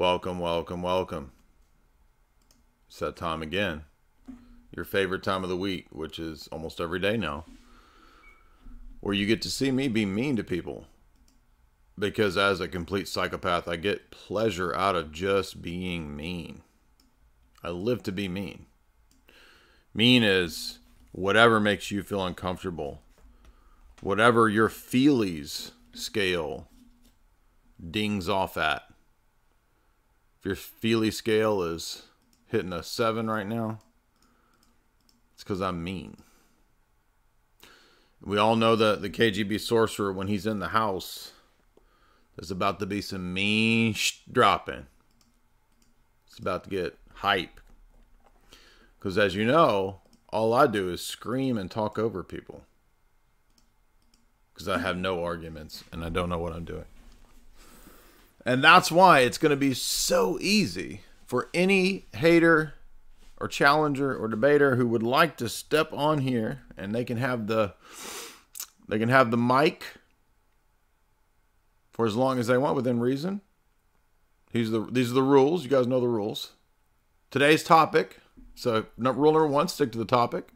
Welcome. It's that time again. Your favorite time of the week, which is almost every day now, where you get to see me be mean to people. Because as a complete psychopath, I get pleasure out of just being mean. I live to be mean. Mean is whatever makes you feel uncomfortable. Whatever your feelies scale dings off at. If your feelie scale is hitting a 7 right now, it's because I'm mean. We all know that the KGB sorcerer, when he's in the house, there's about to be some mean dropping. It's about to get hype. Because as you know, all I do is scream and talk over people. Because I have no arguments and I don't know what I'm doing. And that's why it's going to be so easy for any hater or challenger or debater who would like to step on here, and they can have the mic for as long as they want within reason. These are the rules. You guys know the rules. Today's topic. So rule number one, stick to the topic.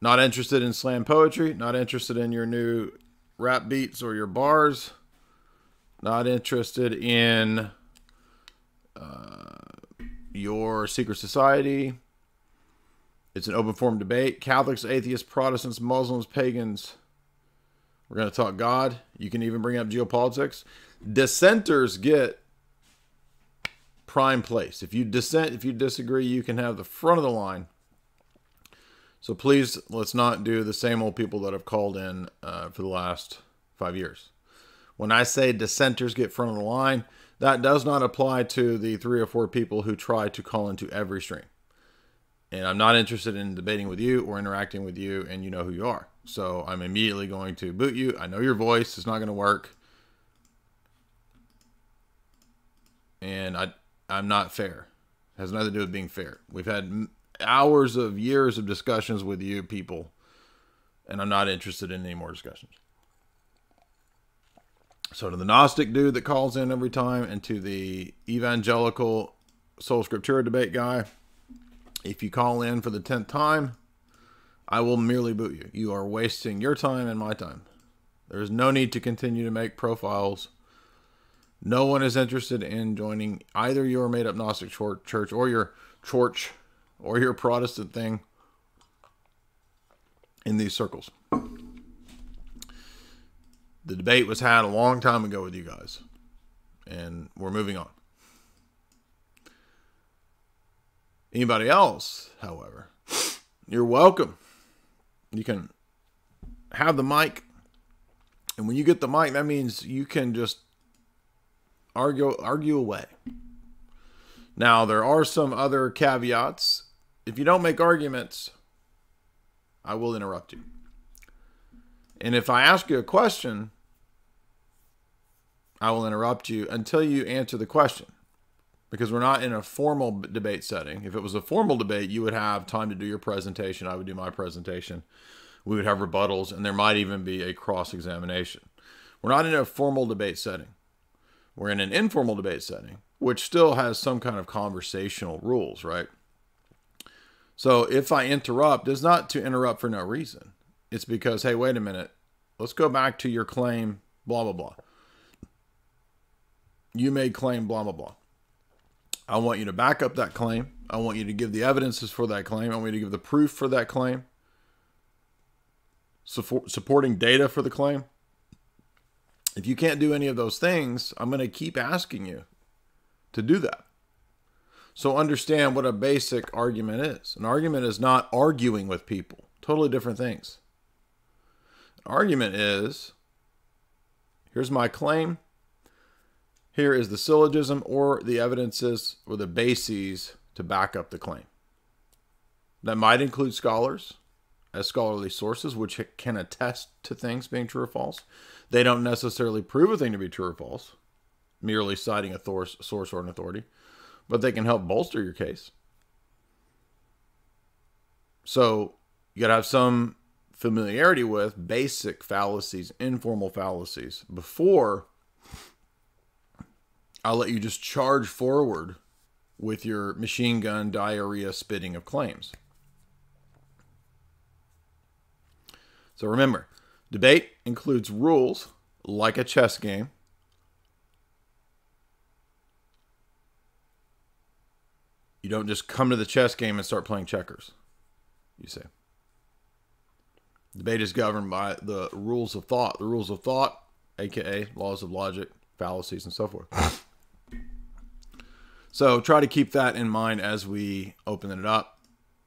Not interested in slam poetry. Not interested in your new rap beats or your bars. Not interested in your secret society. It's an open forum debate. Catholics, atheists, Protestants, Muslims, pagans. We're going to talk God. You can even bring up geopolitics. Dissenters get prime place. If you dissent, if you disagree, you can have the front of the line. So please, let's not do the same old people that have called in for the last 5 years. When I say dissenters get front of the line, that does not apply to the 3 or 4 people who try to call into every stream. And I'm not interested in debating with you or interacting with you, and you know who you are. So I'm immediately going to boot you. I know your voice is not going to work. And I'm not fair. It has nothing to do with being fair. We've had hours of years of discussions with you people, and I'm not interested in any more discussions. So to the Gnostic dude that calls in every time, and to the evangelical Sola Scriptura debate guy, if you call in for the 10th time, I will merely boot you. You are wasting your time and my time. There's no need to continue to make profiles. No one is interested in joining either your made-up Gnostic church or your chorch or your Protestant thing in these circles. The debate was had a long time ago with you guys, and we're moving on. Anybody else, however, you're welcome. You can have the mic, and when you get the mic, that means you can just argue away. Now, there are some other caveats. If you don't make arguments, I will interrupt you. And if I ask you a question, I will interrupt you until you answer the question, because we're not in a formal debate setting. If it was a formal debate, you would have time to do your presentation. I would do my presentation. We would have rebuttals, and there might even be a cross-examination. We're not in a formal debate setting. We're in an informal debate setting, which still has some kind of conversational rules, right? So if I interrupt, it's not to interrupt for no reason. It's because, hey, wait a minute. Let's go back to your claim, blah, blah, blah. You made claim, blah, blah, blah. I want you to back up that claim. I want you to give the evidences for that claim. I want you to give the proof for that claim. Supporting data for the claim. If you can't do any of those things, I'm going to keep asking you to do that. So understand what a basic argument is. An argument is not arguing with people. Totally different things. Argument is, here's my claim, here is the syllogism or the evidences or the bases to back up the claim. That might include scholars as scholarly sources, which can attest to things being true or false. They don't necessarily prove a thing to be true or false, merely citing a source or an authority, but they can help bolster your case. So you got to have some familiarity with basic fallacies, informal fallacies, before I'll let you just charge forward with your machine gun diarrhea spitting of claims. So remember, debate includes rules like a chess game. You don't just come to the chess game and start playing checkers, you say. Debate is governed by the rules of thought. The rules of thought, aka laws of logic, fallacies, and so forth. So try to keep that in mind as we open it up.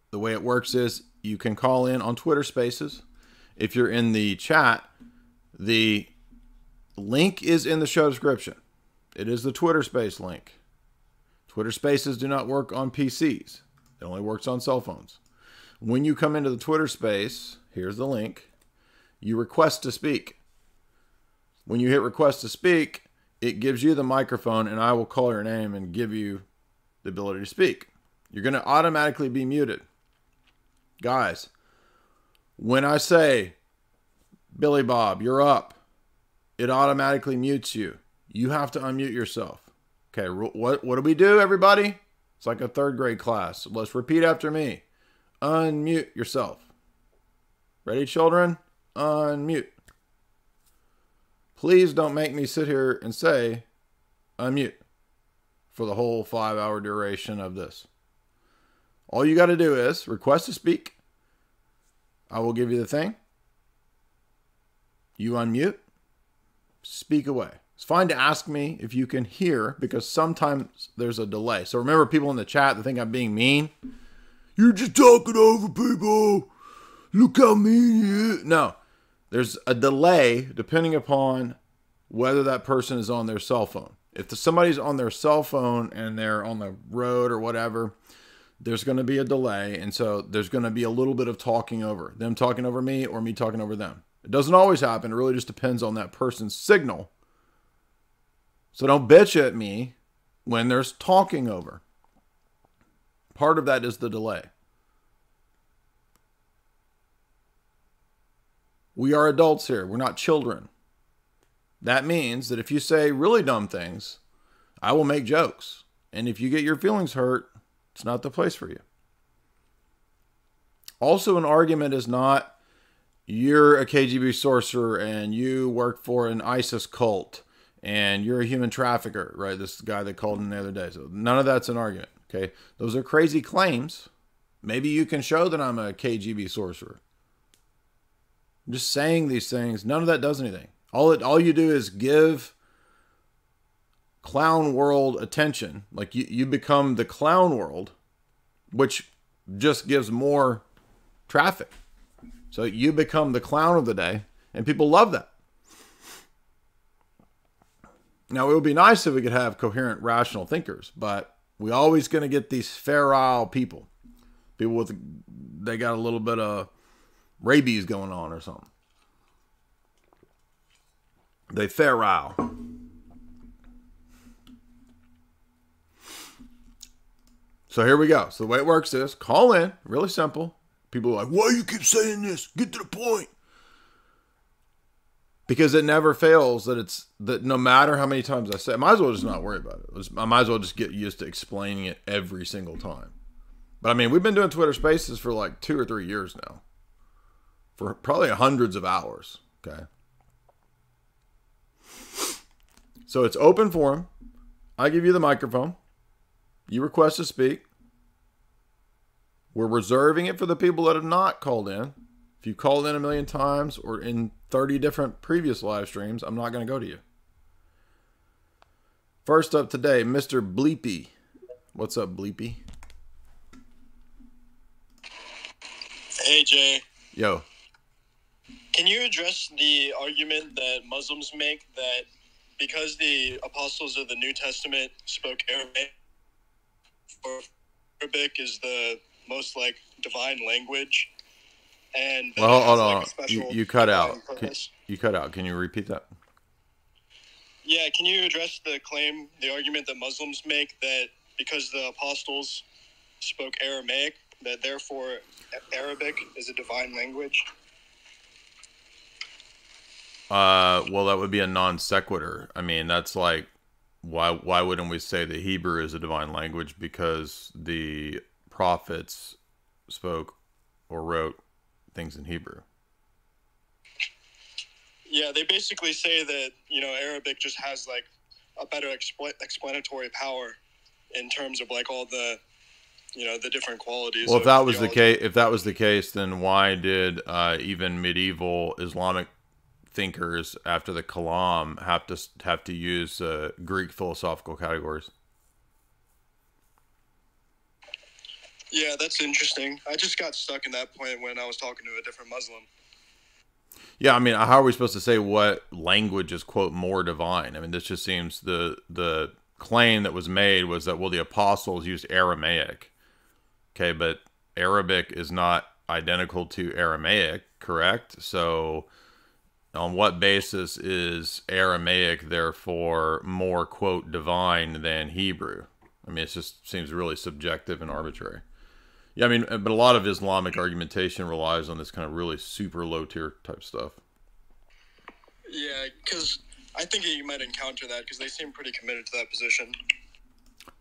The way it works is you can call in on Twitter Spaces. If you're in the chat, the link is in the show description. It is the Twitter Space link. Twitter Spaces do not work on PCs. It only works on cell phones. When you come into the Twitter Space, here's the link, you request to speak. When you hit request to speak, it gives you the microphone and I will call your name and give you the ability to speak. You're going to automatically be muted. Guys, when I say, Billy Bob, you're up, it automatically mutes you. You have to unmute yourself. Okay, what do we do, everybody? It's like a third grade class. Let's repeat after me. Unmute yourself. Ready, children? Unmute. Please don't make me sit here and say unmute for the whole 5-hour duration of this. All you got to do is request to speak. I will give you the thing. You unmute. Speak away. It's fine to ask me if you can hear because sometimes there's a delay. So remember, people in the chat that think I'm being mean. You're just talking over people. Look how mean you are. No, there's a delay depending upon whether that person is on their cell phone. If somebody's on their cell phone and they're on the road or whatever, there's going to be a delay. And so there's going to be a little bit of talking over. Them talking over me or me talking over them. It doesn't always happen. It really just depends on that person's signal. So don't bitch at me when there's talking over. Part of that is the delay. We are adults here. We're not children. That means that if you say really dumb things, I will make jokes. And if you get your feelings hurt, it's not the place for you. Also, an argument is not, you're a KGB sorcerer and you work for an ISIS cult and you're a human trafficker, right? This guy that called in the other day. So none of that's an argument. Okay, those are crazy claims. Maybe you can show that I'm a KGB sorcerer. I'm just saying these things. None of that does anything. All you do is give clown world attention. Like you become the clown world, which just gives more traffic. So you become the clown of the day, and people love that. Now, it would be nice if we could have coherent, rational thinkers, but we're always going to get these feral people. People with, they got a little bit of rabies going on or something. They feral. So here we go. So the way it works is call in, really simple. People are like, why you keep saying this? Get to the point. Because it never fails that it's that no matter how many times I say, I might as well just not worry about it. I might as well just get used to explaining it every single time. But I mean, we've been doing Twitter Spaces for like 2 or 3 years now. For probably hundreds of hours. Okay. So it's open forum. I give you the microphone. You request to speak. We're reserving it for the people that have not called in. If you called in a million times or in 30 different previous live streams, I'm not going to go to you. First up today, Mr. Bleepy. What's up, Bleepy? Hey, Jay. Yo. Can you address the argument that Muslims make that because the apostles of the New Testament spoke Aramaic, or Arabic is the most like divine language? And well, hold on. Like you cut out. You cut out. Can you repeat that? Yeah. Can you address the claim, the argument that Muslims make that because the apostles spoke Aramaic, that therefore Arabic is a divine language? Well, that would be a non sequitur. I mean, that's like why wouldn't we say that Hebrew is a divine language? Because the prophets spoke or wrote things in Hebrew. Yeah, they basically say that, you know, Arabic just has like a better explanatory power in terms of like all the, you know, the different qualities. Well, if that was the case, then why did even medieval Islamic thinkers after the Kalam have to use Greek philosophical categories? Yeah, that's interesting. I just got stuck in that point when I was talking to a different Muslim. Yeah, I mean, how are we supposed to say what language is, quote, more divine? I mean, this just seems the claim that was made was that, well, the apostles used Aramaic. Okay, but Arabic is not identical to Aramaic, correct? So on what basis is Aramaic, therefore, more, quote, divine than Hebrew? I mean, it just seems really subjective and arbitrary. Yeah, I mean, but a lot of Islamic argumentation relies on this kind of really super low-tier type stuff. Yeah, because I think you might encounter that because they seem pretty committed to that position.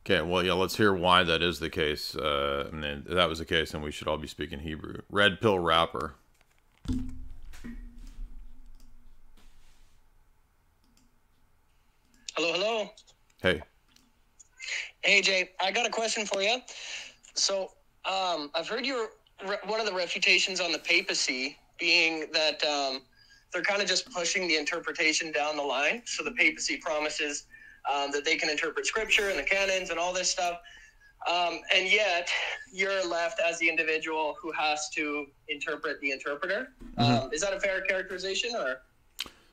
Okay, well, yeah, let's hear why that is the case. And then if that was the case, then we should all be speaking Hebrew. Red Pill Rapper. Hello, hello. Hey. Hey, Jay, I got a question for you. So I've heard your one of the refutations on the papacy being that they're kind of just pushing the interpretation down the line. So the papacy promises that they can interpret scripture and the canons and all this stuff. And yet you're left as the individual who has to interpret the interpreter. Is that a fair characterization? Or?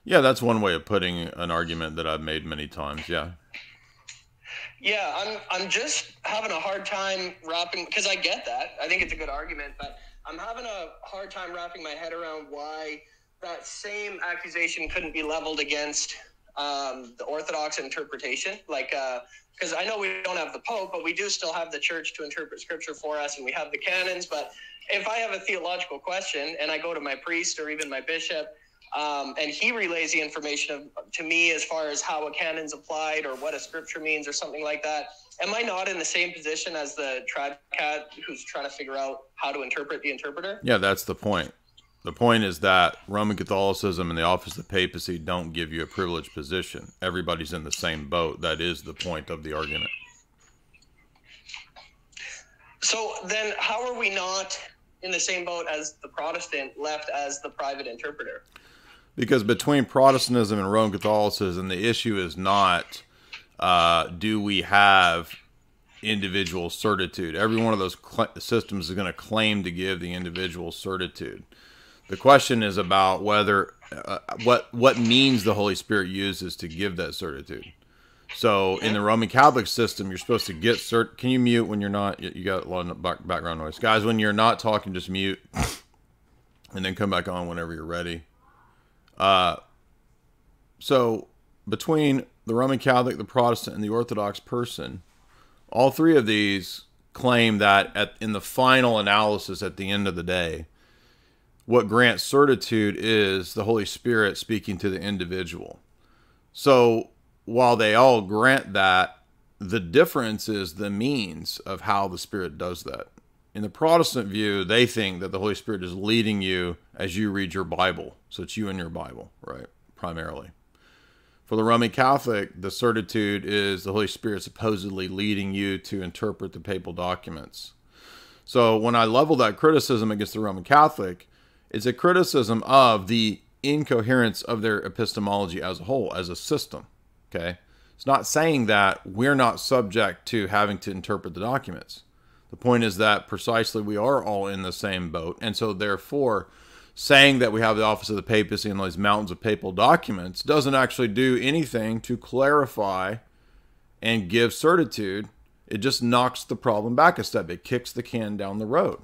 Yeah, that's one way of putting an argument that I've made many times. Yeah. Yeah, I'm just having a hard time wrapping, because I get that. I think it's a good argument, but I'm having a hard time wrapping my head around why that same accusation couldn't be leveled against the Orthodox interpretation. Like, because I know we don't have the Pope, but we do still have the Church to interpret Scripture for us, and we have the canons. But if I have a theological question and I go to my priest or even my bishop, and he relays the information to me as far as how a canon's applied or what a scripture means or something like that, am I not in the same position as the tradcat who's trying to figure out how to interpret the interpreter? Yeah, that's the point. The point is that Roman Catholicism and the office of the papacy don't give you a privileged position. Everybody's in the same boat. That is the point of the argument. So then how are we not in the same boat as the Protestant left as the private interpreter? Because between Protestantism and Roman Catholicism, the issue is not do we have individual certitude. Every one of those systems is going to claim to give the individual certitude. The question is about whether what means the Holy Spirit uses to give that certitude. So in the Roman Catholic system, you're supposed to get cert. Can you mute when you're not? You got a lot of background noise, guys. When you're not talking, just mute, and then come back on whenever you're ready. So between the Roman Catholic, the Protestant, and the Orthodox person, all three of these claim that in the final analysis, at the end of the day, what grants certitude is the Holy Spirit speaking to the individual. So while they all grant that, the difference is the means of how the Spirit does that. In the Protestant view, they think that the Holy Spirit is leading you as you read your Bible. So it's you and your Bible, right? Primarily. For the Roman Catholic, the certitude is the Holy Spirit supposedly leading you to interpret the papal documents. So when I level that criticism against the Roman Catholic, it's a criticism of the incoherence of their epistemology as a whole, as a system. Okay. It's not saying that we're not subject to having to interpret the documents. The point is that precisely we are all in the same boat. And so therefore, saying that we have the office of the papacy and these mountains of papal documents doesn't actually do anything to clarify and give certitude. It just knocks the problem back a step. It kicks the can down the road.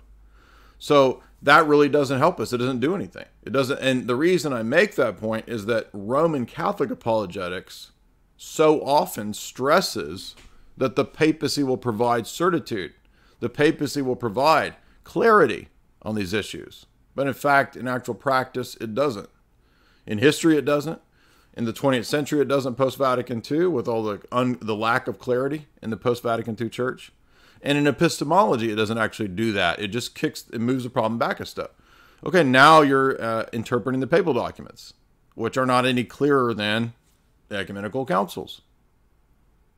So that really doesn't help us. It doesn't do anything. It doesn't. And the reason I make that point is that Roman Catholic apologetics so often stresses that the papacy will provide certitude. The papacy will provide clarity on these issues. But in fact, in actual practice, it doesn't. In history, it doesn't. In the 20th century, it doesn't post-Vatican II, with all the lack of clarity in the post-Vatican II church. And in epistemology, it doesn't actually do that. It just moves the problem back a step. Okay, now you're interpreting the papal documents, which are not any clearer than the ecumenical councils.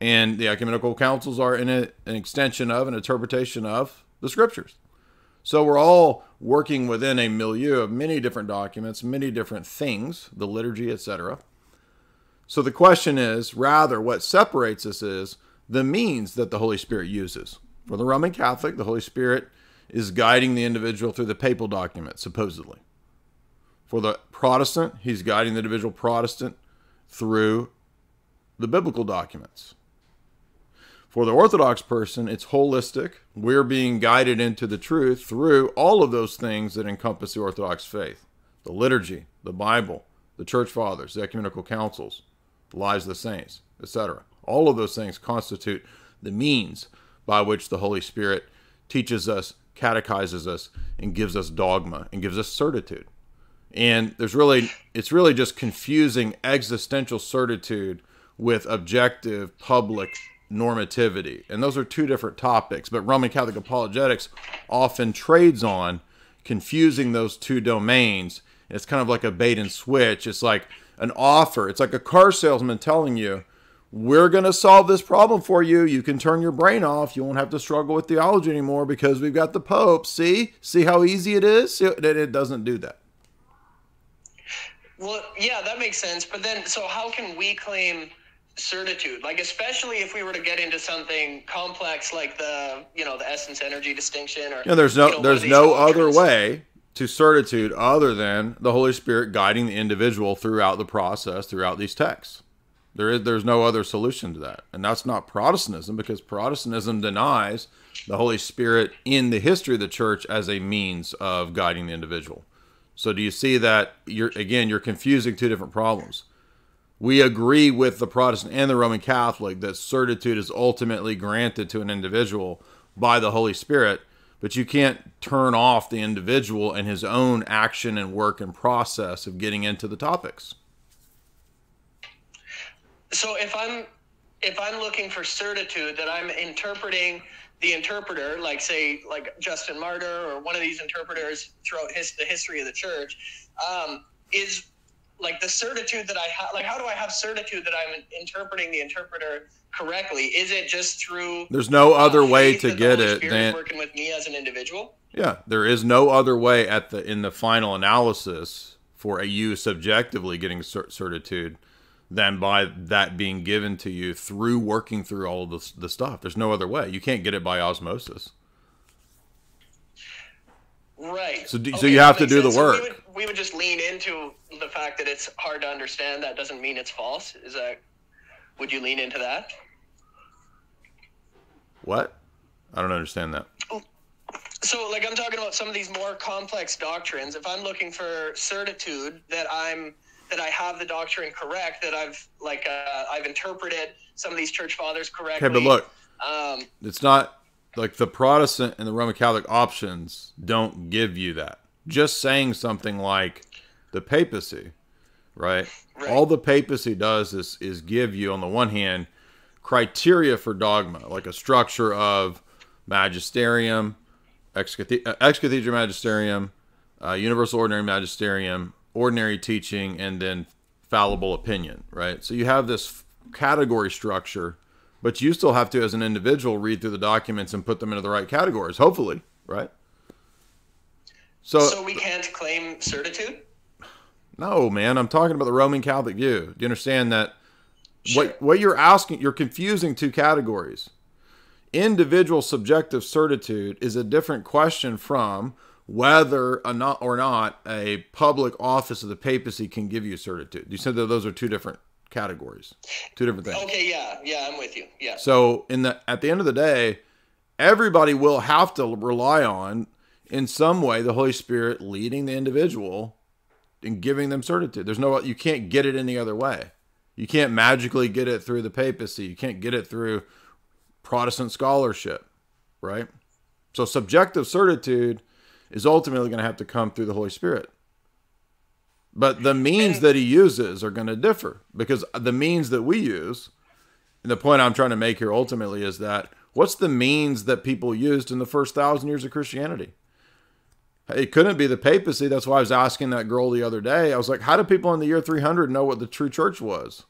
And the ecumenical councils are an extension of, an interpretation of, the scriptures. So we're all working within a milieu of many different documents, many different things, the liturgy, etc. So the question is, rather, what separates us is the means that the Holy Spirit uses. For the Roman Catholic, the Holy Spirit is guiding the individual through the papal document, supposedly. For the Protestant, he's guiding the individual Protestant through the biblical documents. For the Orthodox person, it's holistic. We're being guided into the truth through all of those things that encompass the Orthodox faith. The liturgy, the Bible, the Church Fathers, the ecumenical councils, the lives of the saints, etc. All of those things constitute the means by which the Holy Spirit teaches us, catechizes us, and gives us dogma, and gives us certitude. And there's really, it's really just confusing existential certitude with objective public normativity. And those are two different topics, but Roman Catholic apologetics often trades on confusing those two domains. It's kind of like a bait and switch. It's like an offer. It's like a car salesman telling you, we're going to solve this problem for you. You can turn your brain off. You won't have to struggle with theology anymore because we've got the Pope. See how easy it is? It doesn't do that. Well, yeah, that makes sense. But then, so how can we claim certitude? Like, especially if we were to get into something complex like the, you know, the essence energy distinction, or yeah, there's no other way to certitude other than the Holy Spirit guiding the individual throughout the process, throughout these texts. There's no other solution to that. And that's not Protestantism, because Protestantism denies the Holy Spirit in the history of the church as a means of guiding the individual. So do you see that you're confusing two different problems? We agree with the Protestant and the Roman Catholic that certitude is ultimately granted to an individual by the Holy Spirit, but you can't turn off the individual and his own action and work and process of getting into the topics. So if I'm looking for certitude, that I'm interpreting the interpreter, like say like Justin Martyr or one of these interpreters throughout the history of the church, is like the certitude that I have. Like, how do I have certitude that I'm interpreting the interpreter correctly? Is it just through? There's no other way to get it than working with me as an individual. Yeah, there is no other way in the final analysis for you subjectively getting certitude than by that being given to you through working through all of the stuff. There's no other way. You can't get it by osmosis. Right. So you have to do the work. We would just lean into the fact that it's hard to understand. That doesn't mean it's false. Is that? Would you lean into that? What? I don't understand that. So, like, I'm talking about some of these more complex doctrines. If I'm looking for certitude that I have the doctrine correct, that I've interpreted some of these church fathers correctly. Okay, but look, it's not like the Protestant and the Roman Catholic options don't give you that. Just saying something like the papacy, right? All the papacy does is give you, on the one hand, criteria for dogma, like a structure of magisterium, ex cathedra magisterium, universal ordinary magisterium, ordinary teaching, and then fallible opinion, right? So you have this category structure, but you still have to, as an individual, read through the documents and put them into the right categories, hopefully, right? So we can't claim certitude? No, man, I'm talking about the Roman Catholic view. Do you understand that? Sure. What you're asking, you're confusing two categories. Individual subjective certitude is a different question from whether or not a public office of the papacy can give you certitude. You said that those are two different categories, two different things. Okay, yeah, I'm with you. Yeah. So at the end of the day, everybody will have to rely on, in some way, the Holy Spirit leading the individual and giving them certitude. There's no, you can't get it any other way. You can't magically get it through the papacy. You can't get it through Protestant scholarship, right? So subjective certitude is ultimately going to have to come through the Holy Spirit. But the means that he uses are going to differ, because the means that we use, and the point I'm trying to make here ultimately is that what's the means that people used in the first 1,000 years of Christianity? It couldn't be the papacy. That's why I was asking that girl the other day. I was like, how do people in the year 300 know what the true church was?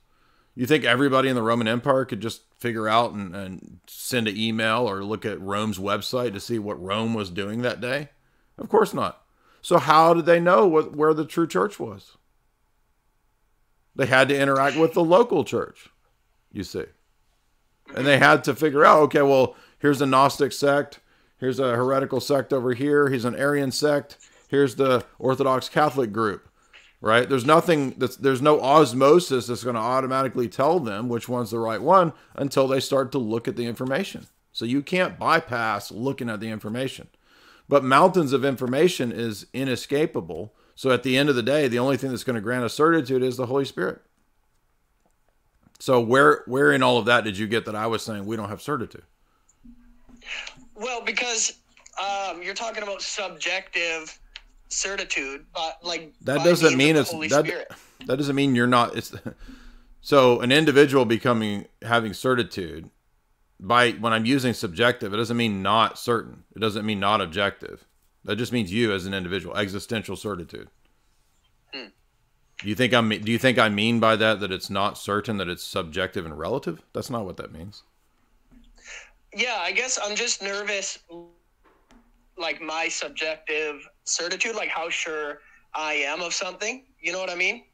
You think everybody in the Roman Empire could just figure out and send an email or look at Rome's website to see what Rome was doing that day? Of course not. So how did they know where the true church was? They had to interact with the local church, you see. And they had to figure out, okay, well, here's a Gnostic sect. Here's a heretical sect over here. Here's an Arian sect. Here's the Orthodox Catholic group, right? There's nothing, there's no osmosis that's going to automatically tell them which one's the right one until they start to look at the information. So you can't bypass looking at the information. But mountains of information is inescapable. So at the end of the day, the only thing that's going to grant us certitude is the Holy Spirit. So where in all of that did you get that I was saying we don't have certitude? Well, because you're talking about subjective certitude, but like that doesn't mean it's that doesn't mean you're not. It's so an individual having certitude by when I'm using subjective, it doesn't mean not certain. It doesn't mean not objective. That just means you as an individual, existential certitude. Hmm. Do you think I mean by that that it's not certain, that it's subjective and relative? That's not what that means. Yeah, I guess I'm just nervous, like my subjective certitude, like how sure I am of something. You know what I mean?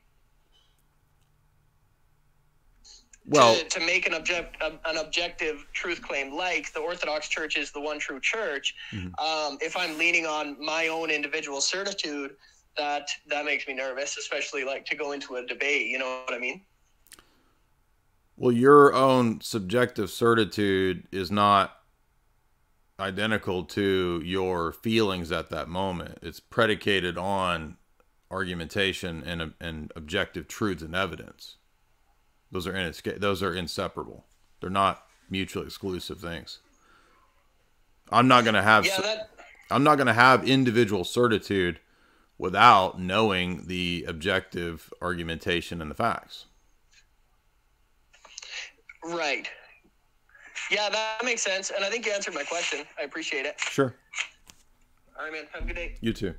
Well, to make an objective truth claim, like the Orthodox Church is the one true church, if I'm leaning on my own individual certitude, that makes me nervous, especially like to go into a debate. You know what I mean? Well, your own subjective certitude is not identical to your feelings at that moment. It's predicated on argumentation and objective truths and evidence. Those are inseparable. They're not mutually exclusive things. I'm not going to have I'm not going to have individual certitude without knowing the objective argumentation and the facts. Right. Yeah, that makes sense. And I think you answered my question. I appreciate it. Sure. All right, man. Have a good day. You too.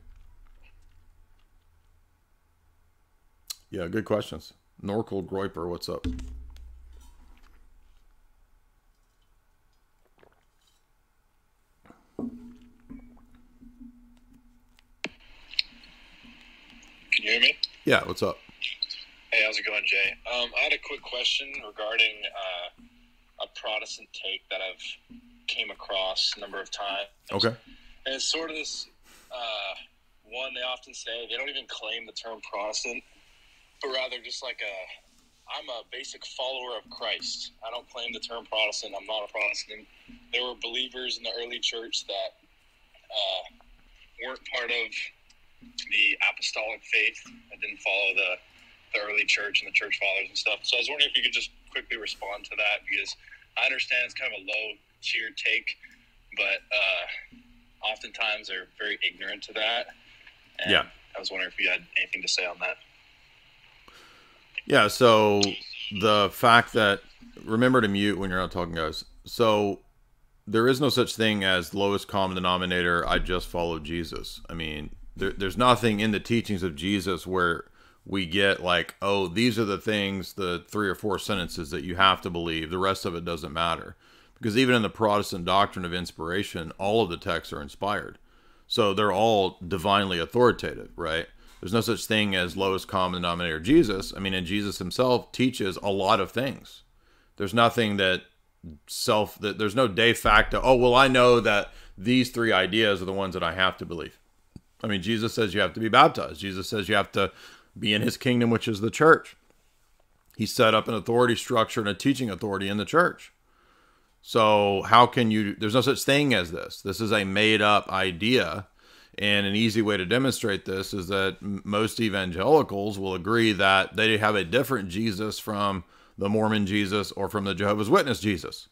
Yeah, good questions. Norkel Groiper, what's up? Can you hear me? Yeah, what's up? Hey, how's it going, Jay? I had a quick question regarding a Protestant take that I've came across a number of times. Okay. And it's sort of this one they often say, they don't even claim the term Protestant, but rather just like I'm a basic follower of Christ. I don't claim the term Protestant. I'm not a Protestant. There were believers in the early church that weren't part of the apostolic faith, that didn't follow the early church and the church fathers and stuff. So I was wondering if you could just quickly respond to that, because I understand it's kind of a low tier take, but oftentimes they're very ignorant to that. And yeah, I was wondering if you had anything to say on that. Yeah. So the fact that, remember to mute when you're not talking, guys. So there is no such thing as lowest common denominator. I just follow Jesus. I mean, there's nothing in the teachings of Jesus where we get like, oh, these are the things, the 3 or 4 sentences that you have to believe. The rest of it doesn't matter. Because even in the Protestant doctrine of inspiration, all of the texts are inspired. So they're all divinely authoritative, right? There's no such thing as lowest common denominator Jesus. I mean, and Jesus himself teaches a lot of things. There's nothing that there's no de facto, oh, well, I know that these 3 ideas are the ones that I have to believe. I mean, Jesus says you have to be baptized. Jesus says you have to be in his kingdom, which is the church. He set up an authority structure and a teaching authority in the church. So how can you, there's no such thing as this. This is a made up idea. And an easy way to demonstrate this is that most evangelicals will agree that they have a different Jesus from the Mormon Jesus or from the Jehovah's Witness Jesus.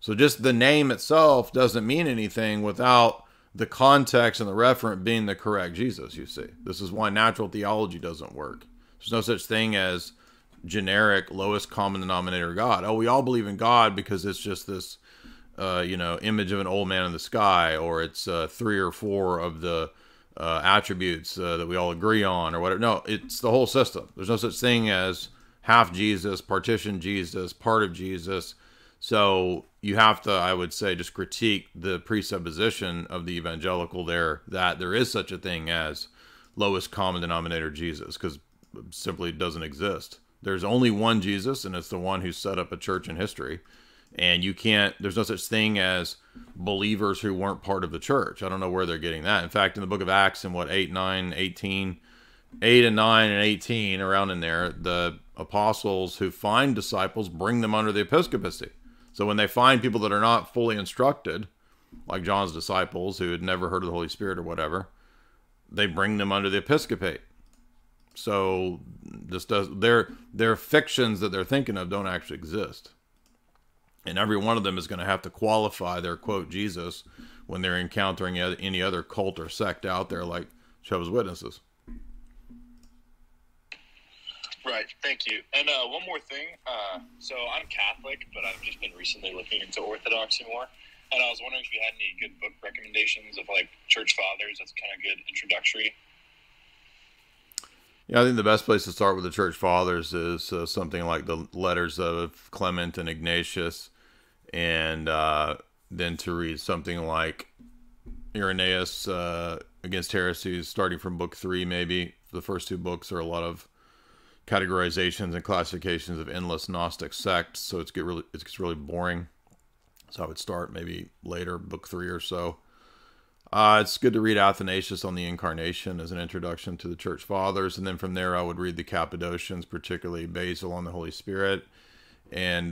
So just the name itself doesn't mean anything without the context and the referent being the correct Jesus, you see. This is why natural theology doesn't work. There's no such thing as generic lowest common denominator God. Oh, we all believe in God because it's just this, you know, image of an old man in the sky, or it's 3 or 4 of the attributes that we all agree on, or whatever. No, it's the whole system. There's no such thing as half Jesus, partition Jesus, part of Jesus. So you have to, I would say, just critique the presupposition of the evangelical there, that there is such a thing as lowest common denominator Jesus, because simply doesn't exist. There's only one Jesus, and it's the one who set up a church in history. And you can't, there's no such thing as believers who weren't part of the church. I don't know where they're getting that. In fact, in the book of Acts, in what, 8 and 9 and 18, around in there, the apostles who find disciples bring them under the episcopacy. So when they find people that are not fully instructed, like John's disciples who had never heard of the Holy Spirit or whatever, they bring them under the episcopate. So this does, their fictions that they're thinking of don't actually exist. And every one of them is going to have to qualify their, quote, Jesus when they're encountering any other cult or sect out there like Jehovah's Witnesses. Right. Thank you. And one more thing. So I'm Catholic, but I've just been recently looking into Orthodoxy more. And I was wondering if you had any good book recommendations of, like, church fathers. That's kind of good introductory. Yeah, I think the best place to start with the church fathers is something like the letters of Clement and Ignatius, and then to read something like Irenaeus Against Heresies, starting from book 3, maybe. The first 2 books are a lot of categorizations and classifications of endless Gnostic sects, so it's really boring. So I would start maybe later, book 3 or so. It's good to read Athanasius on the Incarnation as an introduction to the Church Fathers. And then from there, I would read the Cappadocians, particularly Basil on the Holy Spirit, and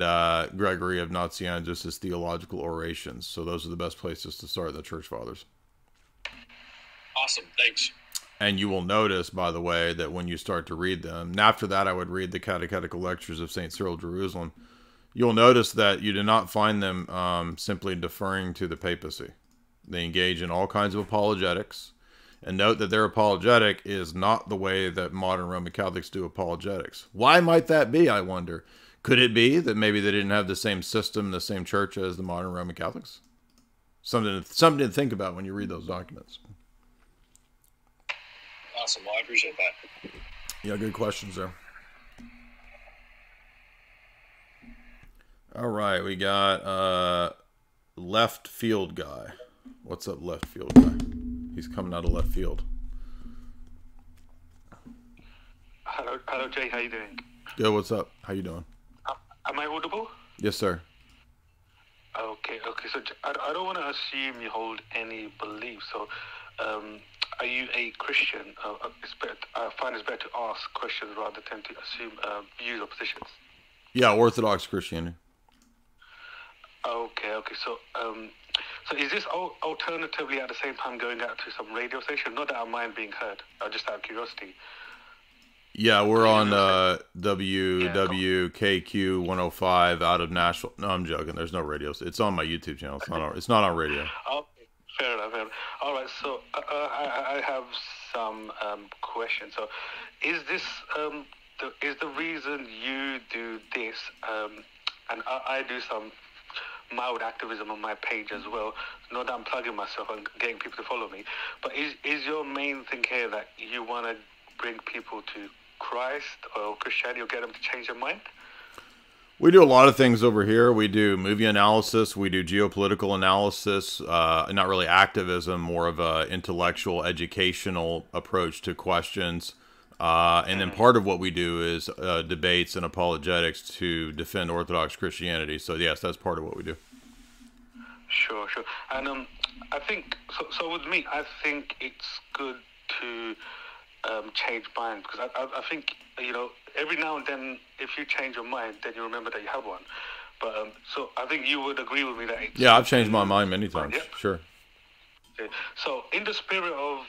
Gregory of Nazianzus' Theological Orations. So those are the best places to start the Church Fathers. Awesome. Thanks. And you will notice, by the way, that when you start to read them, and after that, I would read the Catechetical Lectures of St. Cyril of Jerusalem. You'll notice that you do not find them simply deferring to the papacy. They engage in all kinds of apologetics. And note that their apologetic is not the way that modern Roman Catholics do apologetics. Why might that be, I wonder? Could it be that maybe they didn't have the same system, the same church as the modern Roman Catholics? Something to think about when you read those documents. Awesome. Well, I appreciate that. Yeah, good questions there. All right, we got Left Field Guy. What's up, Left Field Guy? He's coming out of left field. Hello, Jay. How you doing? Yo, what's up? How you doing? Am I audible? Yes, sir. Okay. So I don't want to assume you hold any beliefs. So, are you a Christian? I find it's better to ask questions rather than to assume views or positions. Yeah, Orthodox Christianity. Okay. So, so is this alternatively at the same time going out to some radio station? Not that I mind being heard, just out of curiosity. Yeah, we're on WWKQ 105 out of Nashville. No, I'm joking. There's no radio. It's on my YouTube channel. It's not on radio. Okay, fair enough. All right, so I have some questions. So is this the reason you do this and I do some mild activism on my page as well? Not that I'm plugging myself and getting people to follow me, but is your main thing here that you want to bring people to Christ or Christianity, or get them to change their mind? We do a lot of things over here. We do movie analysis, we do geopolitical analysis, not really activism, more of a intellectual, educational approach to questions. And then part of what we do is debates and apologetics to defend Orthodox Christianity. So yes, that's part of what we do. Sure. And I think so. With me, I think it's good to change minds, because I think, you know, every now and then, if you change your mind, then you remember that you have one. But so I think you would agree with me that it's, yeah, I've changed my mind many times. Yep. Sure. So in the spirit of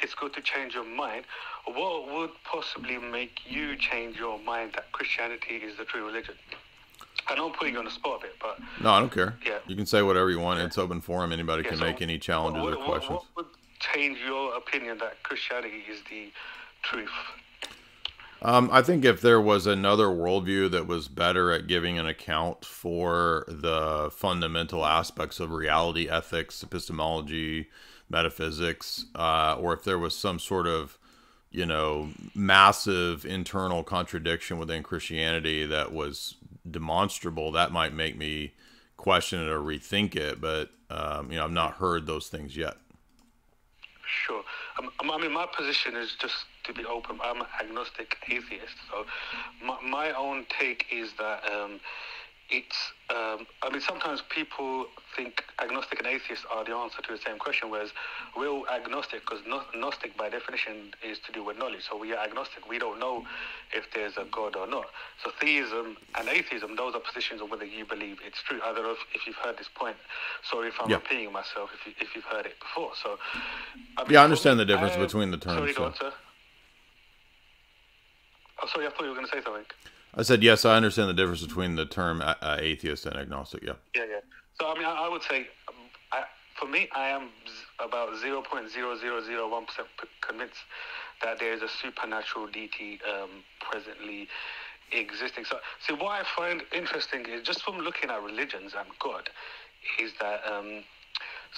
it's good to change your mind, what would possibly make you change your mind that Christianity is the true religion? I know I'm putting you on the spot a bit, but... No, I don't care. Yeah. You can say whatever you want. Yeah. It's open forum. Anybody can make any challenges or questions. What would change your opinion that Christianity is the truth? I think if there was another worldview that was better at giving an account for the fundamental aspects of reality, ethics, epistemology, metaphysics, or if there was some sort of, you know, massive internal contradiction within Christianity that was demonstrable, that might make me question it or rethink it. But, you know, I've not heard those things yet. Sure. I mean, my position is just to be open. I'm an agnostic atheist. So my own take is that I mean, sometimes people think agnostic and atheist are the answer to the same question, whereas we're all agnostic because gnostic by definition is to do with knowledge. So we are agnostic. We don't know if there's a God or not. So theism and atheism, those are positions of whether you believe it's true. I don't know if you've heard this point. Sorry if I'm repeating myself, if you've heard it before. So I mean, I understand the difference between the terms. Sorry, go on, sir. Oh, sorry, I thought you were going to say something. I said, yes, I understand the difference between the term atheist and agnostic, yeah. Yeah, yeah. So, I mean, I would say, for me, I am about 0.0001% convinced that there is a supernatural deity presently existing. So, see, what I find interesting is just from looking at religions and God is that,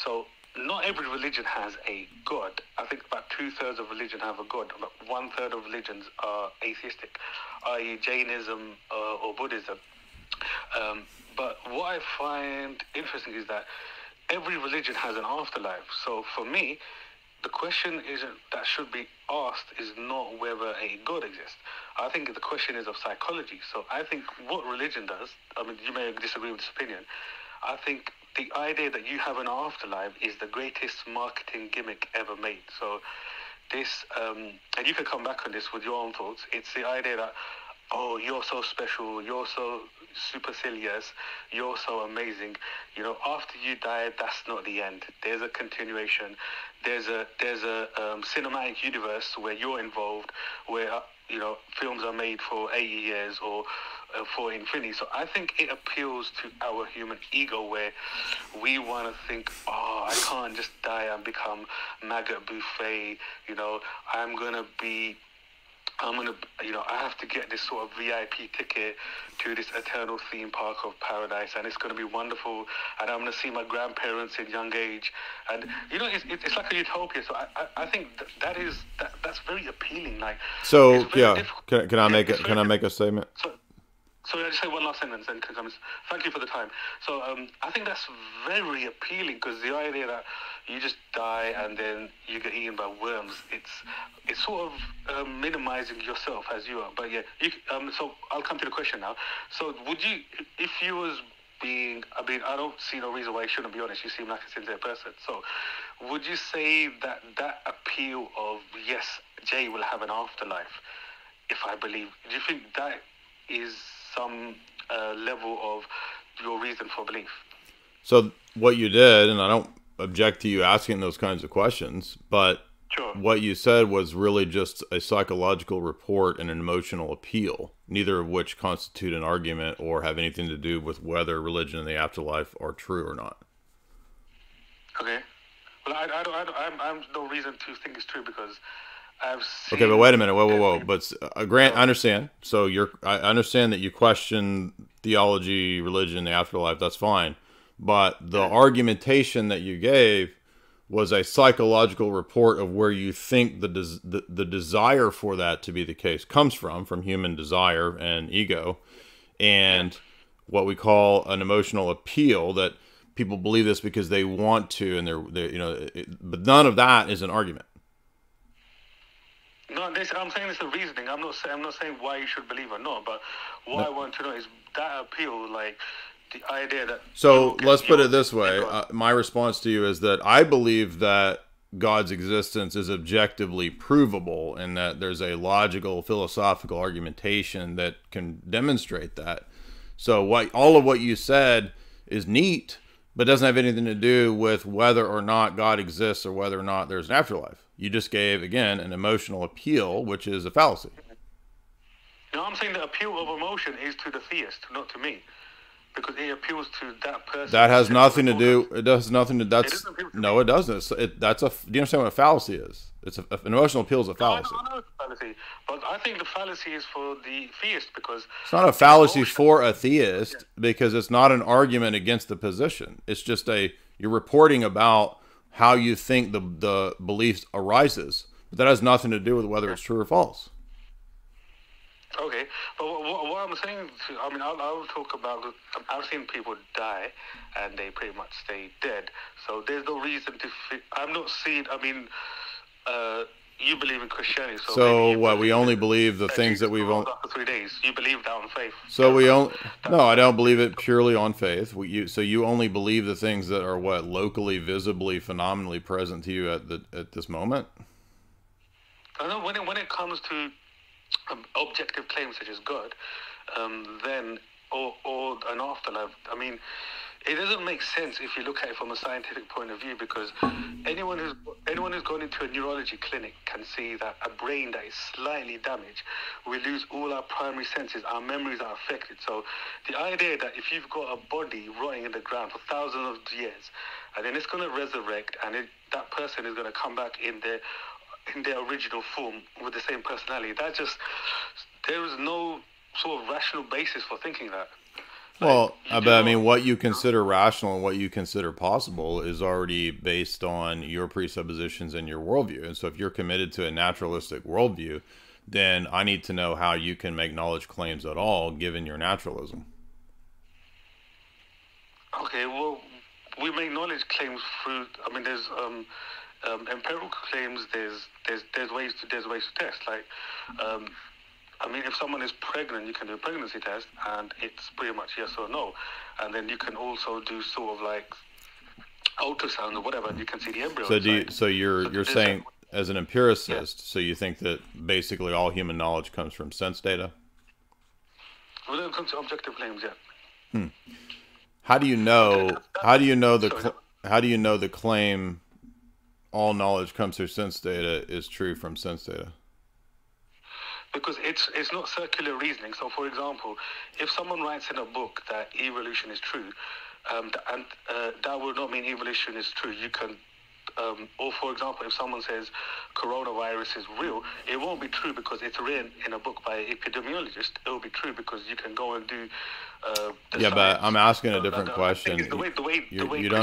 so not every religion has a God. I think about 2/3 of religion have a God. About 1/3 of religions are atheistic, i.e. Jainism or Buddhism. But what I find interesting is that every religion has an afterlife. So for me, the question that should be asked is not whether a God exists. I think the question is of psychology. So I think what religion does, I mean, you may disagree with this opinion, I think the idea that you have an afterlife is the greatest marketing gimmick ever made. So this, and you can come back on this with your own thoughts, it's the idea that, oh, you're so special, you're so supercilious, you're so amazing. You know, after you die, that's not the end. There's a continuation. There's a cinematic universe where you're involved, where, you know, films are made for 80 years or for infinity. So I think it appeals to our human ego where we want to think, oh, I can't just die and become maggot buffet. You know, I have to get this sort of VIP ticket to this eternal theme park of paradise, and it's going to be wonderful, and I'm going to see my grandparents in young age, and you know, it's like a utopia. So I think that's very appealing. Like, so yeah, can I make a statement? So I just say one last sentence, and thank you for the time. So I think that's very appealing because the idea that you just die and then you get eaten by worms, it's sort of minimizing yourself as you are. But yeah, so I'll come to the question now. So would you, if you was being, I mean, I don't see no reason why you shouldn't be honest. You seem like a sincere person. So would you say that that appeal of, yes, Jay will have an afterlife, if I believe, do you think that is some level of your reason for belief? So what you did, and I don't object to you asking those kinds of questions, but what you said was really just a psychological report and an emotional appeal, neither of which constitute an argument or have anything to do with whether religion and the afterlife are true or not. Okay. Well, I have no reason to think it's true because I've seen... Okay, but wait a minute. Whoa. But Grant, I understand. So I understand that you question theology, religion, the afterlife. That's fine. But the argumentation that you gave was a psychological report of where you think the desire for that to be the case comes from human desire and ego, and what we call an emotional appeal that people believe this because they want to, and but none of that is an argument. No, I'm saying it's a reasoning. I'm not saying why you should believe or not, but what I want to know is that appeal, like the idea that... So let's put it this way. My response to you is that I believe that God's existence is objectively provable and that there's a logical, philosophical argumentation that can demonstrate that. So all of what you said is neat, but doesn't have anything to do with whether or not God exists or whether or not there's an afterlife. You just gave, again, an emotional appeal, which is a fallacy. No, I'm saying the appeal of emotion is to the theist, not to me. because he appeals to that person. That has nothing to do. It does nothing to. That's no, it doesn't. It's, that's a. Do you understand what a fallacy is? It's a, an emotional appeal is a fallacy. No, I know it's a fallacy, but I think the fallacy is for the theist because it's not a fallacy for a theist because it's not an argument against the position. It's just a you're reporting about how you think the belief arises, but that has nothing to do with whether it's true or false. Okay, but what I'm saying, I mean, I'll talk about, I've seen people die and they pretty much stay dead. So there's no reason to, I'm not seeing, I mean, you believe in Christianity. So what, we only believe the things that we've only... After 3 days, you believe that on faith. So we only, no, I don't believe it purely on faith. So you only believe the things that are what, locally, visibly, phenomenally present to you at this moment? I know when it comes to objective claims such as God, then or an afterlife. I mean, it doesn't make sense if you look at it from a scientific point of view, because anyone who's gone into a neurology clinic can see that a brain that is slightly damaged, we lose all our primary senses, our memories are affected. So the idea that if you've got a body rotting in the ground for thousands of years, and then it's going to resurrect, and that person is going to come back in their original form with the same personality. That just, there is no sort of rational basis for thinking that. Well, like, but I mean, what you consider rational and what you consider possible is already based on your presuppositions and your worldview. And so if you're committed to a naturalistic worldview, then I need to know how you can make knowledge claims at all, given your naturalism. Okay, well, we make knowledge claims through, I mean, there's, empirical claims, there's ways to test. Like, I mean, if someone is pregnant, you can do a pregnancy test, and it's pretty much yes or no. And then you can also do sort of like ultrasound or whatever, and you can see the embryo. So you're saying as an empiricist, so you think that basically all human knowledge comes from sense data? Well, it comes to objective claims, yeah. Hmm. How do you know? How do you know the? How do you know the claim? All knowledge comes through sense data is true from sense data? Because it's not circular reasoning. So, for example, if someone writes in a book that evolution is true, and that would not mean evolution is true. You can, or for example, if someone says coronavirus is real, it won't be true because it's written in a book by an epidemiologist. It will be true because you can go and do. Yeah, but I'm asking a different question. You don't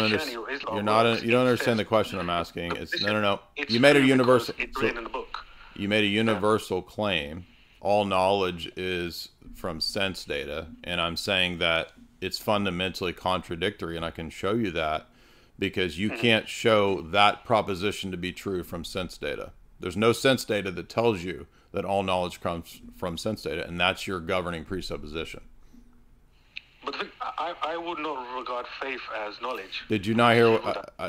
understand the question I'm asking. It's no. You made a universal. It's written in the book. You made a universal claim. All knowledge is from sense data, and I'm saying that it's fundamentally contradictory, and I can show you that because you can't show that proposition to be true from sense data. There's no sense data that tells you that all knowledge comes from sense data, and that's your governing presupposition. But I would not regard faith as knowledge. Did you not hear?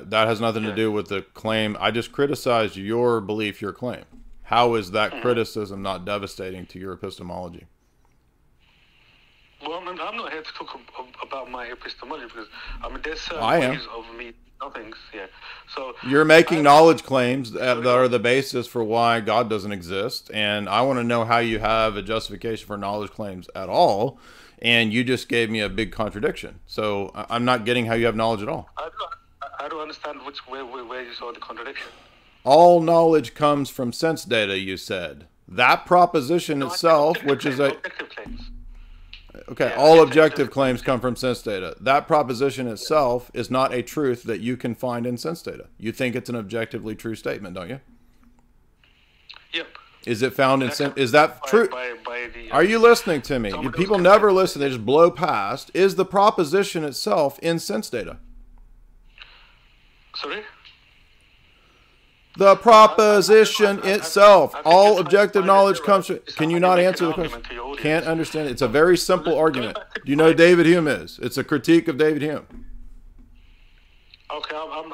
That has nothing to do with the claim. I just criticized your belief, your claim. How is that criticism not devastating to your epistemology? Well, I'm not here to talk about my epistemology because I mean, there's certain ways of me nothings. Yeah. So you're making knowledge claims that are the basis for why God doesn't exist, and I want to know how you have a justification for knowledge claims at all. And you just gave me a big contradiction. So I'm not getting how you have knowledge at all. I don't understand where you saw the contradiction. All knowledge comes from sense data, you said. That proposition itself, which is a... Objective claims. Okay, yeah, all objective claims come from sense data. That proposition itself is not a truth that you can find in sense data. You think it's an objectively true statement, don't you? Yep. Is it found in sense? Is that true? Are you listening to me? People never listen. They just blow past. Is the proposition itself in sense data? Sorry? The proposition itself. All objective knowledge comes from... Can you not answer the question? Can't understand it. It's a very simple argument. Do you know who David Hume is? It's a critique of David Hume. Okay, I'm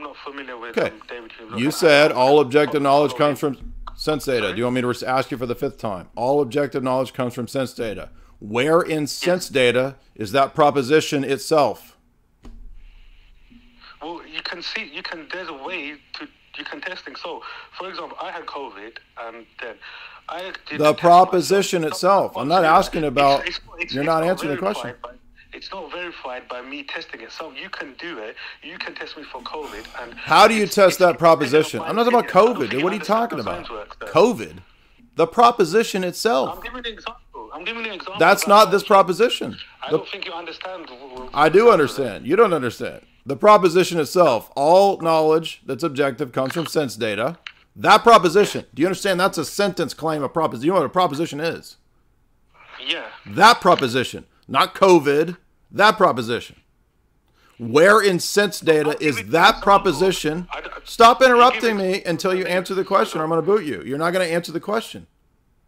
not familiar with David Hume. You said all objective knowledge comes from... sense data. Do you want me to ask you for the 5th time? All objective knowledge comes from sense data. Where in sense data is that proposition itself? Well, you can see, there's a way to, you can test things. So, for example, I had COVID and then I did the proposition itself. I'm not asking about, you're not answering the question. It's not verified by me testing it. So you can do it. You can test me for COVID. And how do you test that proposition? I'm not talking about COVID. What are you talking about? COVID. The proposition itself. I'm giving an example. That's not this proposition. I don't think you understand. I do understand. You don't understand. The proposition itself. All knowledge that's objective comes from sense data. That proposition. Do you understand? That's a sentence claim of proposition. You know what a proposition is? Yeah. That proposition. Not COVID. That proposition. Where in sense data is that proposition? Stop interrupting me until you answer the question. I'm going to boot you. You're not going to answer the question.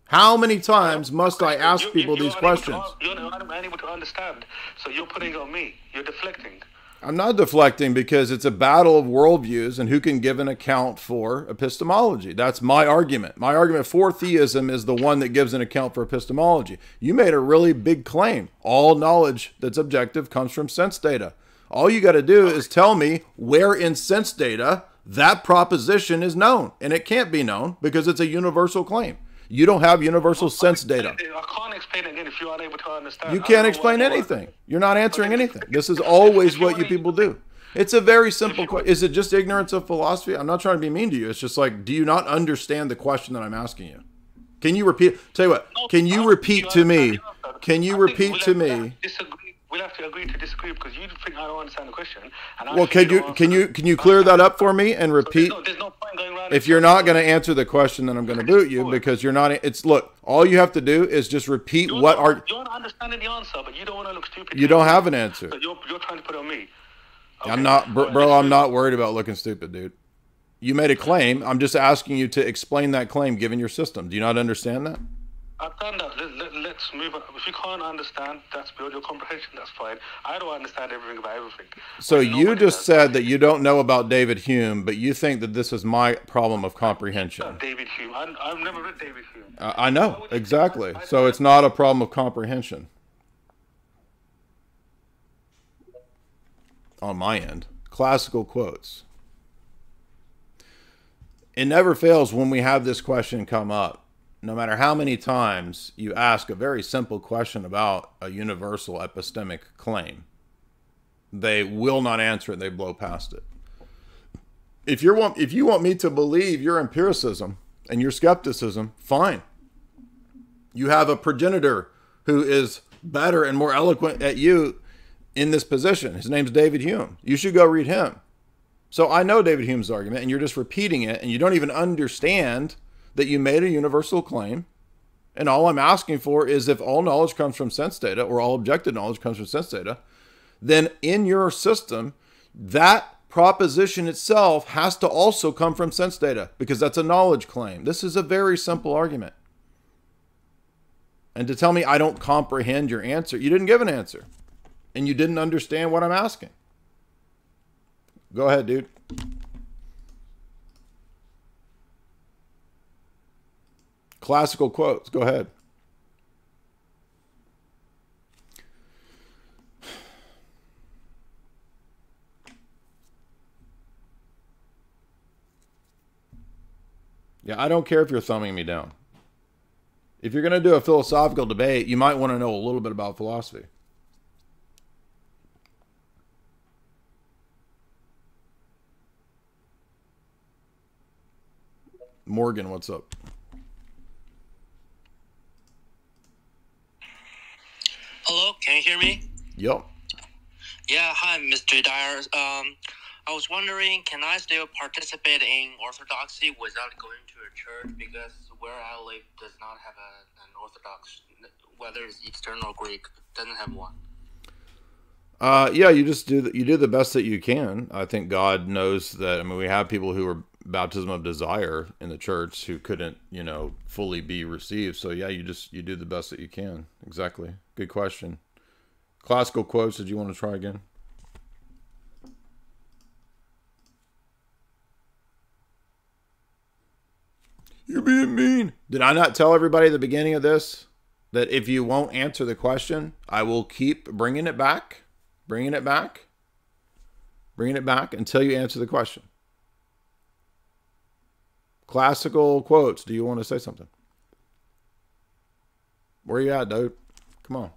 How many times must I ask people these questions? You're not able to understand, so you're putting it on me. You're deflecting. I'm not deflecting, because it's a battle of worldviews and who can give an account for epistemology. That's my argument. My argument for theism is the one that gives an account for epistemology. You made a really big claim. All knowledge that's objective comes from sense data. All you got to do is tell me where in sense data that proposition is known. And it can't be known because it's a universal claim. You don't have universal sense data. I can't explain again if you aren't able to understand. You can't explain anything. You're not answering anything. This is always what you people do. It's a very simple question. Is it just ignorance of philosophy? I'm not trying to be mean to you. It's just like, do you not understand the question that I'm asking you? Can you repeat? Tell you what, can you repeat to me? Can you repeat to me? We'll have to agree to disagree because you think I don't understand the question. And well, can you clear that up for me and repeat? So there's no point going around. If you're not going to answer the question, then I'm going to boot you because you're not. It's look. All you have to do is just repeat what are. You're not understanding the answer, but you don't want to look stupid. You don't have an answer. So you're trying to put it on me. Okay. I'm not, bro. I'm not worried about looking stupid, dude. You made a claim. I'm just asking you to explain that claim given your system. Do you not understand that? I've done that. Let's move on. If you can't understand, that's beyond your comprehension. That's fine. I don't understand everything about everything. So you just said that you don't know about David Hume, but you think that this is my problem of comprehension. David Hume. I've never read David Hume. I know. Exactly. So it's not a problem of comprehension. On my end. Classical quotes. It never fails when we have this question come up. No matter how many times you ask a very simple question about a universal epistemic claim, they will not answer it. They blow past it. If you want me to believe your empiricism and your skepticism, fine. You have a progenitor who is better and more eloquent at you in this position. His name's David Hume. You should go read him. So I know David Hume's argument, and you're just repeating it, and you don't even understand that you made a universal claim, and all I'm asking for is if all knowledge comes from sense data, or all objective knowledge comes from sense data, then in your system, that proposition itself has to also come from sense data, because that's a knowledge claim. This is a very simple argument. And to tell me I don't comprehend your answer, you didn't give an answer, and you didn't understand what I'm asking. Go ahead, dude. Classical quotes. Go ahead. Yeah, I don't care if you're thumbing me down. If you're going to do a philosophical debate, you might want to know a little bit about philosophy. Morgan, what's up? Hello, can you hear me? Yep. Yeah, hi, Mr. Dyer. I was wondering, can I still participate in Orthodoxy without going to a church? Because where I live does not have an Orthodox, whether it's Eastern or Greek, doesn't have one. Yeah, you just do the best that you can. I think God knows that. I mean, we have people who are baptism of desire in the church who couldn't, you know, fully be received. So yeah, you do the best that you can. Exactly. Good question. Classical quotes. Did you want to try again? You're being mean. Did I not tell everybody at the beginning of this that if you won't answer the question, I will keep bringing it back, until you answer the question. Classical quotes. Do you want to say something? Where you at, dude? Come on.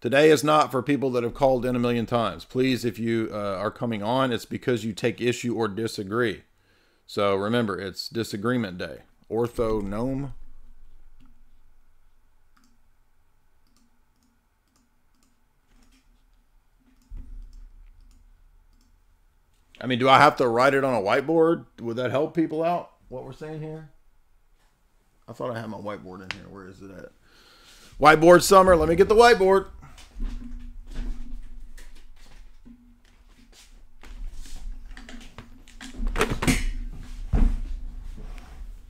Today is not for people that have called in a million times. Please, if you are coming on, it's because you take issue or disagree. So remember, it's disagreement day. Ortho-gnome. I mean, do I have to write it on a whiteboard? Would that help people out, what we're saying here? I thought I had my whiteboard in here. Where is it at? Whiteboard summer. Let me get the whiteboard.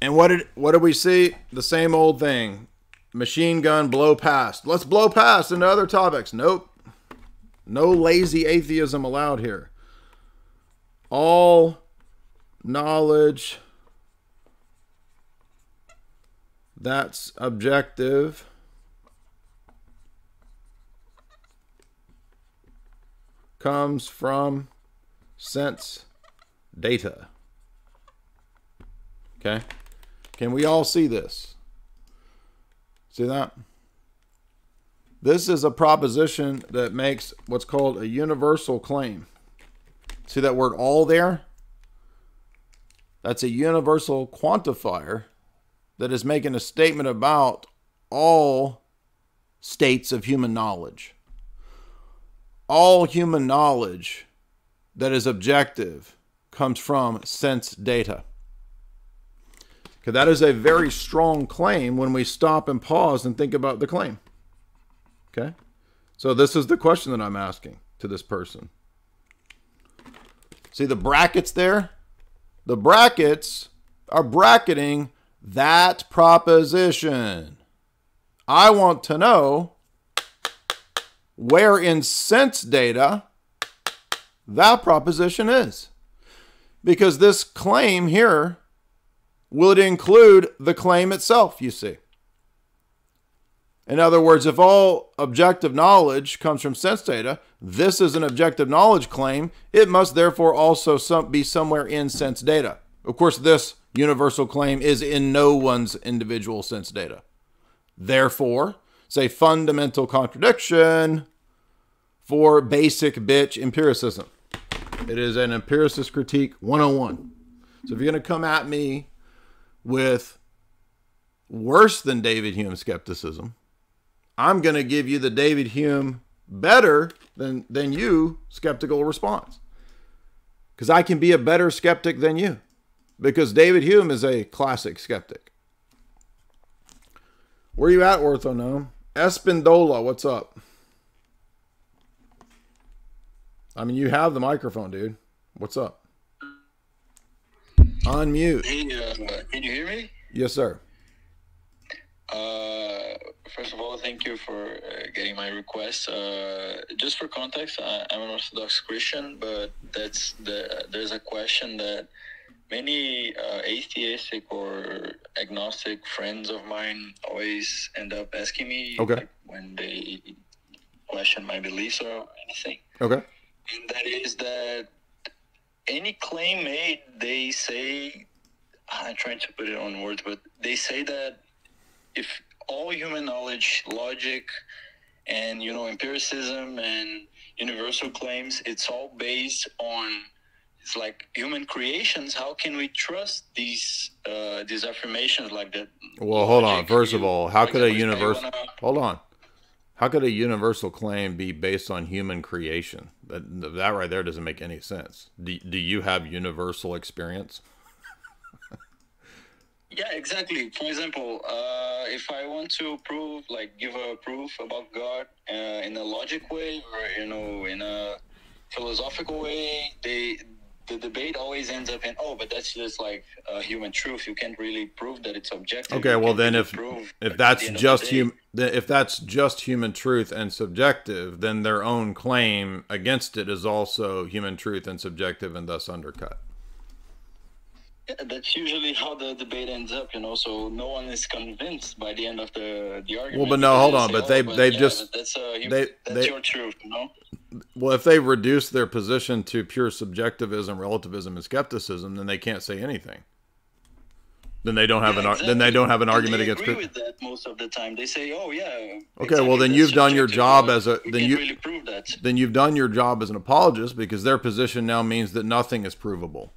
And what did we see? The same old thing. Machine gun blow past. Let's blow past into other topics. Nope. No lazy atheism allowed here. All knowledge that's objective comes from sense data. Okay? Can we all see this? See that? This is a proposition that makes what's called a universal claim. See that word all there? That's a universal quantifier that is making a statement about all states of human knowledge. All human knowledge that is objective comes from sense data. Okay, that is a very strong claim when we stop and pause and think about the claim. Okay? So this is the question that I'm asking to this person. See the brackets there? The brackets are bracketing that proposition. I want to know where in sense data that proposition is. Because this claim here would include the claim itself, you see. In other words, if all objective knowledge comes from sense data, this is an objective knowledge claim. It must therefore also be somewhere in sense data. Of course, this universal claim is in no one's individual sense data. Therefore, it's a fundamental contradiction for basic bitch empiricism. It is an empiricist critique 101. So if you're going to come at me with worse than David Hume skepticism, I'm going to give you the David Hume better than you skeptical response. Because I can be a better skeptic than you. Because David Hume is a classic skeptic. Where are you at, Ortho-gnome? Espindola, what's up? I mean, you have the microphone, dude. What's up? Unmute. Hey, can you hear me? Yes, sir. First of all, thank you for getting my request. Just for context, I'm an Orthodox Christian, but there's a question that many atheistic or agnostic friends of mine always end up asking me, okay, like, when they question my beliefs or anything. Okay. And that is that any claim made, they say, I'm trying to put it on words, but they say that if all human knowledge, logic, and, you know, empiricism and universal claims, it's all based on, it's like human creations. How can we trust these affirmations like that? Well, hold on. First of all, how could a universal, hold on, how could a universal claim be based on human creation? That right there doesn't make any sense. Do you have universal experience? Yeah, exactly. For example, if I want to prove, like, give a proof about God in a logic way or, you know, in a philosophical way, the debate always ends up in, oh, but that's just like human truth. You can't really prove that it's objective. Okay, well then, if that's just human, if that's just human truth and subjective, then their own claim against it is also human truth and subjective, and thus undercut. Yeah, that's usually how the debate ends up, you know, so no one is convinced by the end of the argument. Well, but no, hold on, but they've just... That's your truth, you know? Well, if they reduce their position to pure subjectivism, relativism, and skepticism, then they can't say anything. Then they don't have then they don't have an argument against criticism. They agree with that most of the time. They say, "Oh yeah." Okay, exactly, well then you've done your job as a really prove that. Then you've done your job as an apologist, because their position now means that nothing is provable.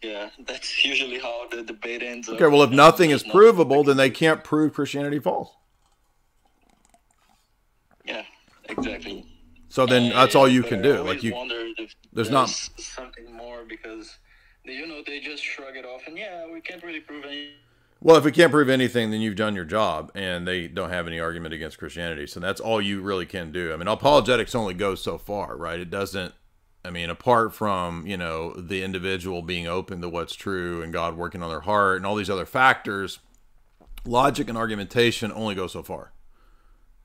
Yeah, that's usually how the debate ends. Okay, well if nothing is provable, then they can't prove Christianity false. Yeah, exactly. So then that's all you can do. Like you there's not something more, because you know, they just shrug it off and yeah, we can't really prove anything. Well, if we can't prove anything, then you've done your job, and they don't have any argument against Christianity. So that's all you really can do. I mean, apologetics only goes so far, right? It doesn't, I mean, apart from, you know, the individual being open to what's true and God working on their heart and all these other factors, logic and argumentation only go so far.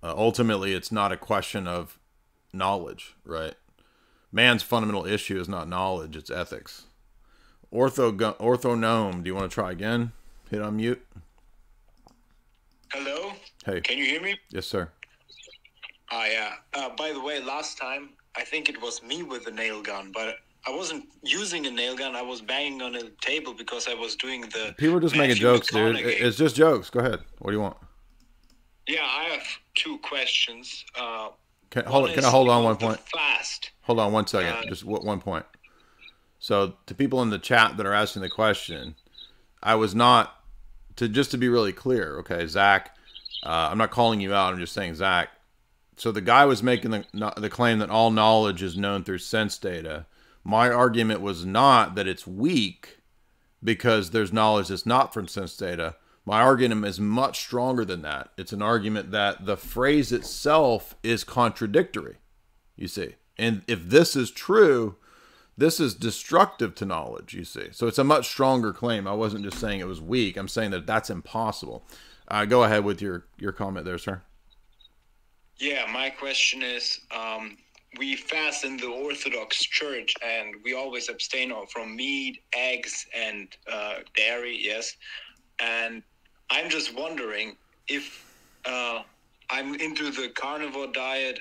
Ultimately, it's not a question of knowledge, right? Man's fundamental issue is not knowledge, it's ethics. Orthonome, do you want to try again? Hit on mute. Hello? Hey. Can you hear me? Yes, sir. Yeah. By the way, last time, I think it was me with a nail gun, but I wasn't using a nail gun. I was banging on a table because I was doing the... People are just making jokes, dude. It's just jokes. Go ahead. What do you want? Yeah, I have two questions. Can I hold on one point? Fast. Hold on one second. Just one point. So to people in the chat that are asking the question, I was not, just to be really clear, okay, Zach, I'm not calling you out, I'm just saying Zach. So the guy was making the claim that all knowledge is known through sense data. My argument was not that it's weak because there's knowledge that's not from sense data. My argument is much stronger than that. It's an argument that the phrase itself is contradictory, you see. And if this is true, this is destructive to knowledge, you see. So it's a much stronger claim. I wasn't just saying it was weak. I'm saying that that's impossible. Go ahead with your comment there, sir. Yeah, my question is, we fast in the Orthodox Church, and we always abstain from meat, eggs, and dairy, yes. And I'm just wondering if I'm into the carnivore diet,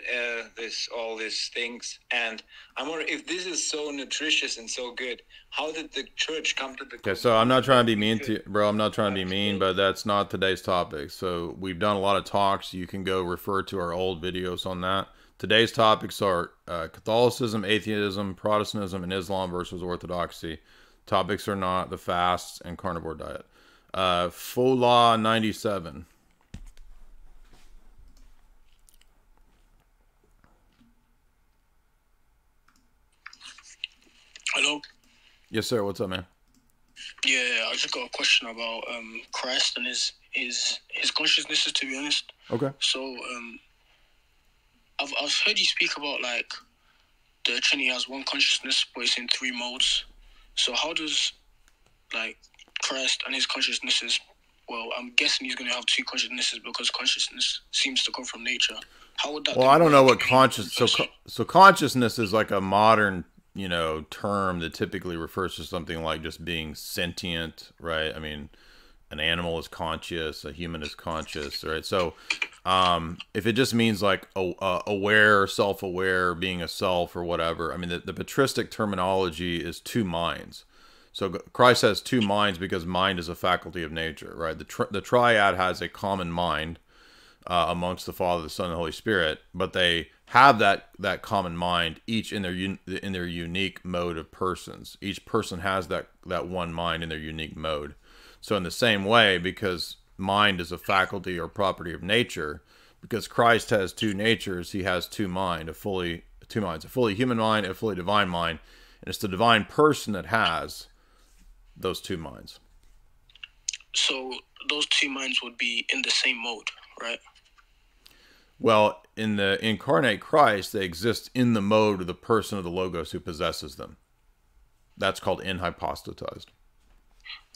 all these things, and I'm wondering if this is so nutritious and so good, how did the church come to the... Okay, so I'm not trying to be mean to you, bro, I'm not trying to be mean, but that's not today's topic. So we've done a lot of talks. You can go refer to our old videos on that. Today's topics are Catholicism, atheism, Protestantism, and Islam versus Orthodoxy. Topics are not the fasts and carnivore diet. Fola 97. Hello? Yes, sir. What's up, man? Yeah, I just got a question about Christ and his consciousnesses, to be honest. Okay. So, I've heard you speak about, like, the Trinity has one consciousness, but it's in three modes. So how does, like, Christ and his consciousnesses... Well, I'm guessing he's going to have two consciousnesses because consciousness seems to come from nature. How would that... Well, I don't know what conscious... So consciousness is like a modern... you know, term that typically refers to something like just being sentient, right? I mean, an animal is conscious, a human is conscious, right? So if it just means like aware, self-aware, being a self or whatever, I mean, the patristic terminology is two minds. So Christ has two minds because mind is a faculty of nature, right? The triad has a common mind amongst the Father, the Son, and the Holy Spirit, but they have that common mind, each in their unique mode of persons. Each person has that one mind in their unique mode. So in the same way, because mind is a faculty or property of nature, because Christ has two natures, he has two minds, a fully human mind, a fully divine mind, and it's the divine person that has those two minds. So those two minds would be in the same mode, right? Well, in the incarnate Christ, they exist in the mode of the person of the Logos who possesses them. That's called inhypostatized.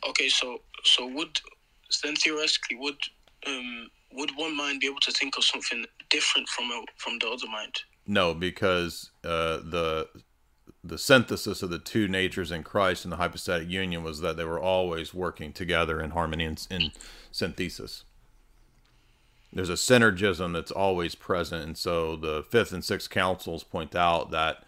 Okay, so theoretically, would one mind be able to think of something different from the other mind? No, because the synthesis of the two natures in Christ and the hypostatic union was that they were always working together in harmony and in synthesis. There's a synergism that's always present, and so the 5th and 6th councils point out that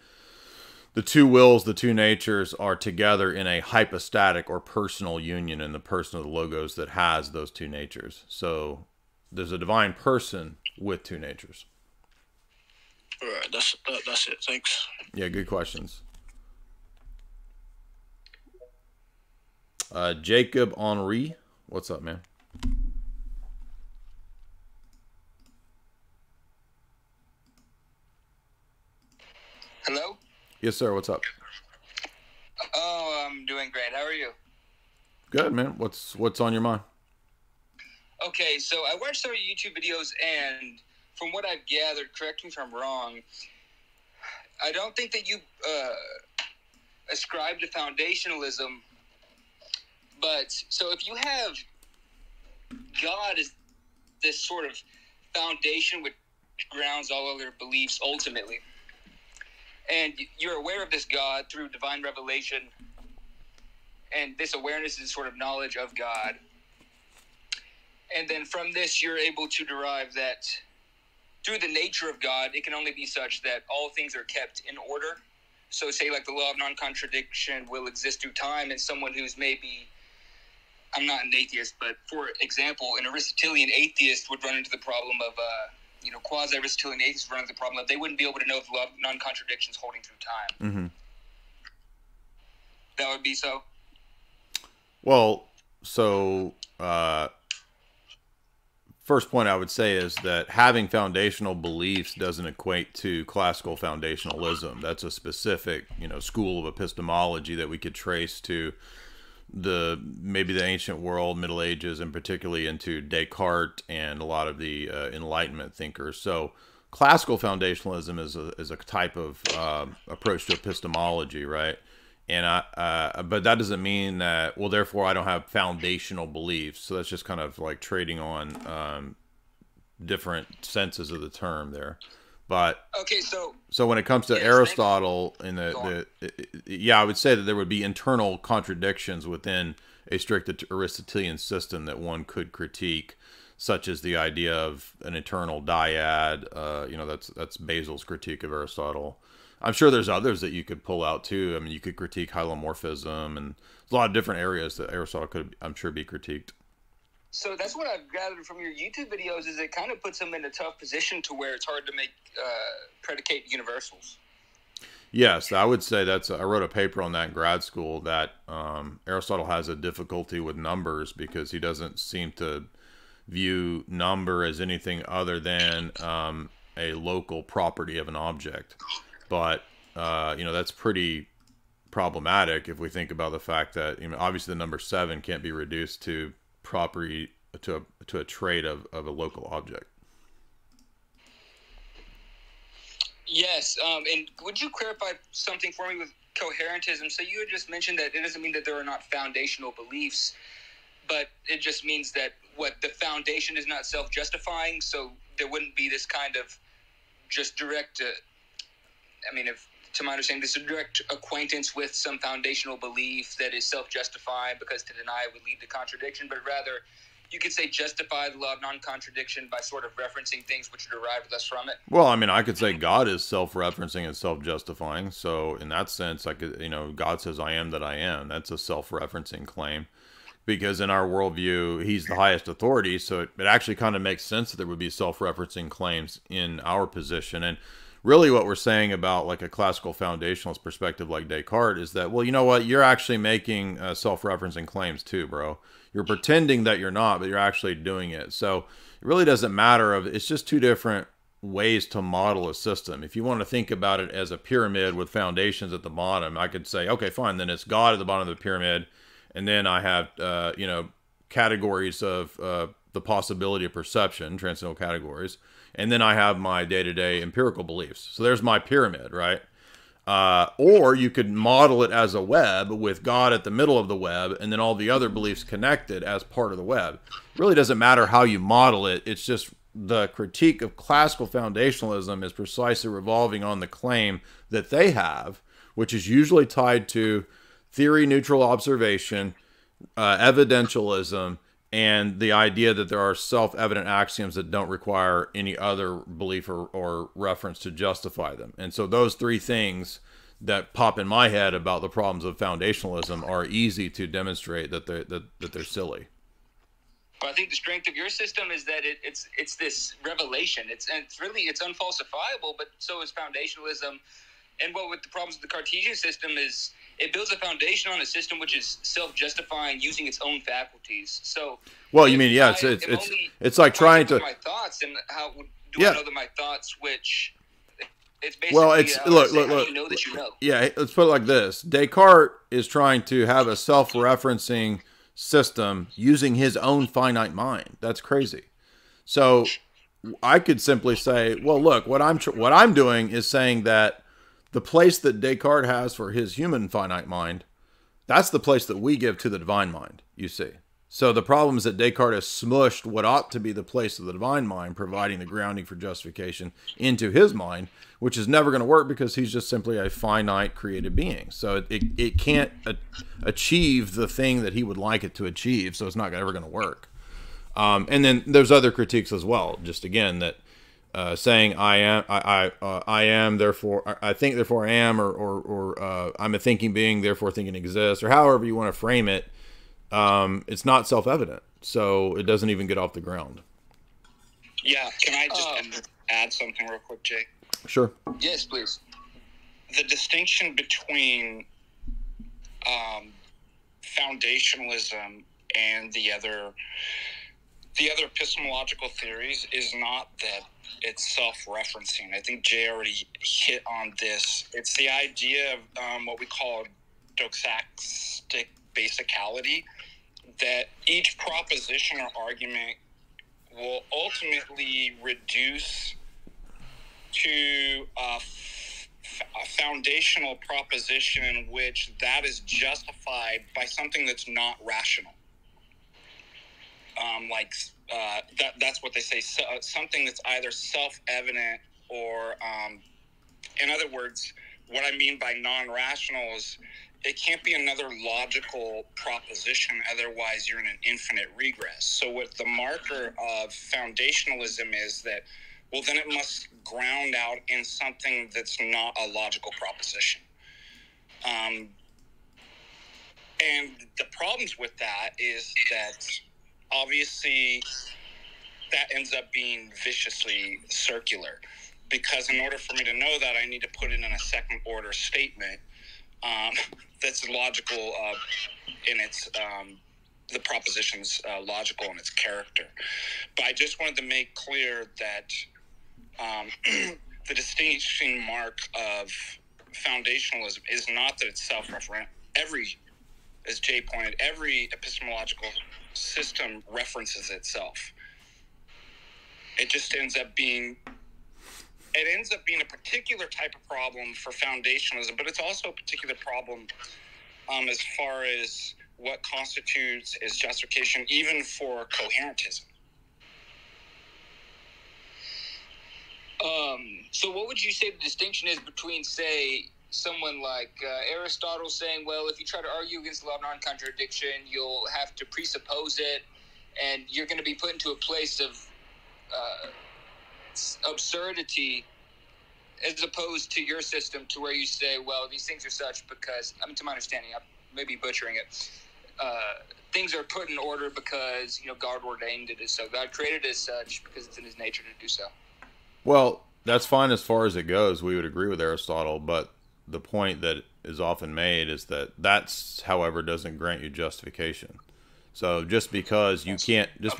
The two wills, the two natures are together in a hypostatic or personal union, and the person of the Logos that has those two natures. So there's a divine person with two natures. All right, that's it. Thanks. Yeah, good questions. Jacob Henri, what's up, man? Hello? Yes, sir. What's up? Oh, I'm doing great. How are you? Good, man. What's on your mind? Okay, so I watched some of your YouTube videos, and from what I've gathered, correct me if I'm wrong, I don't think that you ascribe to foundationalism. But so if you have God as this sort of foundation which grounds all other beliefs ultimately, and you're aware of this God through divine revelation, and this awareness is sort of knowledge of God, and then from this you're able to derive that through the nature of God, it can only be such that all things are kept in order. So say like the law of non-contradiction will exist through time, and someone who's maybe, I'm not an atheist, but for example, an Aristotelian atheist would run into the problem of quasi-Aristotelian atheists running the problem that they wouldn't be able to know if love non-contradictions holding through time. Mm-hmm. That would be so? Well, so first point I would say is that having foundational beliefs doesn't equate to classical foundationalism. That's a specific, school of epistemology that we could trace to the ancient world, Middle Ages, and particularly into Descartes and a lot of the Enlightenment thinkers. So classical foundationalism is a type of approach to epistemology, right? And but that doesn't mean that, well, therefore I don't have foundational beliefs. So that's just kind of like trading on different senses of the term there. But okay, so when it comes to Aristotle, and I would say that there would be internal contradictions within a strict Aristotelian system that one could critique, such as the idea of an eternal dyad. That's Basil's critique of Aristotle. I'm sure there's others that you could pull out too. I mean, you could critique hylomorphism, and there's a lot of different areas that Aristotle could, I'm sure, be critiqued. So that's what I've gathered from your YouTube videos, is it kind of puts them in a tough position to where it's hard to make predicate universals. Yes, I would say that's. I wrote a paper on that in grad school, that Aristotle has a difficulty with numbers because he doesn't seem to view number as anything other than a local property of an object. But that's pretty problematic if we think about the fact that obviously the number 7 can't be reduced to property, to a trait of a local object. Yes, and would you clarify something for me with coherentism? So you had just mentioned that it doesn't mean that there are not foundational beliefs, but it just means that what the foundation is not self-justifying, so there wouldn't be this kind of just direct, to my understanding, this is a direct acquaintance with some foundational belief that is self-justifying, because to deny it would lead to contradiction, but rather you could say justify the law of non-contradiction by sort of referencing things which are derived thus from it. Well, I could say God is self-referencing and self-justifying. So in that sense, I could, God says, I am that I am. That's a self-referencing claim, because in our worldview, he's the highest authority. So it actually kind of makes sense that there would be self-referencing claims in our position. And really what we're saying about like a classical foundationalist perspective like Descartes is that, well, you know what? You're actually making self-referencing claims too, bro. You're pretending that you're not, but you're actually doing it. So it really doesn't matter. It's just two different ways to model a system. If you want to think about it as a pyramid with foundations at the bottom, I could say, okay, fine. Then it's God at the bottom of the pyramid. And then I have, categories of the possibility of perception, transcendental categories. And then I have my day-to-day empirical beliefs. So there's my pyramid, right? Or you could model it as a web with God at the middle of the web and then all the other beliefs connected as part of the web. It really doesn't matter how you model it. It's just the critique of classical foundationalism is precisely revolving on the claim that they have, which is usually tied to theory-neutral observation, evidentialism, and the idea that there are self-evident axioms that don't require any other belief or reference to justify them. And so those three things that pop in my head about the problems of foundationalism are easy to demonstrate that they're silly. Well, I think the strength of your system is that it's this revelation. It's unfalsifiable, but so is foundationalism. And what with the problems with the Cartesian system is it builds a foundation on a system which is self-justifying, using its own faculties. So, well, you mean, yeah, it's like trying to my thoughts and how do I know that my thoughts, which it's basically look, you know that you know. Yeah, let's put it like this: Descartes is trying to have a self-referencing system using his own finite mind. That's crazy. So I could simply say, well, look, what I'm doing is saying that the place that Descartes has for his human finite mind, that's the place that we give to the divine mind, you see. So the problem is that Descartes has smushed what ought to be the place of the divine mind, providing the grounding for justification, into his mind, which is never going to work because he's just simply a finite created being. So it can't achieve the thing that he would like it to achieve, so it's not ever going to work. And then there's other critiques as well, just again, that saying I am, therefore I think, therefore I am, or I'm a thinking being, therefore thinking exists, or however you want to frame it. It's not self-evident, so it doesn't even get off the ground. Yeah, can I just add something real quick, Jake? Sure. Yes, please. The distinction between foundationalism and the other epistemological theories is not that it's self-referencing. I think Jay already hit on this. It's the idea of what we call doxastic basicality, that each proposition or argument will ultimately reduce to a foundational proposition in which that is justified by something that's not rational. That's what they say, so, something that's either self-evident or, in other words, what I mean by non-rational is it can't be another logical proposition, otherwise you're in an infinite regress. So what the marker of foundationalism is that, well, then it must ground out in something that's not a logical proposition. And the problems with that is that obviously that ends up being viciously circular, because in order for me to know that, I need to put it in a second order statement that's logical in its the proposition's logical in its character. But I just wanted to make clear that the distinguishing mark of foundationalism is not that it's self-referent. As Jay pointed, every epistemological system references itself. It just ends up being a particular type of problem for foundationalism, but it's also a particular problem as far as what constitutes as justification, even for coherentism. So what would you say the distinction is between, say, someone like Aristotle saying, well, if you try to argue against the law of non-contradiction, you'll have to presuppose it, and you're going to be put into a place of absurdity, as opposed to your system, to where you say, well, these things are such because, I mean, to my understanding, I may be butchering it, things are put in order because, you know, God ordained it as so. God created it as such because it's in his nature to do so. Well, that's fine as far as it goes. We would agree with Aristotle, but the point that is often made is that that's, however, doesn't grant you justification. So just because you can't, just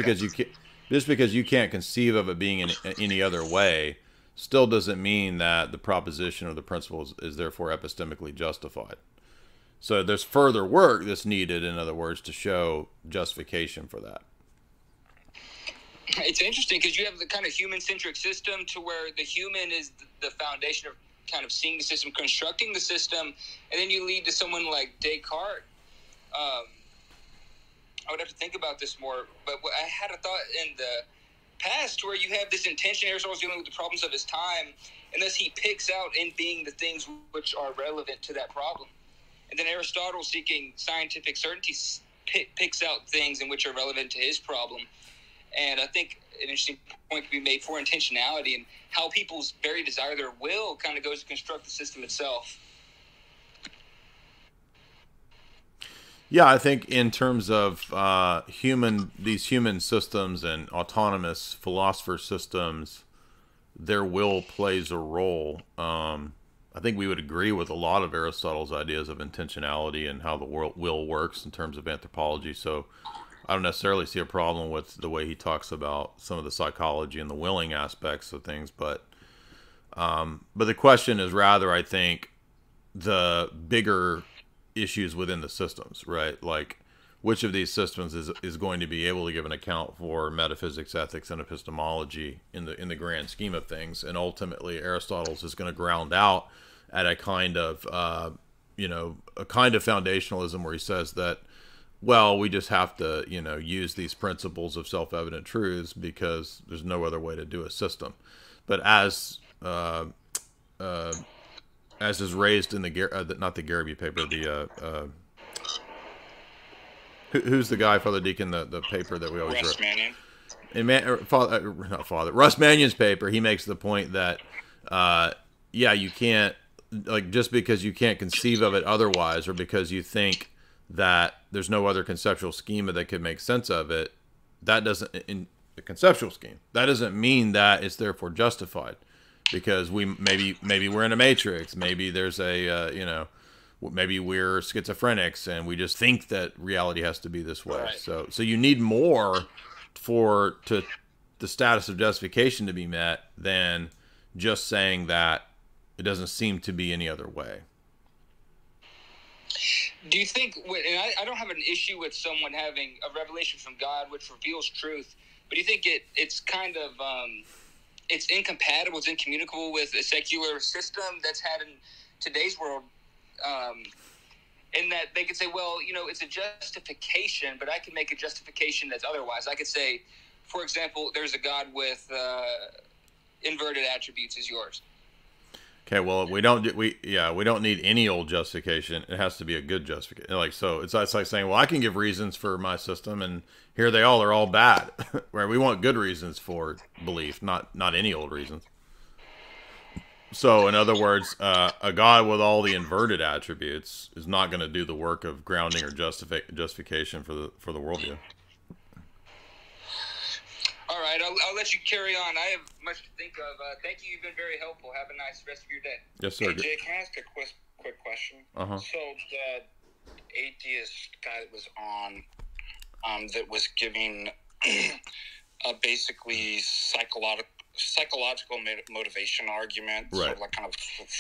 because you can't conceive of it being in any other way, still doesn't mean that the proposition or the principle is therefore epistemically justified. So there's further work that's needed, in other words, to show justification for that. It's interesting because you have the kind of human-centric system to where the human is the foundation of kind of seeing the system, constructing the system, and then you lead to someone like Descartes. I would have to think about this more, but I had a thought in the past where you have this intention Aristotle's dealing with the problems of his time, and thus he picks out in being the things which are relevant to that problem. And then Aristotle, seeking scientific certainty, picks out things in which are relevant to his problem. And I think an interesting point could be made for intentionality and how people's very desire, their will, kind of goes to construct the system itself. Yeah, I think in terms of these human systems and autonomous philosopher systems, their will plays a role. I think we would agree with a lot of Aristotle's ideas of intentionality and how the world will works in terms of anthropology. So I don't necessarily see a problem with the way he talks about some of the psychology and the willing aspects of things. But the question is rather, I think, the bigger issues within the systems, right? Like, which of these systems is going to be able to give an account for metaphysics, ethics, and epistemology in the grand scheme of things? And ultimately, Aristotle's is going to ground out at a kind of foundationalism, where he says that, well, we just have to use these principles of self-evident truths because there's no other way to do a system. But as is raised in the not the Garibay paper, the who's the guy, Father Deacon, the paper that we always Russ Mannion. Russ Mannion's paper. He makes the point that yeah, you can't, like, just because you can't conceive of it otherwise, or because you think that there's no other conceptual schema that could make sense of it, that doesn't, in the conceptual scheme, that doesn't mean that it's therefore justified, because we maybe we're in a matrix, maybe there's a maybe we're schizophrenics and we just think that reality has to be this way. Right. So you need more to the status of justification to be met than just saying that it doesn't seem to be any other way. Do you think, and I don't have an issue with someone having a revelation from God which reveals truth, but do you think it's kind of, it's incompatible, it's incommunicable with a secular system that's had in today's world? In that they could say, well, it's a justification, but I can make a justification that's otherwise. I could say, for example, there's a God with inverted attributes is yours. Okay, well, we don't need any old justification. It has to be a good justification. Like, so it's like saying, well, I can give reasons for my system, and here they all are all bad. Right? We want good reasons for belief, not any old reasons. So, in other words, a God with all the inverted attributes is not going to do the work of grounding or justification for the worldview. All right, I'll let you carry on. I have much to think of. Thank you. You've been very helpful. Have a nice rest of your day. Yes, sir. Hey, Jay, can I ask a quick question? Uh-huh. So the atheist guy that was on, that was giving a basically psychological motivation argument, right. Sort of like kind of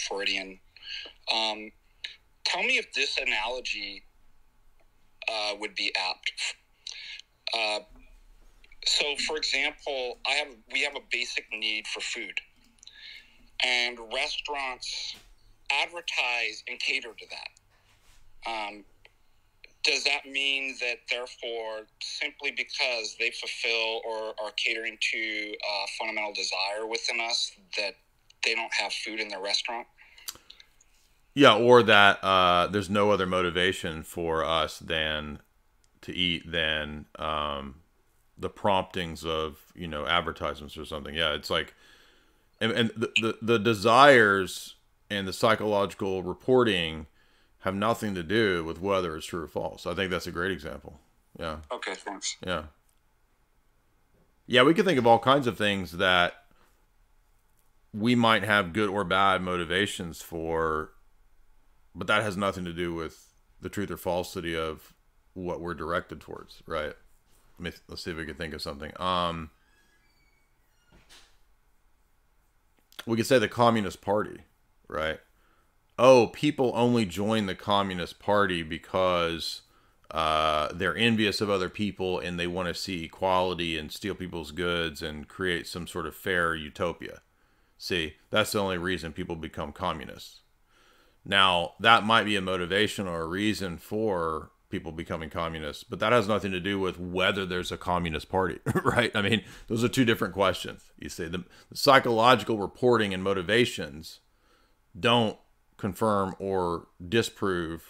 Freudian. Tell me if this analogy would be apt. So, for example, we have a basic need for food, and restaurants advertise and cater to that. Does that mean that, therefore, simply because they fulfill or are catering to a fundamental desire within us, that they don't have food in their restaurant? Yeah, or that there's no other motivation for us than to eat than the promptings of advertisements or something. Yeah, it's like, and the desires and the psychological reporting have nothing to do with whether it's true or false. I think that's a great example. Yeah. Okay, thanks. Yeah. Yeah, we can think of all kinds of things that we might have good or bad motivations for, but that has nothing to do with the truth or falsity of what we're directed towards, right? Let's see if we can think of something. We could say the Communist Party, right? Oh, people only join the Communist Party because they're envious of other people and they want to see equality and steal people's goods and create some sort of fair utopia. See, that's the only reason people become communists. Now, that might be a motivation or a reason for people becoming communists, but that has nothing to do with whether there's a Communist Party, right? I mean, those are two different questions. You see, the psychological reporting and motivations don't confirm or disprove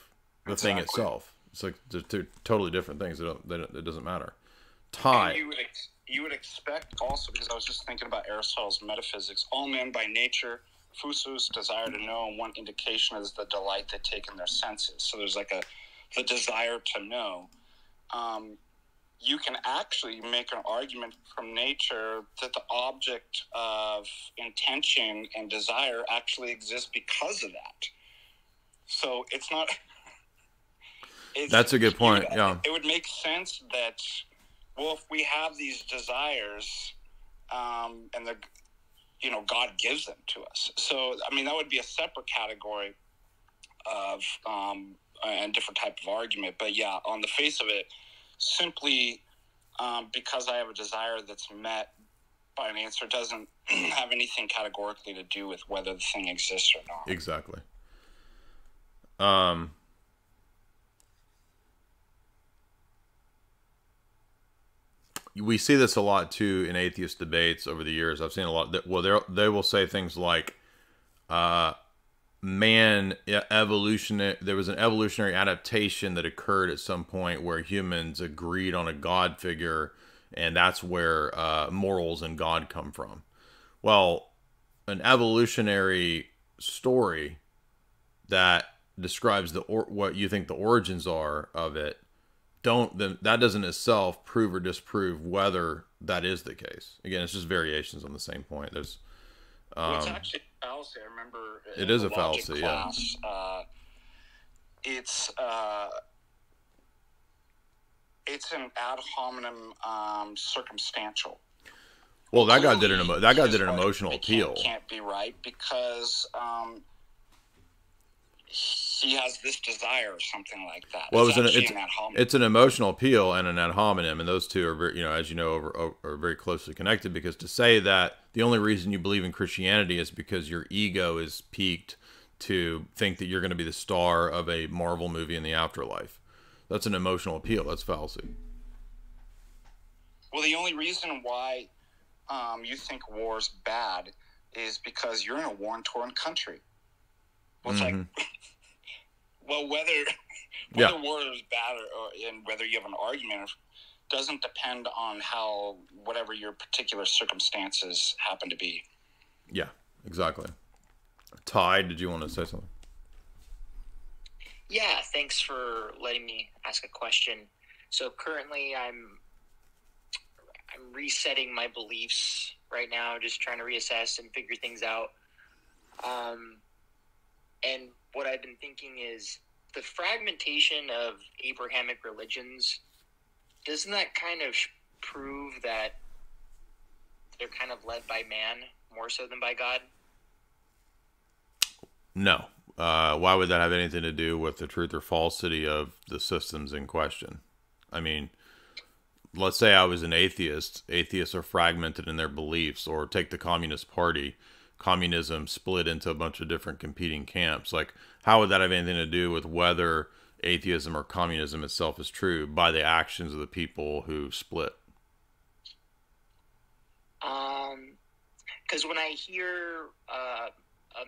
the thing itself. It's like they're totally different things. It doesn't matter. Time. You would expect also, because I was just thinking about Aristotle's metaphysics, all men by nature, fusus, desire to know, and one indication is the delight they take in their senses. So there's like a the desire to know, you can actually make an argument from nature that the object of intention and desire actually exists because of that. So it's not... That's a good point, yeah. It would make sense that, well, if we have these desires, and they're, you know, God gives them to us. So, I mean, that would be a separate category of and different type of argument. But yeah, on the face of it, simply because I have a desire that's met by an answer doesn't have anything categorically to do with whether the thing exists or not. Exactly. We see this a lot too in atheist debates over the years. I've seen a lot that, well, they will say things like, there was an evolutionary adaptation that occurred at some point where humans agreed on a God figure, and that's where morals and God come from. Well, an evolutionary story that describes what you think the origins are of it, that doesn't itself prove or disprove whether that is the case. Again, it's just variations on the same point. There's it's actually a fallacy. I remember it is a fallacy class, yeah. It's an ad hominem circumstantial. Well, that guy did an emotional appeal. It can't be right because he has this desire or something like that. Well, it's an emotional appeal and an ad hominem, and those two are very, as you know, are very closely connected, because to say that the only reason you believe in Christianity is because your ego is piqued to think that you're going to be the star of a Marvel movie in the afterlife, that's an emotional appeal. That's fallacy. Well, the only reason why you think war's bad is because you're in a war-torn country. Well, it's like, well, whether war is bad and whether you have an argument doesn't depend on how whatever your particular circumstances happen to be. Yeah, exactly. Ty, did you want to say something? Yeah, thanks for letting me ask a question. So currently, I'm resetting my beliefs right now, just trying to reassess and figure things out. And what I've been thinking is the fragmentation of Abrahamic religions, doesn't that kind of prove that they're kind of led by man more so than by God? No. Why would that have anything to do with the truth or falsity of the systems in question? I mean, let's say I was an atheist. Atheists are fragmented in their beliefs, or take the Communist Party. Communism split into a bunch of different competing camps. Like, how would that have anything to do with whether atheism or communism itself is true by the actions of the people who split? Because when I hear a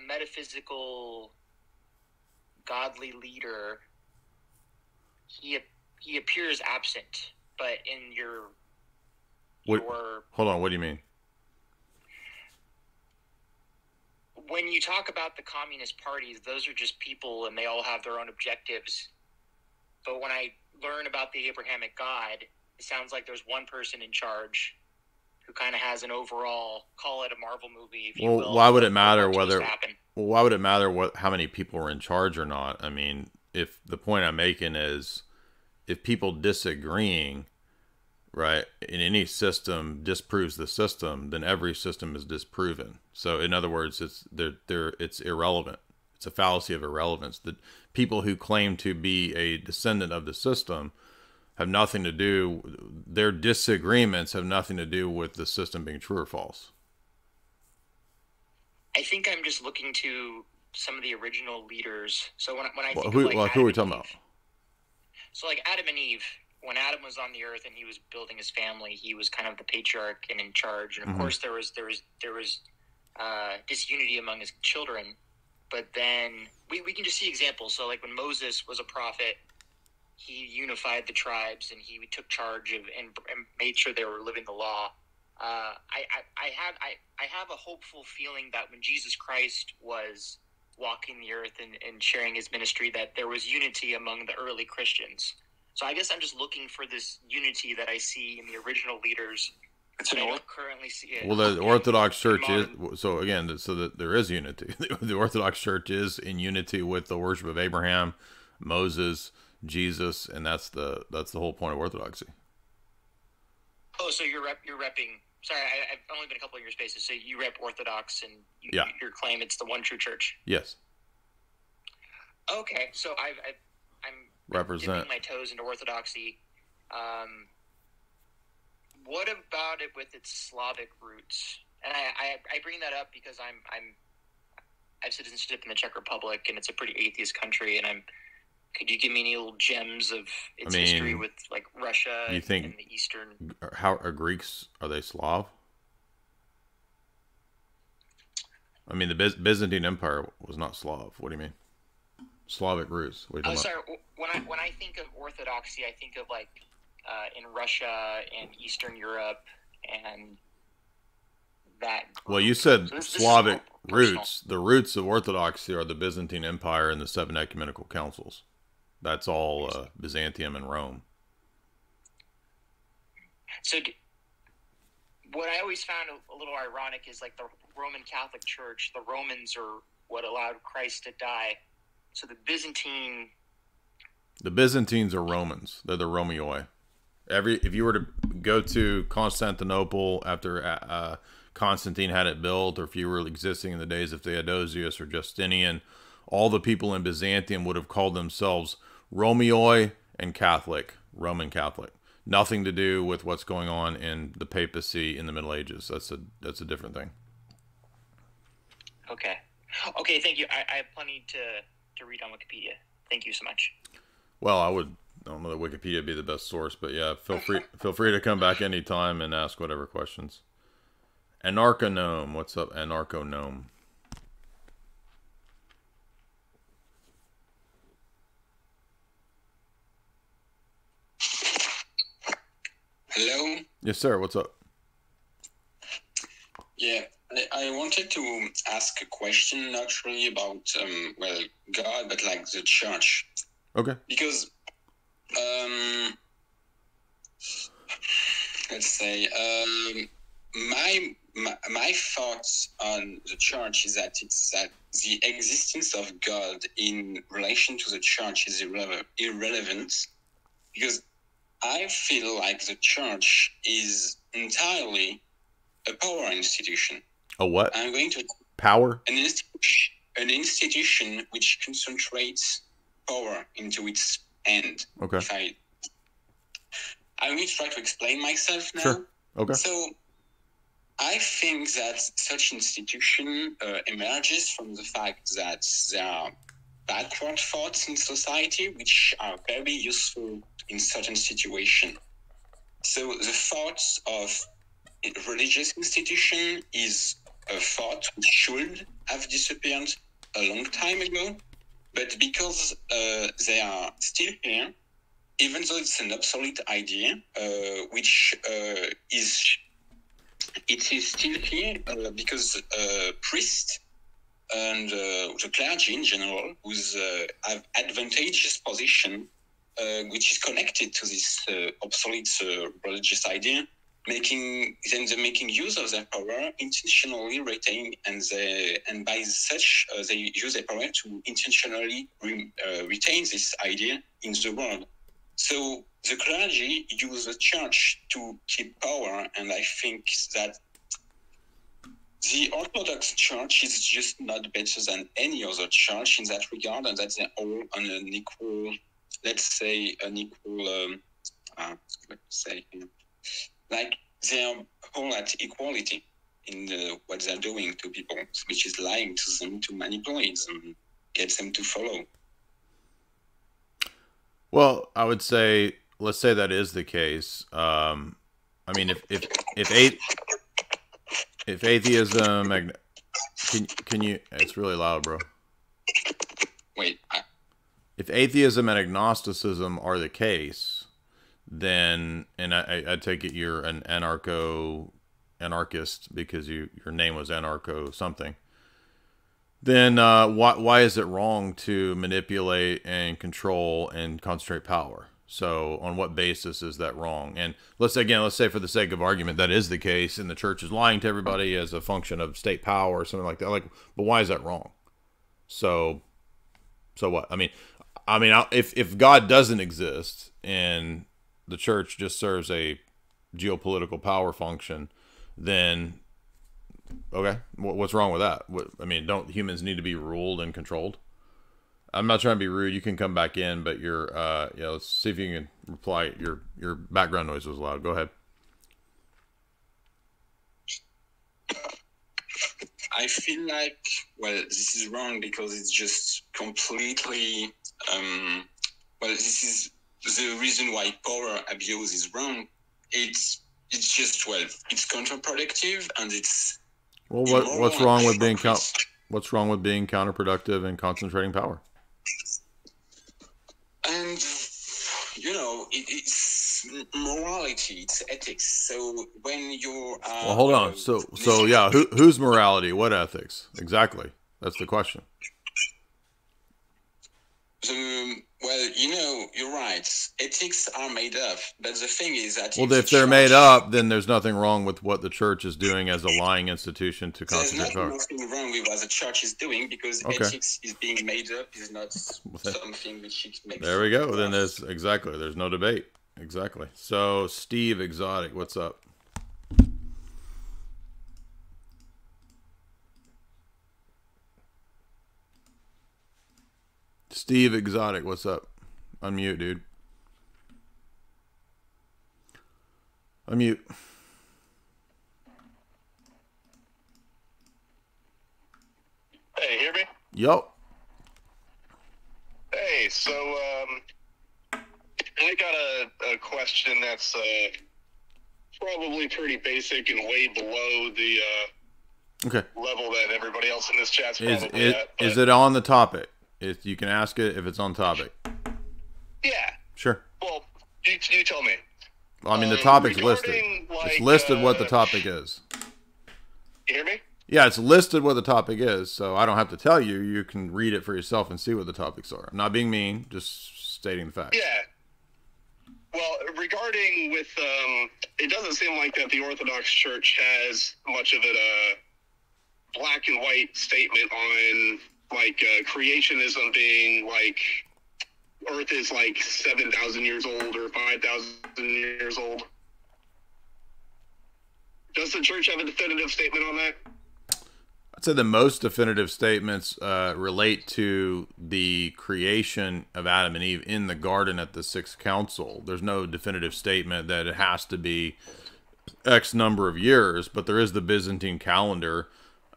metaphysical godly leader, he appears absent, but in hold on, what do you mean? When you talk about the Communist Parties, those are just people and they all have their own objectives. But when I learn about the Abrahamic God, it sounds like there's one person in charge who kind of has an overall, call it a Marvel movie, if you will. Why would it matter how many people are in charge or not? I mean, if the point I'm making is if people disagreeing, right, in any system disproves the system, then every system is disproven. So in other words, it's irrelevant. It's a fallacy of irrelevance. The people who claim to be a descendant of the system have nothing to do. Their disagreements have nothing to do with the system being true or false. I think I'm just looking to some of the original leaders. So when I think who are we talking about? So like Adam and Eve. When Adam was on the earth and he was building his family, he was kind of the patriarch and in charge. And of course, there was disunity among his children. But then we can just see examples. So like when Moses was a prophet, he unified the tribes and he took charge of and made sure they were living the law. I have a hopeful feeling that when Jesus Christ was walking the earth and sharing his ministry, that there was unity among the early Christians. So I guess I'm just looking for this unity that I see in the original leaders. It's I don't currently see it. Well, the Orthodox Church is, so again, so that there is unity. The Orthodox Church is in unity with the worship of Abraham, Moses, Jesus, and that's the whole point of Orthodoxy. Oh, so you're repping. Sorry, I've only been a couple of your spaces. So you rep Orthodox, and you, yeah, your claim it's the one true church. Yes. Okay, so I'm dipping my toes into Orthodoxy. What about it with its Slavic roots? And I bring that up because I have citizenship in the Czech Republic, and it's a pretty atheist country. And could you give me any little gems of its history with like Russia and the Eastern? How are Greeks? Are they Slav? I mean, the Byzantine Empire was not Slav. What do you mean? Slavic roots. Oh, sorry. When I think of Orthodoxy, I think of like in Russia and Eastern Europe and that group. Well, you said so Slavic roots. The roots of Orthodoxy are the Byzantine Empire and the seven ecumenical councils. That's all Byzantium and Rome. So what I always found a little ironic is like the Roman Catholic Church, the Romans are what allowed Christ to die. So the Byzantines are Romans. They're the Romeoi. If you were to go to Constantinople after Constantine had it built, or if you were existing in the days of Theodosius or Justinian, all the people in Byzantium would have called themselves Romeoi and Catholic, Roman Catholic. Nothing to do with what's going on in the papacy in the Middle Ages. That's a different thing. Okay. Okay, thank you. I have plenty to read on Wikipedia. Thank you so much. Well, I don't know that Wikipedia would be the best source, but yeah, feel free to come back anytime and ask whatever questions. Anarchonome, what's up, Anarchonome? Hello. Yes, sir. What's up? Yeah. I wanted to ask a question, not really about, God, but like the church. Okay. Because, let's say, my thoughts on the church is that it's that the existence of God in relation to the church is irrelevant, because I feel like the church is entirely a power institution. A what? I'm going to power an institution which concentrates power into its end. Okay. If I will try to explain myself now. Sure. Okay. So I think that such institution emerges from the fact that there are backward thoughts in society which are very useful in certain situations. So the thoughts of religious institution is a thought which should have disappeared a long time ago, but because they are still here, even though it's an obsolete idea, which is still here because priests and the clergy in general, who's have advantageous position, which is connected to this obsolete religious idea, making use of their power intentionally, retain and by such they use their power to intentionally retain this idea in the world. So the clergy use the church to keep power, and I think that the Orthodox Church is just not better than any other church in that regard, and that they're all on an equal, like they are all at equality in what they're doing to people, which is lying to them, to manipulate them, get them to follow. Well, I would say, let's say that is the case. I mean, if atheism, can you? It's really loud, bro. Wait. If atheism and agnosticism are the case, then, and I take it you're an anarchist because your name was anarcho something. then why is it wrong to manipulate and control and concentrate power? So on what basis is that wrong? And let's say for the sake of argument that is the case and the church is lying to everybody as a function of state power or something like that. Like, but why is that wrong? So what? I mean, if God doesn't exist and the church just serves a geopolitical power function, then okay, what's wrong with that? I mean, don't humans need to be ruled and controlled? I'm not trying to be rude. You can come back in, but you're, yeah, let's see if you can reply. Your background noise was loud. Go ahead. I feel like, well, this is wrong because it's just completely, well, this is the reason why power abuse is wrong. It's just, well, it's counterproductive and it's. Well, what's wrong with being counterproductive and concentrating power? And, you know, it's morality, it's ethics. So when you're... well, hold on. So yeah, whose morality? What ethics? Exactly. That's the question. Well, you know, you're right. Ethics are made up. But the thing is that... Well, if they're made up, then there's nothing wrong with what the church is doing as a lying institution to concentrate power. There's nothing wrong with what the church is doing because ethics is being made up. It's not something which it makes... There we go. Then there's... Exactly. There's no debate. Exactly. So, Steve Exotic, what's up? Steve Exotic, what's up? Unmute, dude. Unmute. Hey, hear me? Yup. Hey, so I got a question that's probably pretty basic and way below the level that everybody else in this chat's probably at. But... Is it on the topic? If you can ask it if it's on topic. Yeah. Sure. Well, you tell me. Well, I mean, the topic's listed. Like, it's listed what the topic is. You hear me? Yeah, it's listed what the topic is, so I don't have to tell you. You can read it for yourself and see what the topics are. I'm not being mean, just stating the facts. Yeah. Well, regarding with, it doesn't seem like that the Orthodox Church has much of a black and white statement on... like creationism being like Earth is like 7,000 years old or 5,000 years old. Does the church have a definitive statement on that? I'd say the most definitive statements relate to the creation of Adam and Eve in the garden at the Sixth Council. There's no definitive statement that it has to be X number of years, but there is the Byzantine calendar.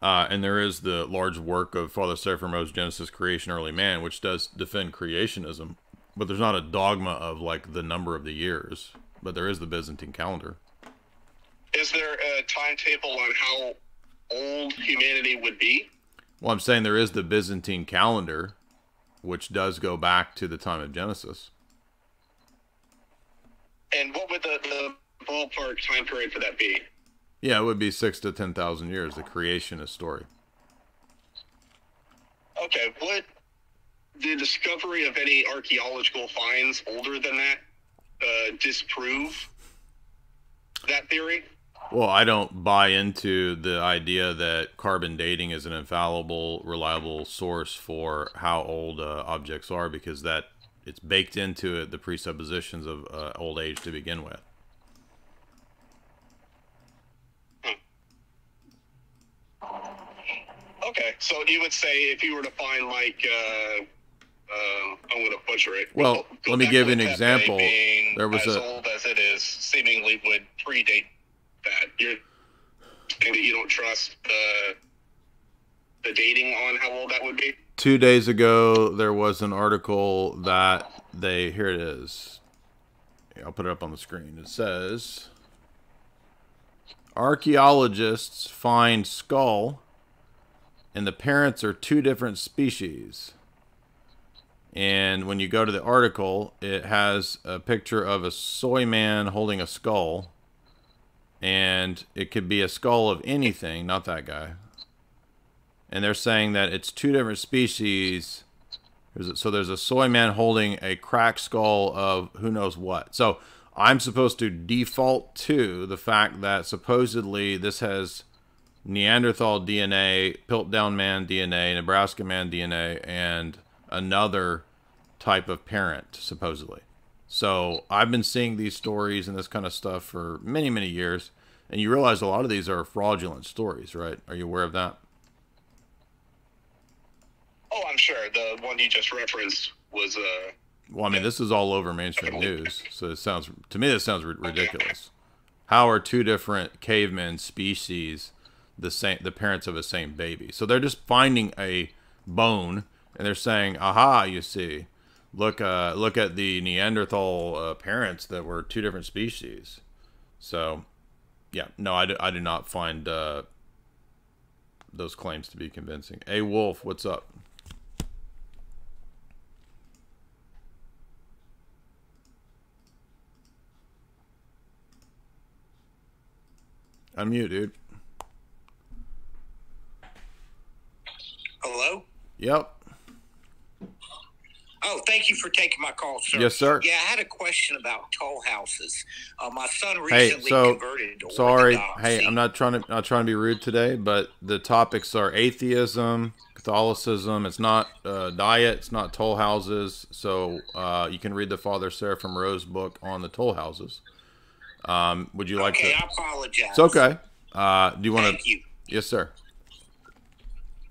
And there is the large work of Father Seraphim's Genesis, Creation, Early Man, which does defend creationism, but there's not a dogma of like the number of the years, but there is the Byzantine calendar. Is there a timetable on how old humanity would be? Well, I'm saying there is the Byzantine calendar, which does go back to the time of Genesis. And what would the ballpark time period for that be? Yeah, it would be 6,000 to 10,000 years, the creationist story. Okay, would the discovery of any archaeological finds older than that disprove that theory? Well, I don't buy into the idea that carbon dating is an infallible, reliable source for how old objects are, because that it's baked into it the presuppositions of old age to begin with. Okay, so you would say if you were to find like, I'm gonna butcher it. Well, let me give you an example. There was as old as it is, seemingly would predate that. You're saying that you don't trust the dating on how old that would be. 2 days ago, there was an article that they here it is. I'll put it up on the screen. It says, archaeologists find skull. And the parents are two different species. And when you go to the article, it has a picture of a soy man holding a skull. And it could be a skull of anything, not that guy. and they're saying that it's two different species. So there's a soy man holding a cracked skull of who knows what. So I'm supposed to default to the fact that supposedly this has Neanderthal DNA, Piltdown man DNA, Nebraska man DNA, and another type of parent, supposedly. So I've been seeing these stories and this kind of stuff for many, many years. And you realize a lot of these are fraudulent stories, right? Are you aware of that? Oh, I'm sure. The one you just referenced was... well, I mean, this is all over mainstream news. So it sounds, to me, this sounds ridiculous. How are two different cavemen species the parents of the same baby? So they're just finding a bone and they're saying, aha, you see, look, look at the Neanderthal parents that were two different species. So, yeah, no, I do not find those claims to be convincing. Hey, Wolf, what's up? Unmute, dude. Hello? Yep. Oh, thank you for taking my call, sir. Yes, sir. Yeah, I had a question about toll houses. My son recently converted to Orthodoxy. Hey, I'm not trying to be rude today, but the topics are atheism, Catholicism. It's not diet. It's not toll houses. So you can read the Father Seraphim Rose book on the toll houses. Would you like to? Okay, I apologize. It's okay. Do you want to? Thank you. Yes, sir.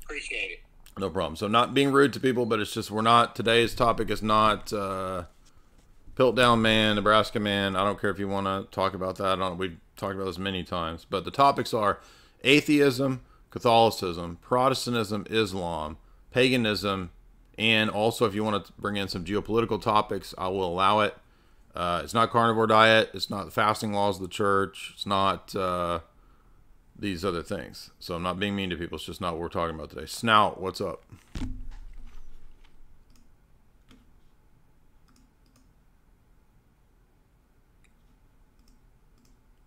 Appreciate it. No problem. So not being rude to people, but it's just we're not, today's topic is not Piltdown man, Nebraska man. I don't care if you want to talk about that. We've talked about this many times. But the topics are atheism, Catholicism, Protestantism, Islam, paganism, and also if you want to bring in some geopolitical topics, I will allow it. It's not carnivore diet. It's not the fasting laws of the church. It's not... these other things. So I'm not being mean to people. It's just not what we're talking about today. Snout, what's up?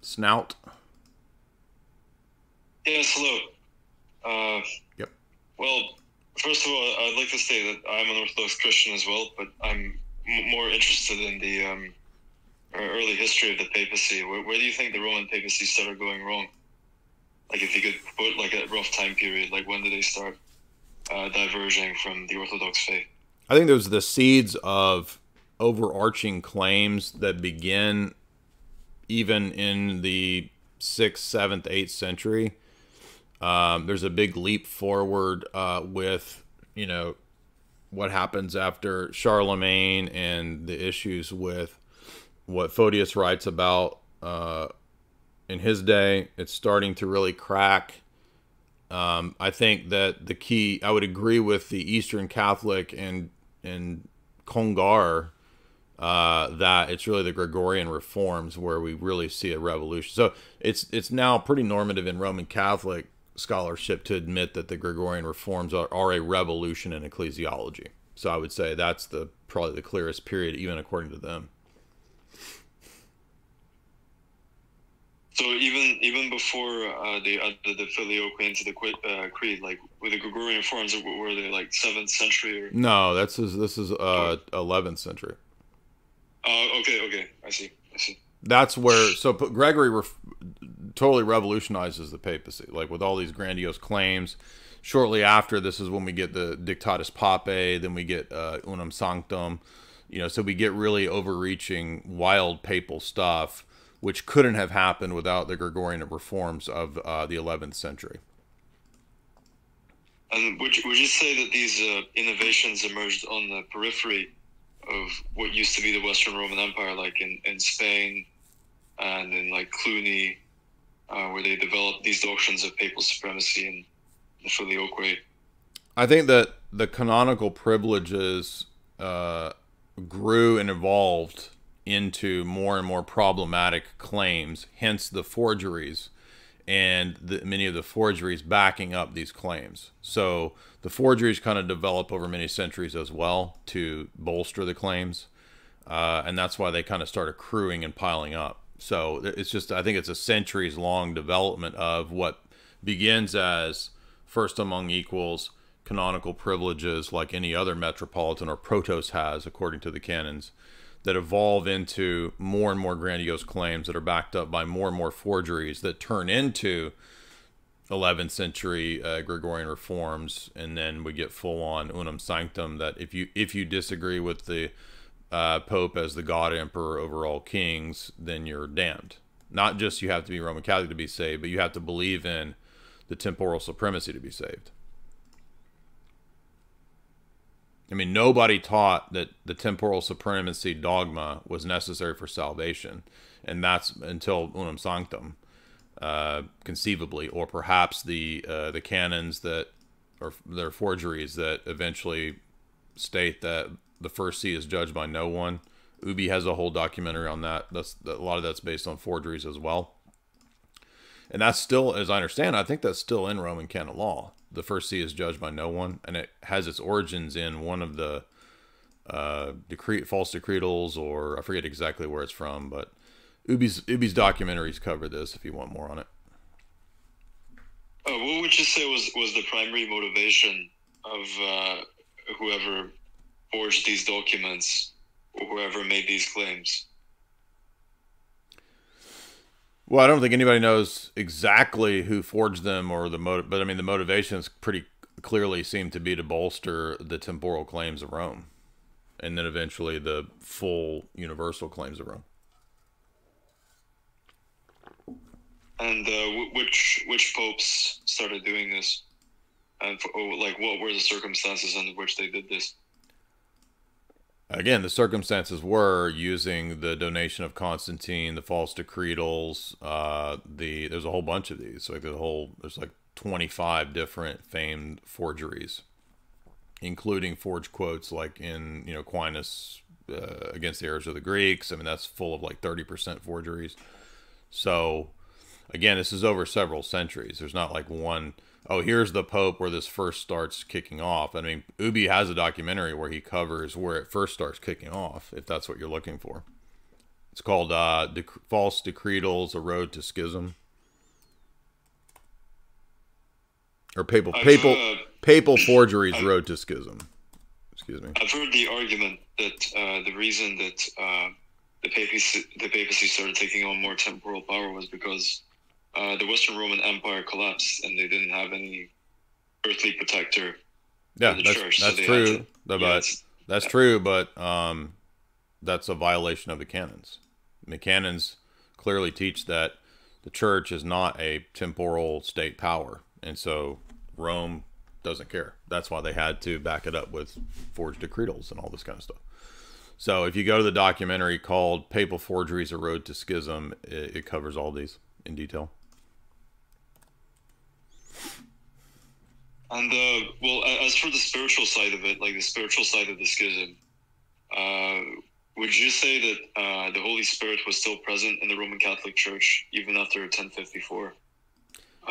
Snout? Yes, hello. Yep. Well, first of all, I'd like to say that I'm an Orthodox Christian as well, but I'm more interested in the early history of the papacy. Where do you think the Roman papacy started going wrong? Like, if you could put, like, a rough time period, like, when did they start diverging from the Orthodox faith? I think those are the seeds of overarching claims that begin even in the 6th, 7th, 8th century. There's a big leap forward with, you know, what happens after Charlemagne and the issues with what Photius writes about, in his day. It's starting to really crack. I think that the key, I would agree with the Eastern Catholic and Congar, that it's really the Gregorian reforms where we really see a revolution. So it's now pretty normative in Roman Catholic scholarship to admit that the Gregorian reforms are a revolution in ecclesiology. So I would say that's probably the clearest period, even according to them. So even before they added the Filioque to the creed, like with the Gregorian reforms, were they like 7th century? Or? No, this is 11th century. Okay, I see. That's where Gregory totally revolutionizes the papacy, like with all these grandiose claims. Shortly after, this is when we get the Dictatus Papae, then we get Unum Sanctum, you know. So we get really overreaching, wild papal stuff, which couldn't have happened without the Gregorian reforms of the 11th century. And would you say that these innovations emerged on the periphery of what used to be the Western Roman Empire, like in Spain and in like Cluny, where they developed these doctrines of papal supremacy and the Filioque? I think that the canonical privileges grew and evolved into more and more problematic claims, hence the forgeries and many of the forgeries backing up these claims. So the forgeries kind of develop over many centuries as well to bolster the claims. And that's why they kind of start accruing and piling up. So it's just, I think it's a centuries long development of what begins as first among equals, canonical privileges like any other metropolitan or protos has, according to the canons, that evolve into more and more grandiose claims that are backed up by more and more forgeries that turn into 11th century Gregorian reforms, and then we get full-on unum sanctum, that if you disagree with the Pope as the God Emperor over all kings, then you're damned. Not just you have to be Roman Catholic to be saved, but you have to believe in the temporal supremacy to be saved. I mean, nobody taught that the temporal supremacy dogma was necessary for salvation, and that's until unum sanctum, conceivably, or perhaps the canons that are their forgeries that eventually state that the first see is judged by no one. Ubi has a whole documentary on that. That's a lot of that's based on forgeries as well, and that's still, as I understand, I think that's still in Roman canon law. The first see is judged by no one, and it has its origins in one of the false decretals, or I forget exactly where it's from, but Ubi's documentaries cover this if you want more on it. What would you say was the primary motivation of whoever forged these documents, or whoever made these claims? Well, I don't think anybody knows exactly who forged them or the motive, but I mean, the motivations pretty clearly seem to be to bolster the temporal claims of Rome, and then eventually the full universal claims of Rome. And which popes started doing this, and what were the circumstances under which they did this? Again, the circumstances were using the donation of Constantine, the false decretals, there's a whole bunch of these. Like there's like 25 different famed forgeries, including forged quotes like in, Aquinas against the errors of the Greeks. I mean, that's full of like 30% forgeries. So again, this is over several centuries. There's not like one, oh, here's the Pope where this first starts kicking off. I mean, Ubi has a documentary where he covers where it first starts kicking off, if that's what you're looking for. It's called False Decretals, A Road to Schism. Or Papal Forgeries, Road to Schism. Excuse me. I've heard the argument that the reason that the papacy started taking on more temporal power was because the Western Roman Empire collapsed, and they didn't have any earthly protector. Yeah, the church, that's so true. That's true, but that's a violation of the canons. And the canons clearly teach that the church is not a temporal state power, and so Rome doesn't care. That's why they had to back it up with forged decretals and all this kind of stuff. So if you go to the documentary called Papal Forgeries, A Road to Schism, it covers all these in detail. And well, as for the spiritual side of it, like the spiritual side of the schism, would you say that the Holy Spirit was still present in the Roman Catholic Church even after 1054?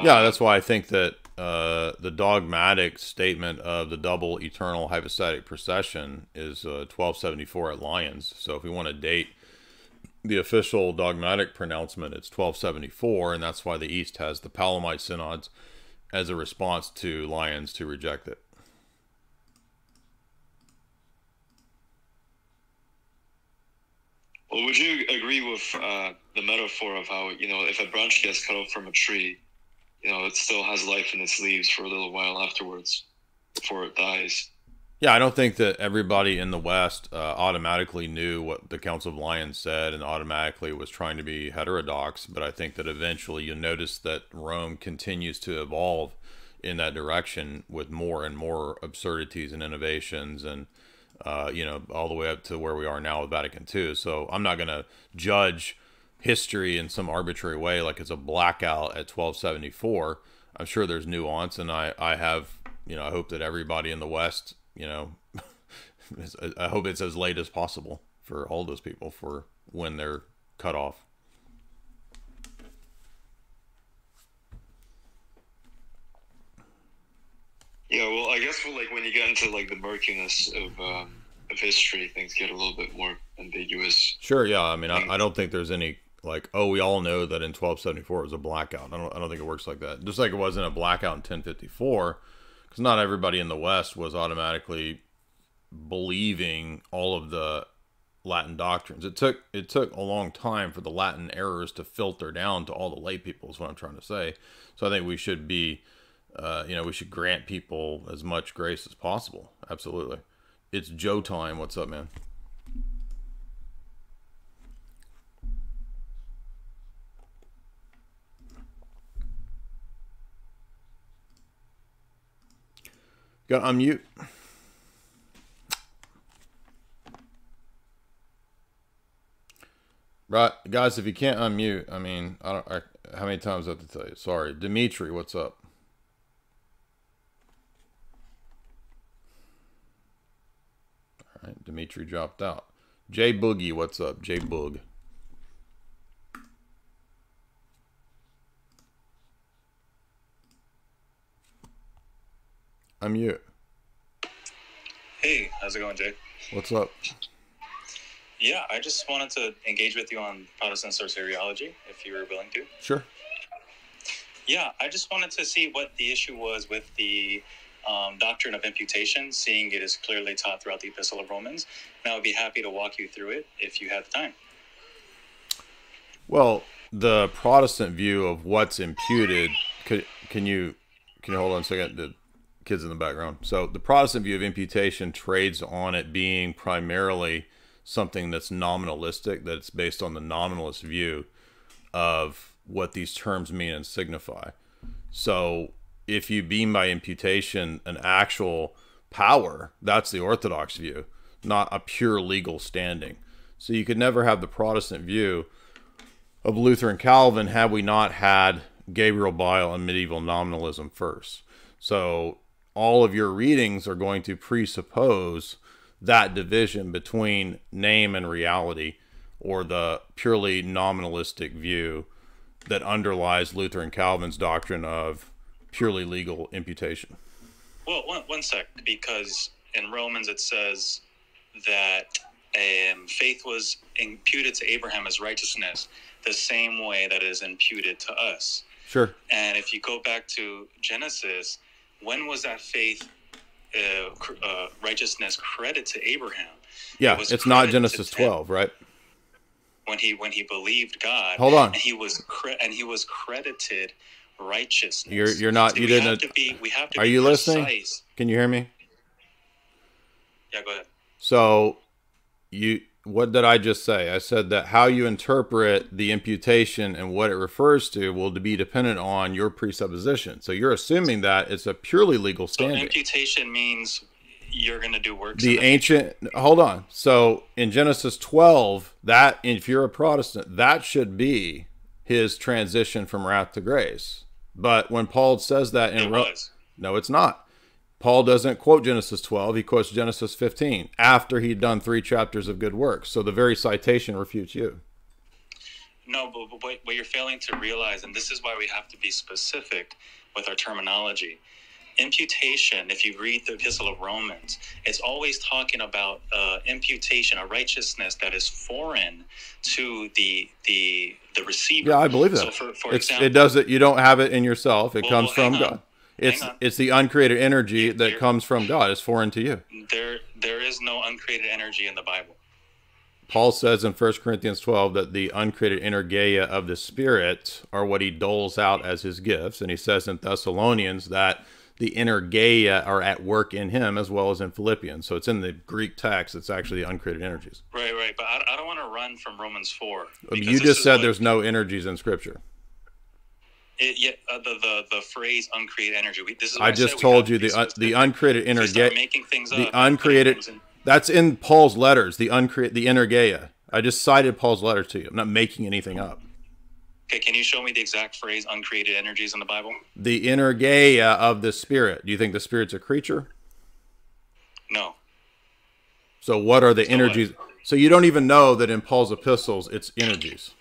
Yeah, that's why I think that the dogmatic statement of the double eternal hypostatic procession is 1274 at Lyons. So if we want to date the official dogmatic pronouncement, it's 1274, and that's why the East has the Palomite synods as a response to Lyons to reject it. Well, would you agree with the metaphor of how, if a branch gets cut off from a tree, it still has life in its leaves for a little while afterwards before it dies? Yeah, I don't think that everybody in the West automatically knew what the Council of Lyons said and automatically was trying to be heterodox, but I think that eventually you'll notice that Rome continues to evolve in that direction with more and more absurdities and innovations, and all the way up to where we are now with Vatican II. So I'm not going to judge history in some arbitrary way like it's a blackout at 1274. I'm sure there's nuance, and I have, I hope that everybody in the West, I hope it's as late as possible for all those people for when they're cut off. Yeah, well, I guess when you get into the murkiness of history, things get a little bit more ambiguous. Sure, yeah. I mean, I don't think there's any like, oh, we all know that in 1274 it was a blackout. I don't think it works like that. Just like it wasn't a blackout in 1054, because not everybody in the West was automatically believing all of the Latin doctrines. It took a long time for the Latin errors to filter down to all the lay people, is what I'm trying to say. So I think we should be, we should grant people as much grace as possible. Absolutely. It's Joe time. What's up, man? Got to unmute. Right, guys, if you can't unmute, I mean, how many times do I have to tell you? Sorry. Dimitri, what's up? All right, Dimitri dropped out. J Boogie, what's up? J Boog. Unmute. Hey, how's it going, Jay? What's up? Yeah, I just wanted to engage with you on Protestant soteriology, if you were willing to. Sure. Yeah, I just wanted to see what the issue was with the doctrine of imputation, seeing it is clearly taught throughout the Epistle of Romans. And I would be happy to walk you through it if you have the time. Well, the Protestant view of what's imputed, can you hold on a second? The kids in the background. So the Protestant view of imputation trades on it being primarily something that's nominalistic, that's based on the nominalist view of what these terms mean and signify. So if you mean by imputation an actual power, that's the Orthodox view, not a pure legal standing. So you could never have the Protestant view of Luther and Calvin had we not had Gabriel Bile and medieval nominalism first. So all of your readings are going to presuppose that division between name and reality, or the purely nominalistic view that underlies Luther and Calvin's doctrine of purely legal imputation. Well, one sec, because in Romans it says that faith was imputed to Abraham as righteousness, the same way that it is imputed to us. Sure. And if you go back to Genesis, when was that faith righteousness credit to Abraham? Yeah, it's not Genesis 12, right? When he believed God, hold on, and he was credited righteousness. You're not. You didn't. Are you listening? Can you hear me? Yeah, go ahead. So, what did I just say? I said that how you interpret the imputation and what it refers to will be dependent on your presupposition. So you're assuming that it's a purely legal standing. So imputation means you're going to do works. The ancient, hold on. So in Genesis 12, that if you're a Protestant, that should be his transition from wrath to grace. But when Paul says that in Romans, no, it's not. Paul doesn't quote Genesis 12, he quotes Genesis 15, after he'd done 3 chapters of good works. So the very citation refutes you. No, but what you're failing to realize, and this is why we have to be specific with our terminology. Imputation, if you read the Epistle of Romans, it's always talking about imputation, a righteousness that is foreign to the receiver. Yeah, I believe that. So for example, it does it. You don't have it in yourself. It comes from God. It's the uncreated energy that comes from God. It's foreign to you. There is no uncreated energy in the Bible. Paul says in 1 Corinthians 12 that the uncreated energeia of the Spirit are what he doles out as his gifts. And he says in Thessalonians that the energeia are at work in him as well as in Philippians. So it's in the Greek text. It's actually the uncreated energies. Right, right. But I don't want to run from Romans 4. You just said there's no energies in Scripture. The phrase uncreated energy. I just told you the uncreated energy. That's in Paul's letters. The energeia. I just cited Paul's letter to you. I'm not making anything up. Okay, can you show me the exact phrase uncreated energies in the Bible? The energeia of the Spirit. Do you think the Spirit's a creature? No. So what are the energies? So you don't even know that in Paul's epistles it's energies.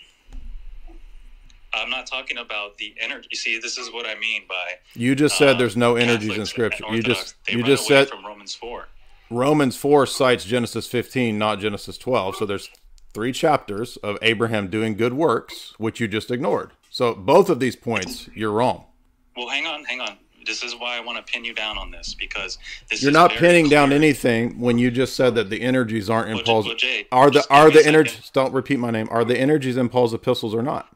I'm not talking about the energy. You see, this is what I mean by you just said there's no energies Catholics in Scripture. You just said from Romans 4. Romans 4 cites Genesis 15, not Genesis 12. So there's 3 chapters of Abraham doing good works, which you just ignored. So both of these points, you're wrong. Well, hang on, hang on. This is why I want to pin you down on this, because this you're is not pinning clear. Down anything when you just said that the energies aren't in Paul's. Are the energies? Don't repeat my name. Are the energies in Paul's epistles or not?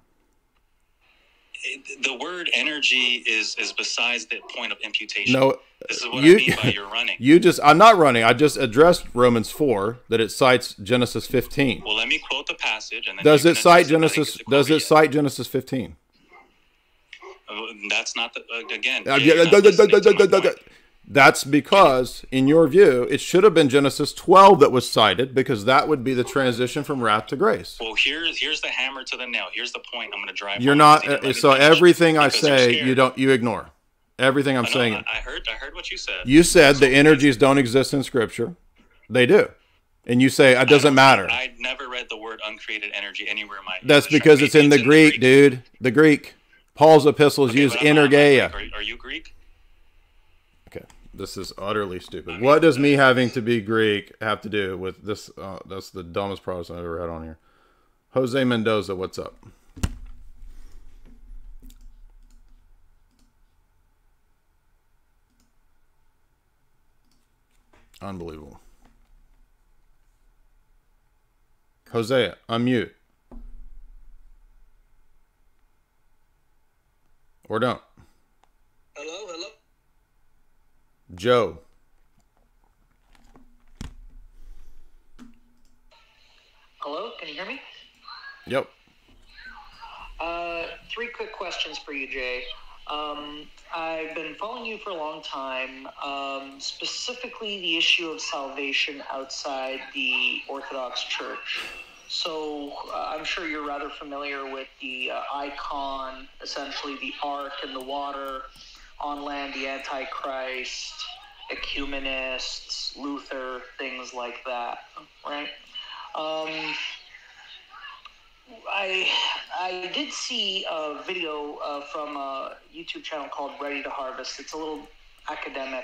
The word energy is besides the point of imputation. No, this is what I mean by you're running. You just, I'm not running. I just addressed Romans 4 that it cites Genesis 15. Well, let me quote the passage. And then does it cite Genesis? Does it cite Genesis 15? That's not the, again. That's because, in your view, it should have been Genesis 12 that was cited, because that would be the transition from wrath to grace. Well, here's the hammer to the nail. Here's the point I'm going to drive. You're not. So everything I say, you ignore. Everything I'm saying. I heard what you said. You said the energies don't exist in Scripture. They do. And you say it doesn't matter. I never read the word uncreated energy anywhere in my. That's because it's in the Greek, dude. The Greek. Paul's epistles use energeia. Are you Greek? Okay, this is utterly stupid. I mean, what does me having to be Greek have to do with this? That's the dumbest Protestant I've ever had on here. Jose Mendoza, what's up? Unbelievable. Jose, unmute. Or don't. Hello, hello. Joe. Hello, can you hear me? Yep. 3 quick questions for you, Jay. I've been following you for a long time, specifically the issue of salvation outside the Orthodox Church. So I'm sure you're rather familiar with the icon, essentially the ark and the water, on land, the Antichrist, ecumenists, Luther, things like that, right? I did see a video from a YouTube channel called Ready to Harvest. It's a little academic.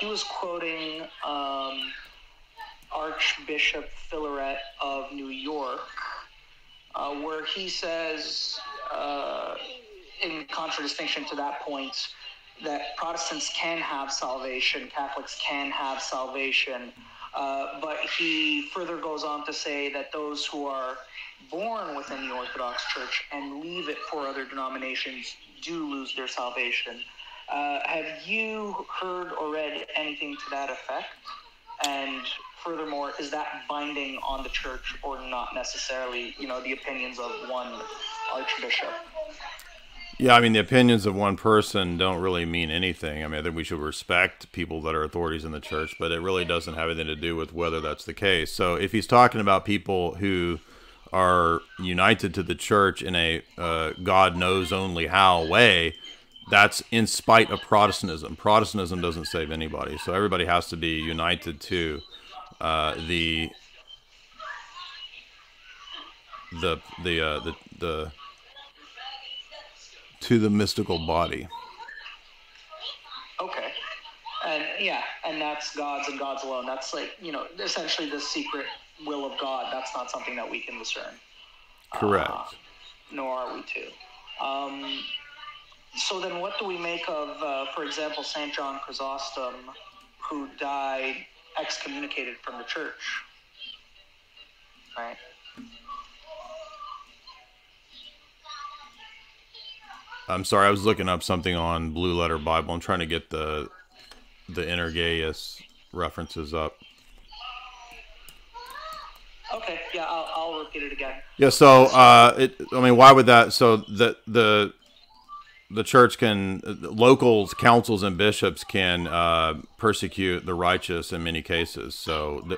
He was quoting... Archbishop Filaret of New York, where he says, in contradistinction to that point, that Protestants can have salvation, Catholics can have salvation, but he further goes on to say that those who are born within the Orthodox Church and leave it for other denominations do lose their salvation. Have you heard or read anything to that effect? And furthermore, is that binding on the church or not necessarily, you know, the opinions of one archbishop? Yeah, I mean, the opinions of one person don't really mean anything. I mean, I think we should respect people that are authorities in the church, but it really doesn't have anything to do with whether that's the case. So if he's talking about people who are united to the church in a God knows only how way, that's in spite of Protestantism. Protestantism doesn't save anybody. So everybody has to be united to the mystical body. Okay. And yeah, and that's God's and God's alone. That's like, you know, essentially the secret will of God. That's not something that we can discern. Correct. Nor are we to. So then what do we make of, for example, St. John Chrysostom, who died excommunicated from the church, right? I'm sorry, I was looking up something on Blue Letter Bible. I'm trying to get the Energeius references up. Okay, yeah, I'll repeat it again. Yeah, so, I mean, why would that, so the church can, locals, councils, and bishops can persecute the righteous in many cases. So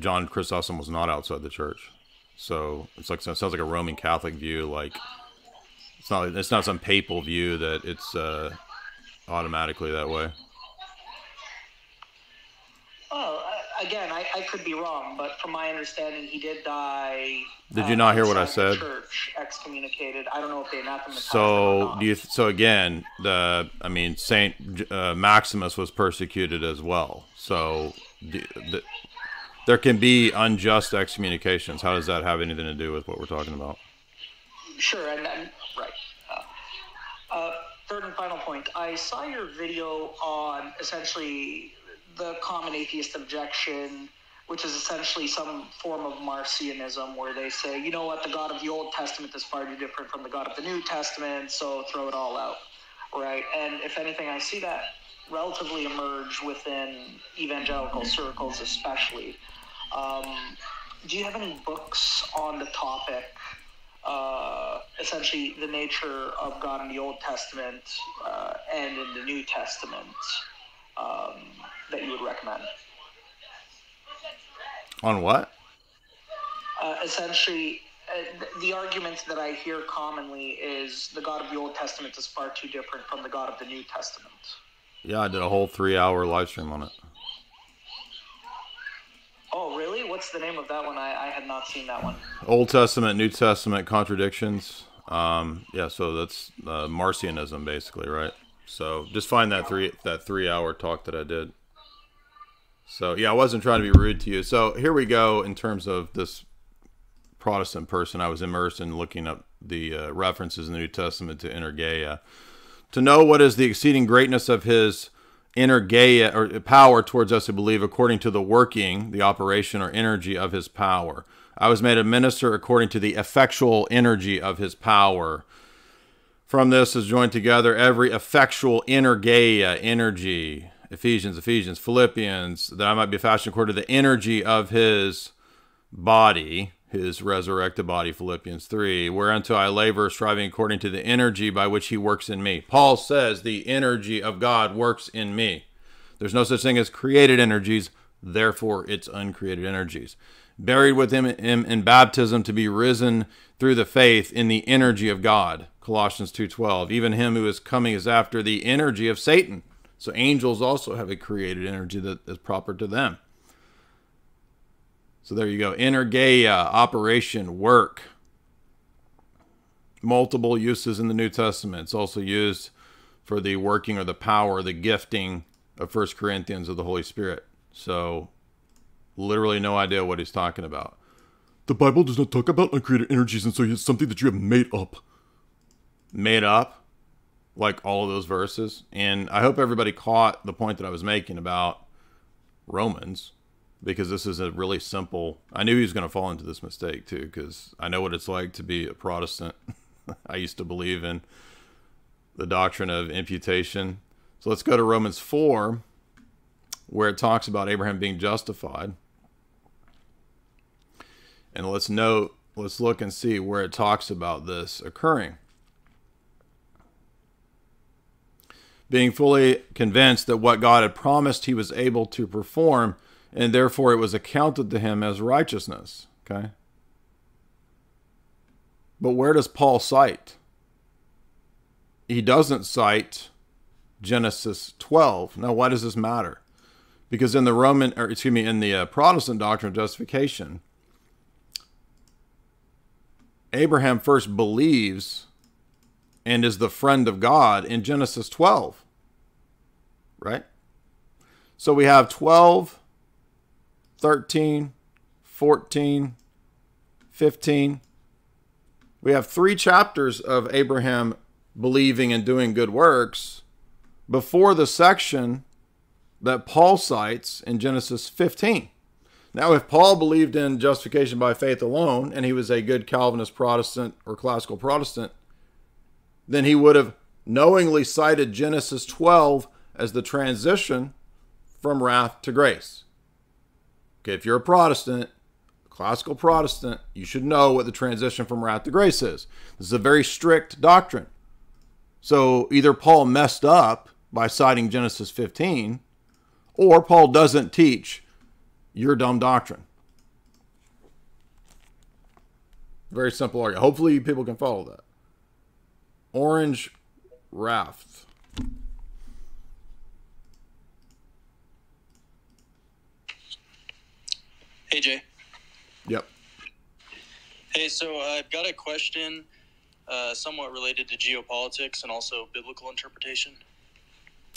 John Chrysostom was not outside the church. So it's like, so it sounds like a Roman Catholic view. Like it's not some papal view that it's automatically that way. Oh, again, I could be wrong, but from my understanding, he did die. Did you not hear what I said? Church, excommunicated. I don't know if they anathematized. So do you? So again, I mean, Saint Maximus was persecuted as well. So There can be unjust excommunications. How does that have anything to do with what we're talking about? Sure, and right. Third and final point. I saw your video on essentially the common atheist objection, which is essentially some form of Marcionism, where they say, you know what, the God of the Old Testament is far too different from the God of the New Testament, so throw it all out, right? And if anything, I see that relatively emerge within evangelical circles especially. Do you have any books on the topic, essentially the nature of God in the Old Testament and in the New Testament, that you would recommend? On what? Essentially, the argument that I hear commonly is the God of the Old Testament is far too different from the God of the New Testament. Yeah, I did a whole 3-hour live stream on it. Oh, really? What's the name of that one? I had not seen that one. Old Testament, New Testament contradictions. Yeah, so that's Marcionism, basically, right? So just find that three-hour talk that I did. So, yeah, I wasn't trying to be rude to you. So here we go in terms of this Protestant person. I was immersed in looking up the references in the New Testament to energeia. To know what is the exceeding greatness of his energeia, or power towards us who believe, according to the working, the operation or energy of his power. I was made a minister according to the effectual energy of his power. From this is joined together every effectual energeia, energy, Ephesians, Philippians, that I might be fashioned according to the energy of his body, his resurrected body, Philippians 3, whereunto I labor, striving according to the energy by which he works in me. Paul says the energy of God works in me. There's no such thing as created energies, therefore it's uncreated energies. Buried with him in baptism to be risen through the faith in the energy of God, Colossians 2:12. Even him who is coming is after the energy of Satan. So angels also have a created energy that is proper to them. So there you go. Energeia, operation, work. Multiple uses in the New Testament. It's also used for the working or the power, the gifting of 1 Corinthians of the Holy Spirit. So literally no idea what he's talking about. The Bible does not talk about uncreated energies, and so it's something that you have made up. Made up? Like all of those verses? And I hope everybody caught the point that I was making about Romans, because this is a really simple... I knew he was going to fall into this mistake, too, because I know what it's like to be a Protestant. I used to believe in the doctrine of imputation. So let's go to Romans 4, where it talks about Abraham being justified. And let's note, let's look and see where it talks about this occurring. Being fully convinced that what God had promised he was able to perform, and therefore it was accounted to him as righteousness. Okay. But where does Paul cite? He doesn't cite Genesis 12. Now, why does this matter? Because in the Protestant doctrine of justification, Abraham first believes and is the friend of God in Genesis 12. Right? So we have 12, 13, 14, 15. We have 3 chapters of Abraham believing and doing good works before the section that Paul cites in Genesis 15. Now, if Paul believed in justification by faith alone, and he was a good Calvinist Protestant or classical Protestant, then he would have knowingly cited Genesis 12 as the transition from wrath to grace. Okay, if you're a Protestant, classical Protestant, you should know what the transition from wrath to grace is. This is a very strict doctrine. So either Paul messed up by citing Genesis 15, or Paul doesn't teach your dumb doctrine. Very simple argument. Hopefully people can follow that. Orange raft. Hey, Jay. Yep. Hey, so I've got a question somewhat related to geopolitics and also biblical interpretation.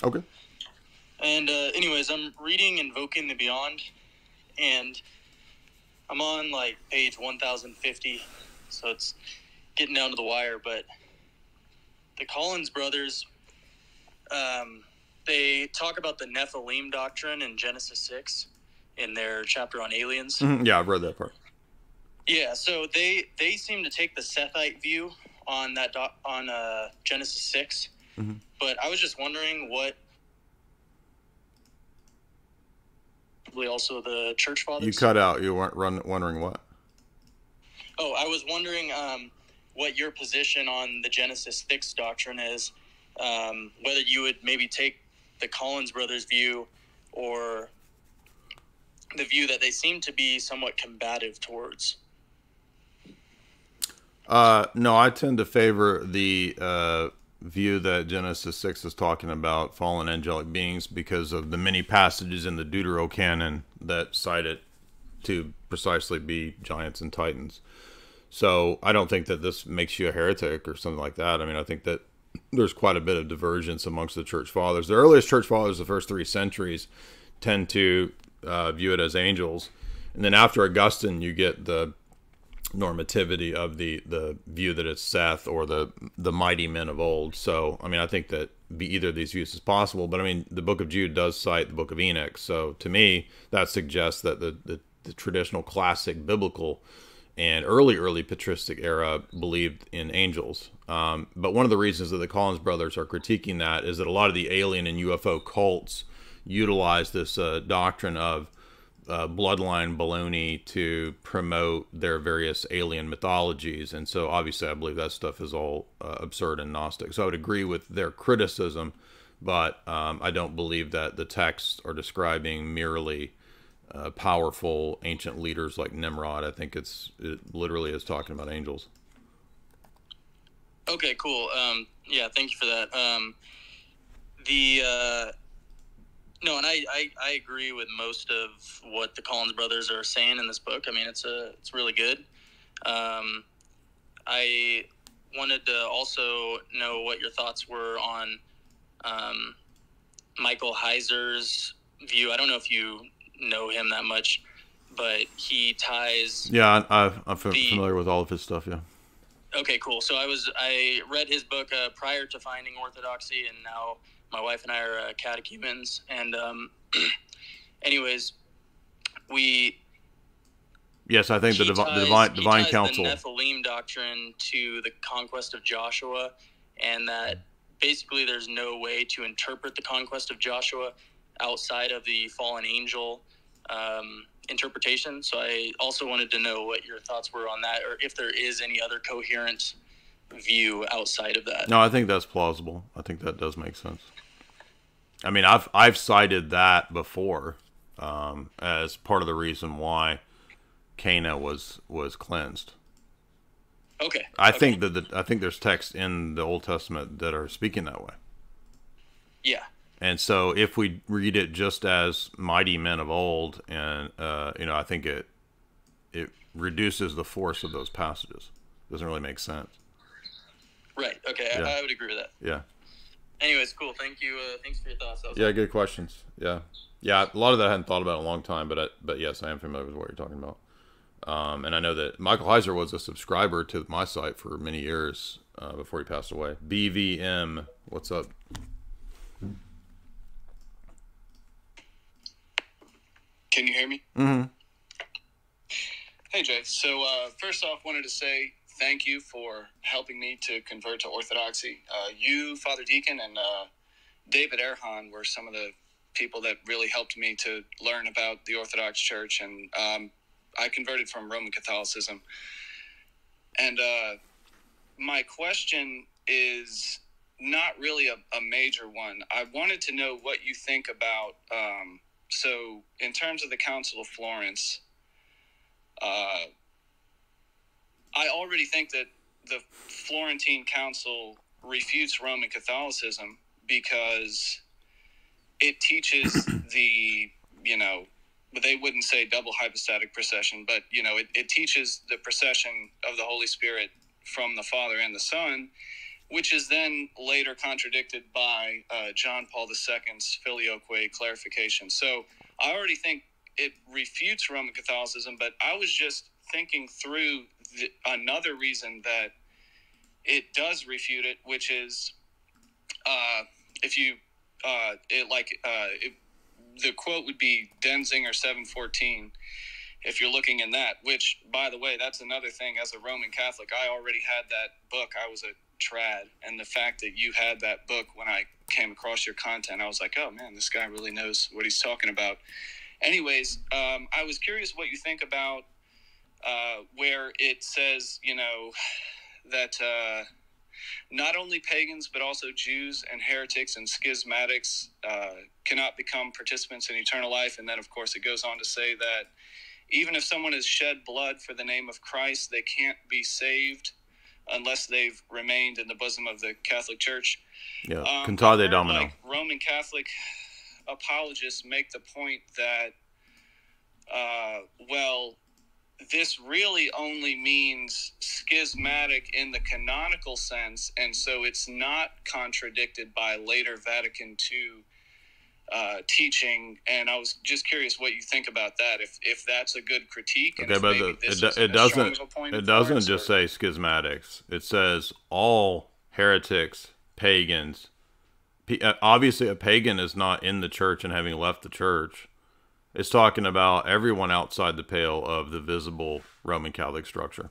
Okay. And anyways, I'm reading Invoking the Beyond, and I'm on like page 1050, so it's getting down to the wire. But the Collins brothers, they talk about the Nephilim doctrine in Genesis 6 in their chapter on aliens. Mm-hmm. Yeah, I read that part. Yeah, so they seem to take the Sethite view on that on Genesis 6. Mm-hmm. But I was just wondering what also the church fathers. You cut out. You weren't wondering what? Oh, I was wondering what your position on the Genesis 6 doctrine is, whether you would maybe take the Collins brothers view or the view that they seem to be somewhat combative towards. No, I tend to favor the view that Genesis 6 is talking about fallen angelic beings because of the many passages in the Deuterocanon that cite it to precisely be giants and titans. So I don't think that this makes you a heretic or something like that. I mean, I think that there's quite a bit of divergence amongst the church fathers. The earliest church fathers, the first 3 centuries, tend to view it as angels. And then after Augustine, you get the normativity of the view that it's Seth or the mighty men of old. So, I mean, I think that either of these views is possible, but I mean, the book of Jude does cite the book of Enoch. So to me, that suggests that the traditional classic biblical and early patristic era believed in angels. But one of the reasons that the Collins brothers are critiquing that is that a lot of the alien and UFO cults utilize this doctrine of bloodline baloney to promote their various alien mythologies, and so obviously I believe that stuff is all absurd and Gnostic. So I would agree with their criticism, but I don't believe that the texts are describing merely powerful ancient leaders like Nimrod. I think it literally is talking about angels. Okay, cool. Yeah, thank you for that. No, and I agree with most of what the Collins brothers are saying in this book. I mean, it's really good. I wanted to also know what your thoughts were on Michael Heiser's view. I don't know if you know him that much, but he ties. Yeah, I'm familiar with all of his stuff. Yeah. Okay, cool. So I read his book prior to finding Orthodoxy, and now my wife and I are catechumens, and anyways, we... Yes, I think the divine counsel. He ties the Nephilim doctrine to the conquest of Joshua, and that basically there's no way to interpret the conquest of Joshua outside of the fallen angel interpretation. So I also wanted to know what your thoughts were on that, or if there is any other coherent view outside of that. No, I think that's plausible. I think that does make sense. I mean, I've cited that before as part of the reason why Cana was cleansed. Okay. I think there's texts in the Old Testament that are speaking that way. Yeah. And so if we read it just as mighty men of old, and I think it reduces the force of those passages. Doesn't really make sense. Right. Okay. Yeah. I would agree with that. Yeah. Anyways, cool. Thank you. Thanks for your thoughts. Yeah. Good questions. Yeah. Yeah. A lot of that I hadn't thought about in a long time, but yes, I am familiar with what you're talking about. And I know that Michael Heiser was a subscriber to my site for many years before he passed away. BVM. What's up? Can you hear me? Mm-hmm. Hey, Jay. So first off, wanted to say thank you for helping me to convert to Orthodoxy. You, Father Deacon, and David Erhan were some of the people that really helped me to learn about the Orthodox Church. And I converted from Roman Catholicism. And my question is not really a major one. I wanted to know what you think about, so in terms of the Council of Florence, I already think that the Florentine Council refutes Roman Catholicism because it teaches they wouldn't say double hypostatic procession, but, it teaches the procession of the Holy Spirit from the Father and the Son, which is then later contradicted by John Paul II's Filioque clarification. So I already think it refutes Roman Catholicism, but I was just thinking through another reason that it does refute it, which is if you the quote would be Denzinger 714, if you're looking in that, which, by the way, that's another thing. As a Roman Catholic, I already had that book. I was a trad, and the fact that you had that book, when I came across your content, I was like, oh man, this guy really knows what he's talking about. Anyways, I was curious what you think about where it says, you know, that not only pagans, but also Jews and heretics and schismatics cannot become participants in eternal life. And then, of course, it goes on to say that even if someone has shed blood for the name of Christ, they can't be saved unless they've remained in the bosom of the Catholic Church. Yeah, cantare Domino. Like, Roman Catholic apologists make the point that, well, this really only means schismatic in the canonical sense, and so it's not contradicted by later Vatican II teaching. And I was just curious what you think about that, if that's a good critique. Okay, but it doesn't just say schismatics. It says all heretics, pagans. Obviously, a pagan is not in the church and having left the church. It's talking about everyone outside the pale of the visible Roman Catholic structure.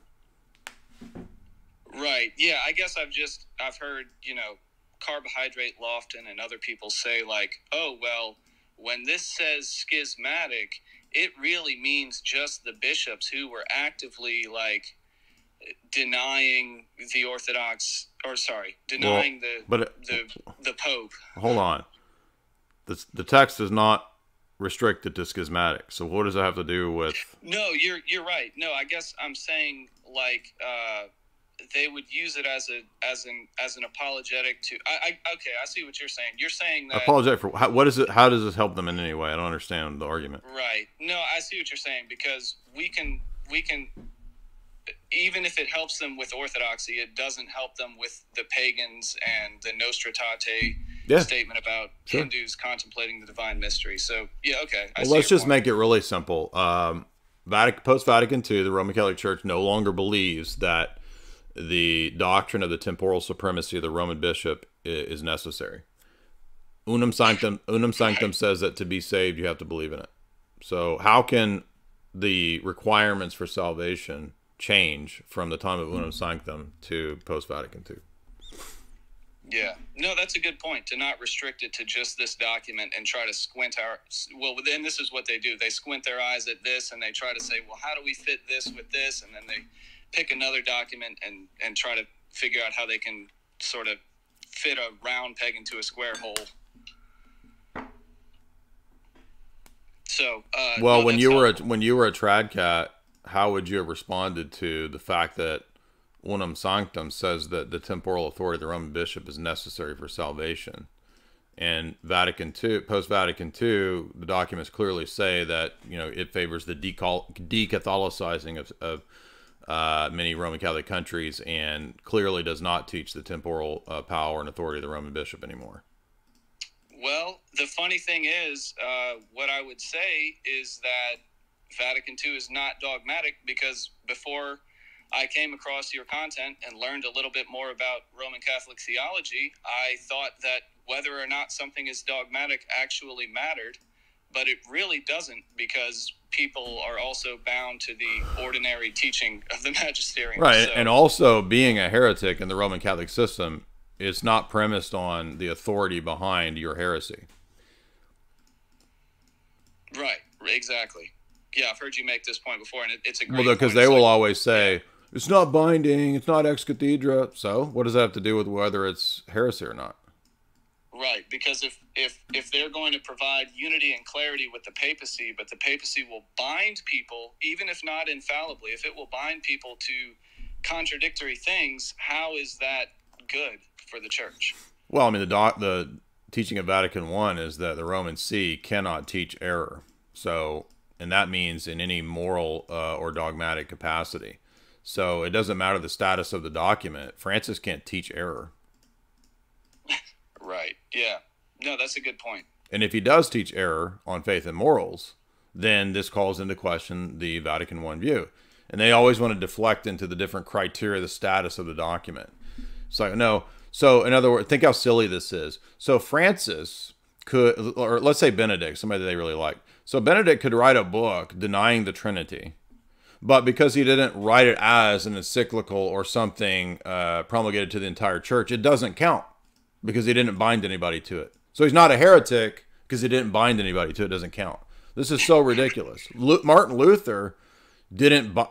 Right. Yeah, I guess I've heard, you know, Carbohydrate Lofton and other people say, like, oh, well, when this says schismatic, it really means just the bishops who were actively, like, denying the Orthodox, or sorry, denying the Pope. Hold on. The text is not restricted to schismatic. So what does it have to do with? No, you're right. No, I guess I'm saying, like, they would use it as an apologetic to. Okay, I see what you're saying. You're saying that apologetic for what is it? How does this help them in any way? I don't understand the argument. Right. No, I see what you're saying, because we can even if it helps them with orthodoxy, it doesn't help them with the pagans and the Nostra Aetate. Yeah. Statement about, sure, Hindus contemplating the divine mystery. So, yeah, okay. Well, let's just make it really simple. Post-Vatican II, the Roman Catholic Church no longer believes that the doctrine of the temporal supremacy of the Roman bishop is necessary. Unum Sanctum says that to be saved, you have to believe in it. So how can the requirements for salvation change from the time of Unum Sanctum to post-Vatican II? Yeah, no, that's a good point, to not restrict it to just this document and try to squint our, well, then this is what they do. They squint their eyes at this and they try to say, well, how do we fit this with this? And then they pick another document and try to figure out how they can sort of fit a round peg into a square hole. So, well, no, when you were a trad cat, how would you have responded to the fact that Unum Sanctum says that the temporal authority of the Roman bishop is necessary for salvation, and Vatican II, post-Vatican II, the documents clearly say that, you know, it favors the de-Catholicizing of many Roman Catholic countries, and clearly does not teach the temporal power and authority of the Roman bishop anymore. Well, the funny thing is, what I would say is that Vatican II is not dogmatic, because before I came across your content and learned a little bit more about Roman Catholic theology, I thought that whether or not something is dogmatic actually mattered, but it really doesn't, because people are also bound to the ordinary teaching of the magisterium. Right, so, and also being a heretic in the Roman Catholic system is not premised on the authority behind your heresy. Right, exactly. Yeah, I've heard you make this point before, and it's a great point. Well, because they will, like, always say, yeah, it's not binding, it's not ex cathedra. So what does that have to do with whether it's heresy or not? Right, because if they're going to provide unity and clarity with the papacy, but the papacy will bind people, even if not infallibly, if it will bind people to contradictory things, how is that good for the church? Well, I mean, the teaching of Vatican I is that the Roman See cannot teach error. So, and that means in any moral or dogmatic capacity. So it doesn't matter the status of the document. Francis can't teach error. Right. Yeah. No, that's a good point. And if he does teach error on Faith and Morals, then this calls into question the Vatican I view. And they always want to deflect into the different criteria, the status of the document. It's like, no. So in other words, think how silly this is. So Francis could, or let's say Benedict, somebody they really like. So Benedict could write a book denying the Trinity, but because he didn't write it as an encyclical or something promulgated to the entire church, it doesn't count because he didn't bind anybody to it. So he's not a heretic because he didn't bind anybody to it. It doesn't count. This is so ridiculous. Martin Luther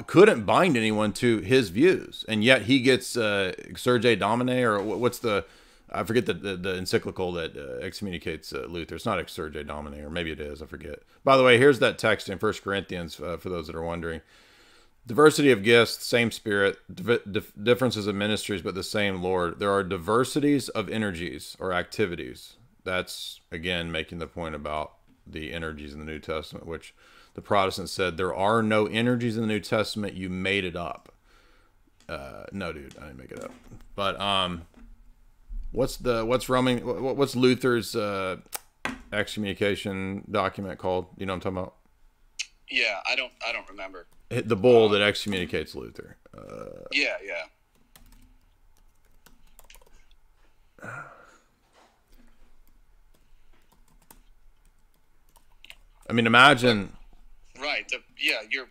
couldn't bind anyone to his views, and yet he gets Exsurge Domine, or what's the, I forget the encyclical that excommunicates Luther. It's not Exsurge Domine, or maybe it is, I forget. By the way, here's that text in 1 Corinthians for those that are wondering. Diversity of gifts, same Spirit, differences of ministries, but the same Lord. There are diversities of energies or activities. That's, again, making the point about the energies in the New Testament, which the Protestants said, there are no energies in the New Testament. You made it up. No, dude, I didn't make it up. But what's Luther's excommunication document called? You know what I'm talking about? Yeah, I don't remember. The bull that excommunicates Luther. Yeah. I mean, imagine. Right.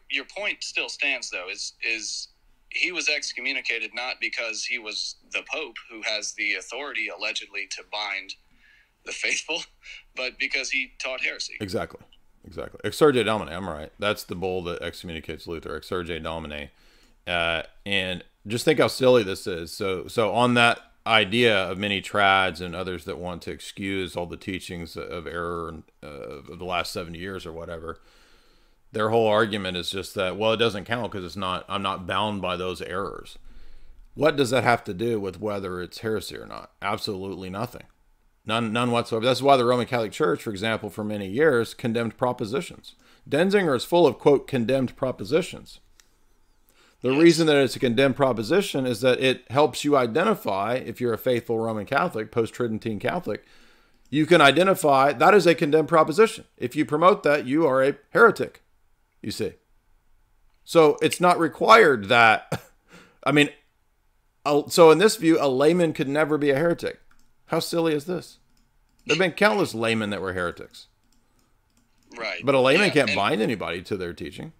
Your point still stands, though, is he was excommunicated not because he was the Pope, who has the authority allegedly to bind the faithful, but because he taught heresy. Exactly. Exactly. Exsurge Domine. I'm right. That's the bull that excommunicates Luther. Exsurge Domine. And just think how silly this is. So on that idea of many trads and others that want to excuse all the teachings of error of the last 70 years or whatever, their whole argument is just that, well, it doesn't count because it's not, I'm not bound by those errors. What does that have to do with whether it's heresy or not? Absolutely nothing. None whatsoever. That's why the Roman Catholic Church, for example, for many years, condemned propositions. Denzinger is full of, quote, condemned propositions. The reason that it's a condemned proposition is that it helps you identify, if you're a faithful Roman Catholic, post-Tridentine Catholic, you can identify that is a condemned proposition. If you promote that, you are a heretic, you see. So it's not required that, I mean, so in this view, a layman could never be a heretic. How silly is this? There have been countless laymen that were heretics. Right. But a layman can't bind anybody to their teaching.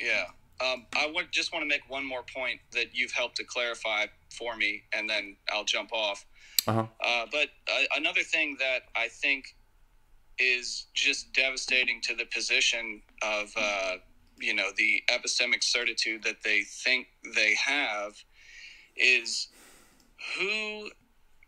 Yeah. I just want to make one more point that you've helped to clarify for me, and then I'll jump off. But another thing that I think is just devastating to the position of, you know, the epistemic certitude that they think they have is who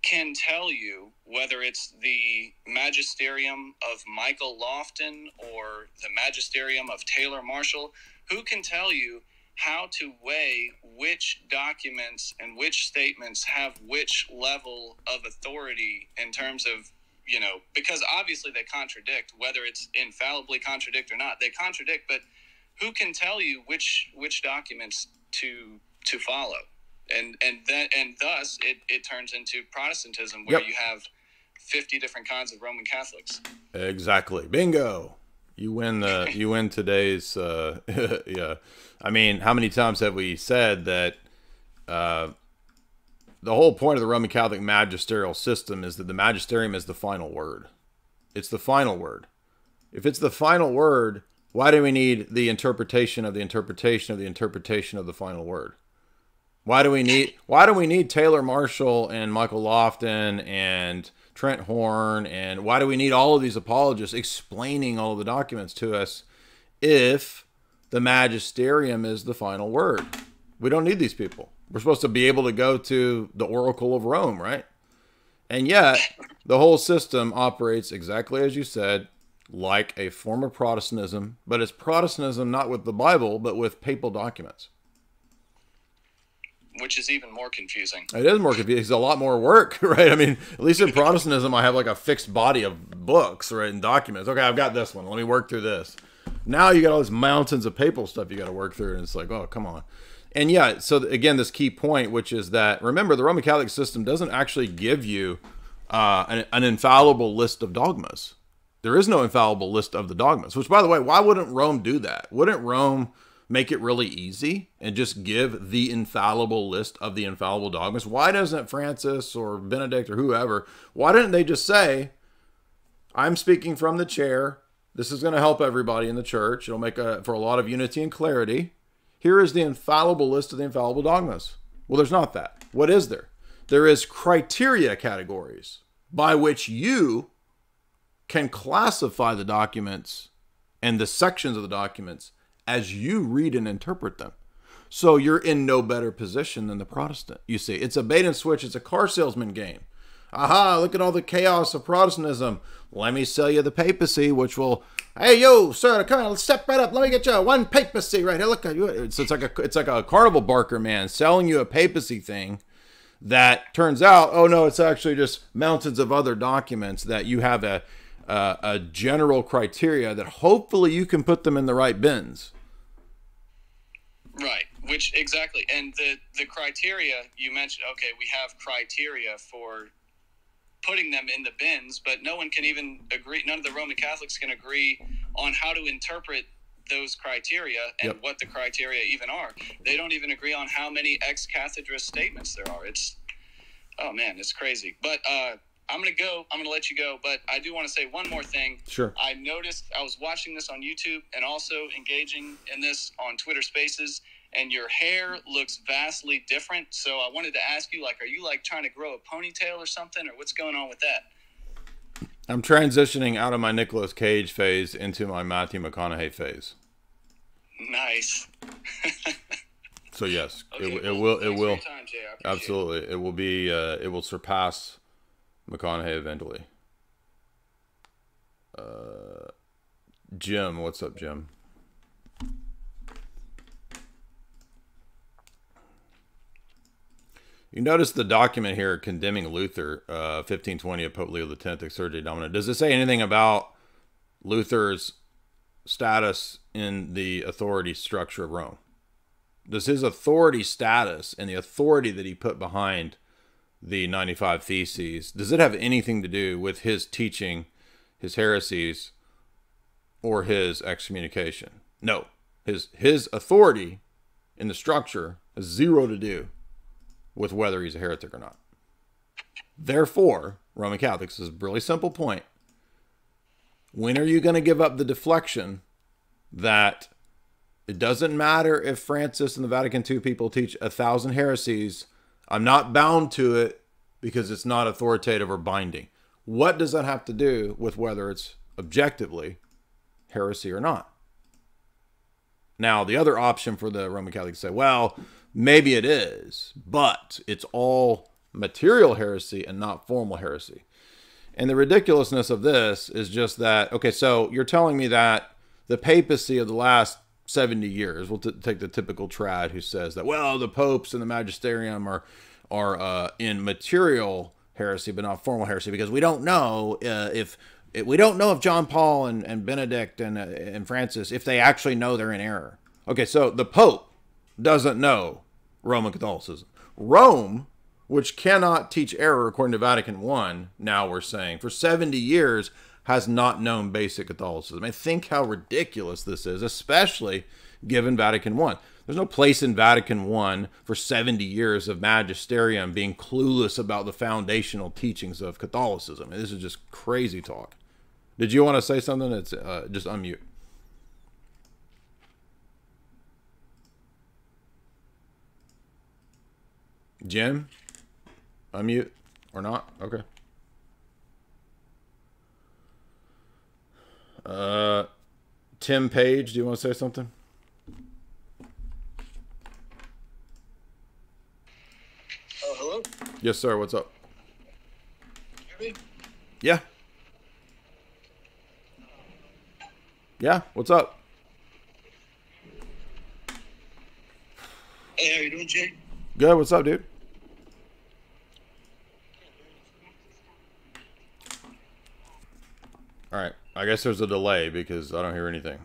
can tell you whether it's the magisterium of Michael Lofton or the magisterium of Taylor Marshall. Who can tell you how to weigh which documents and which statements have which level of authority in terms of, you know, because obviously they contradict, whether it's infallibly contradict or not, they contradict, but who can tell you which documents to follow? And thus it turns into Protestantism, where you have 50 different kinds of Roman Catholics. Exactly. Bingo. You win the today's yeah. I mean, how many times have we said that the whole point of the Roman Catholic magisterial system is that the magisterium is the final word. It's the final word. If it's the final word, why do we need the interpretation of the interpretation of the interpretation of the final word? Why do we need Taylor Marshall and Michael Lofton and Trent Horn, and why do we need all of these apologists explaining all of the documents to us if the magisterium is the final word? We don't need these people. We're supposed to be able to go to the Oracle of Rome, right? And yet, the whole system operates exactly as you said, like a form of Protestantism, but it's Protestantism not with the Bible, but with papal documents. Which is even more confusing. It is more confusing. It's a lot more work, right? I mean, at least in Protestantism, I have like a fixed body of books, right, and documents. Okay, I've got this one. Let me work through this. Now you got all these mountains of papal stuff you got to work through, and it's like, oh, come on. And yeah, so again, this key point, which is that, remember, the Roman Catholic system doesn't actually give you an infallible list of dogmas. There is no infallible list of the dogmas, which, by the way, why wouldn't Rome do that? Wouldn't Rome make it really easy and just give the infallible list of the infallible dogmas? Why doesn't Francis or Benedict or whoever, why didn't they just say, I'm speaking from the chair. This is going to help everybody in the church. It'll make for a lot of unity and clarity. Here is the infallible list of the infallible dogmas. Well, there's not that. What is there? There is criteria categories by which you can classify the documents and the sections of the documents as you read and interpret them. So you're in no better position than the Protestant. You see, it's a bait and switch. It's a car salesman game. Aha, look at all the chaos of Protestantism. Let me sell you the papacy, which will, hey, yo, sir, come on, step right up. Let me get you one papacy right here. Look at you. It's like a carnival barker, man, selling you a papacy thing that turns out, oh, no, it's actually just mountains of other documents that you have a general criteria that hopefully you can put them in the right bins. Right, which exactly. And the criteria you mentioned, okay, we have criteria for putting them in the bins, but no one can even agree, none of the Roman Catholics can agree on how to interpret those criteria and what the criteria even are. They don't even agree on how many ex cathedra statements there are. It's, oh man, it's crazy. But I'm going to let you go, but I do want to say one more thing. Sure. I noticed I was watching this on YouTube and also engaging in this on Twitter Spaces, and your hair looks vastly different. So I wanted to ask you, like, are you like trying to grow a ponytail or something, or what's going on with that? I'm transitioning out of my Nicolas Cage phase into my Matthew McConaughey phase. Nice. So yes, okay, it will. Time, Jay. Absolutely. It will be, it will surpass McConaughey eventually. Jim, what's up, Jim? You notice the document here condemning Luther, 1520 of Pope Leo X, Exsurge Domini. Does it say anything about Luther's status in the authority structure of Rome? Does his authority status and the authority that he put behind the 95 Theses, does it have anything to do with his teaching, his heresies, or his excommunication? No. His authority in the structure has zero to do with whether he's a heretic or not. Therefore, Roman Catholics, this is a really simple point. When are you going to give up the deflection that it doesn't matter if Francis and the Vatican II people teach 1,000 heresies, I'm not bound to it because it's not authoritative or binding? What does that have to do with whether it's objectively heresy or not? Now, the other option for the Roman Catholics say, well, maybe it is, but it's all material heresy and not formal heresy. And the ridiculousness of this is just that, okay, so you're telling me that the papacy of the last 70 years, we'll take the typical trad who says that, well, the popes and the magisterium are in material heresy, but not formal heresy, because we don't know if John Paul and Benedict and Francis, if they actually know they're in error. Okay, so the pope doesn't know Roman Catholicism. Rome, which cannot teach error according to Vatican I, now we're saying, for 70 years has not known basic Catholicism. I think how ridiculous this is, especially given Vatican I. There's no place in Vatican I for 70 years of magisterium being clueless about the foundational teachings of Catholicism. This is just crazy talk. Did you want to say something? That's just unmute. Jim, unmute or not? Okay. Tim Page, do you want to say something? Oh, hello? Yes, sir. What's up? You hear me? Yeah. Yeah, what's up? Hey, how you doing, Jay? Good, what's up, dude? All right. I guess there's a delay because I don't hear anything.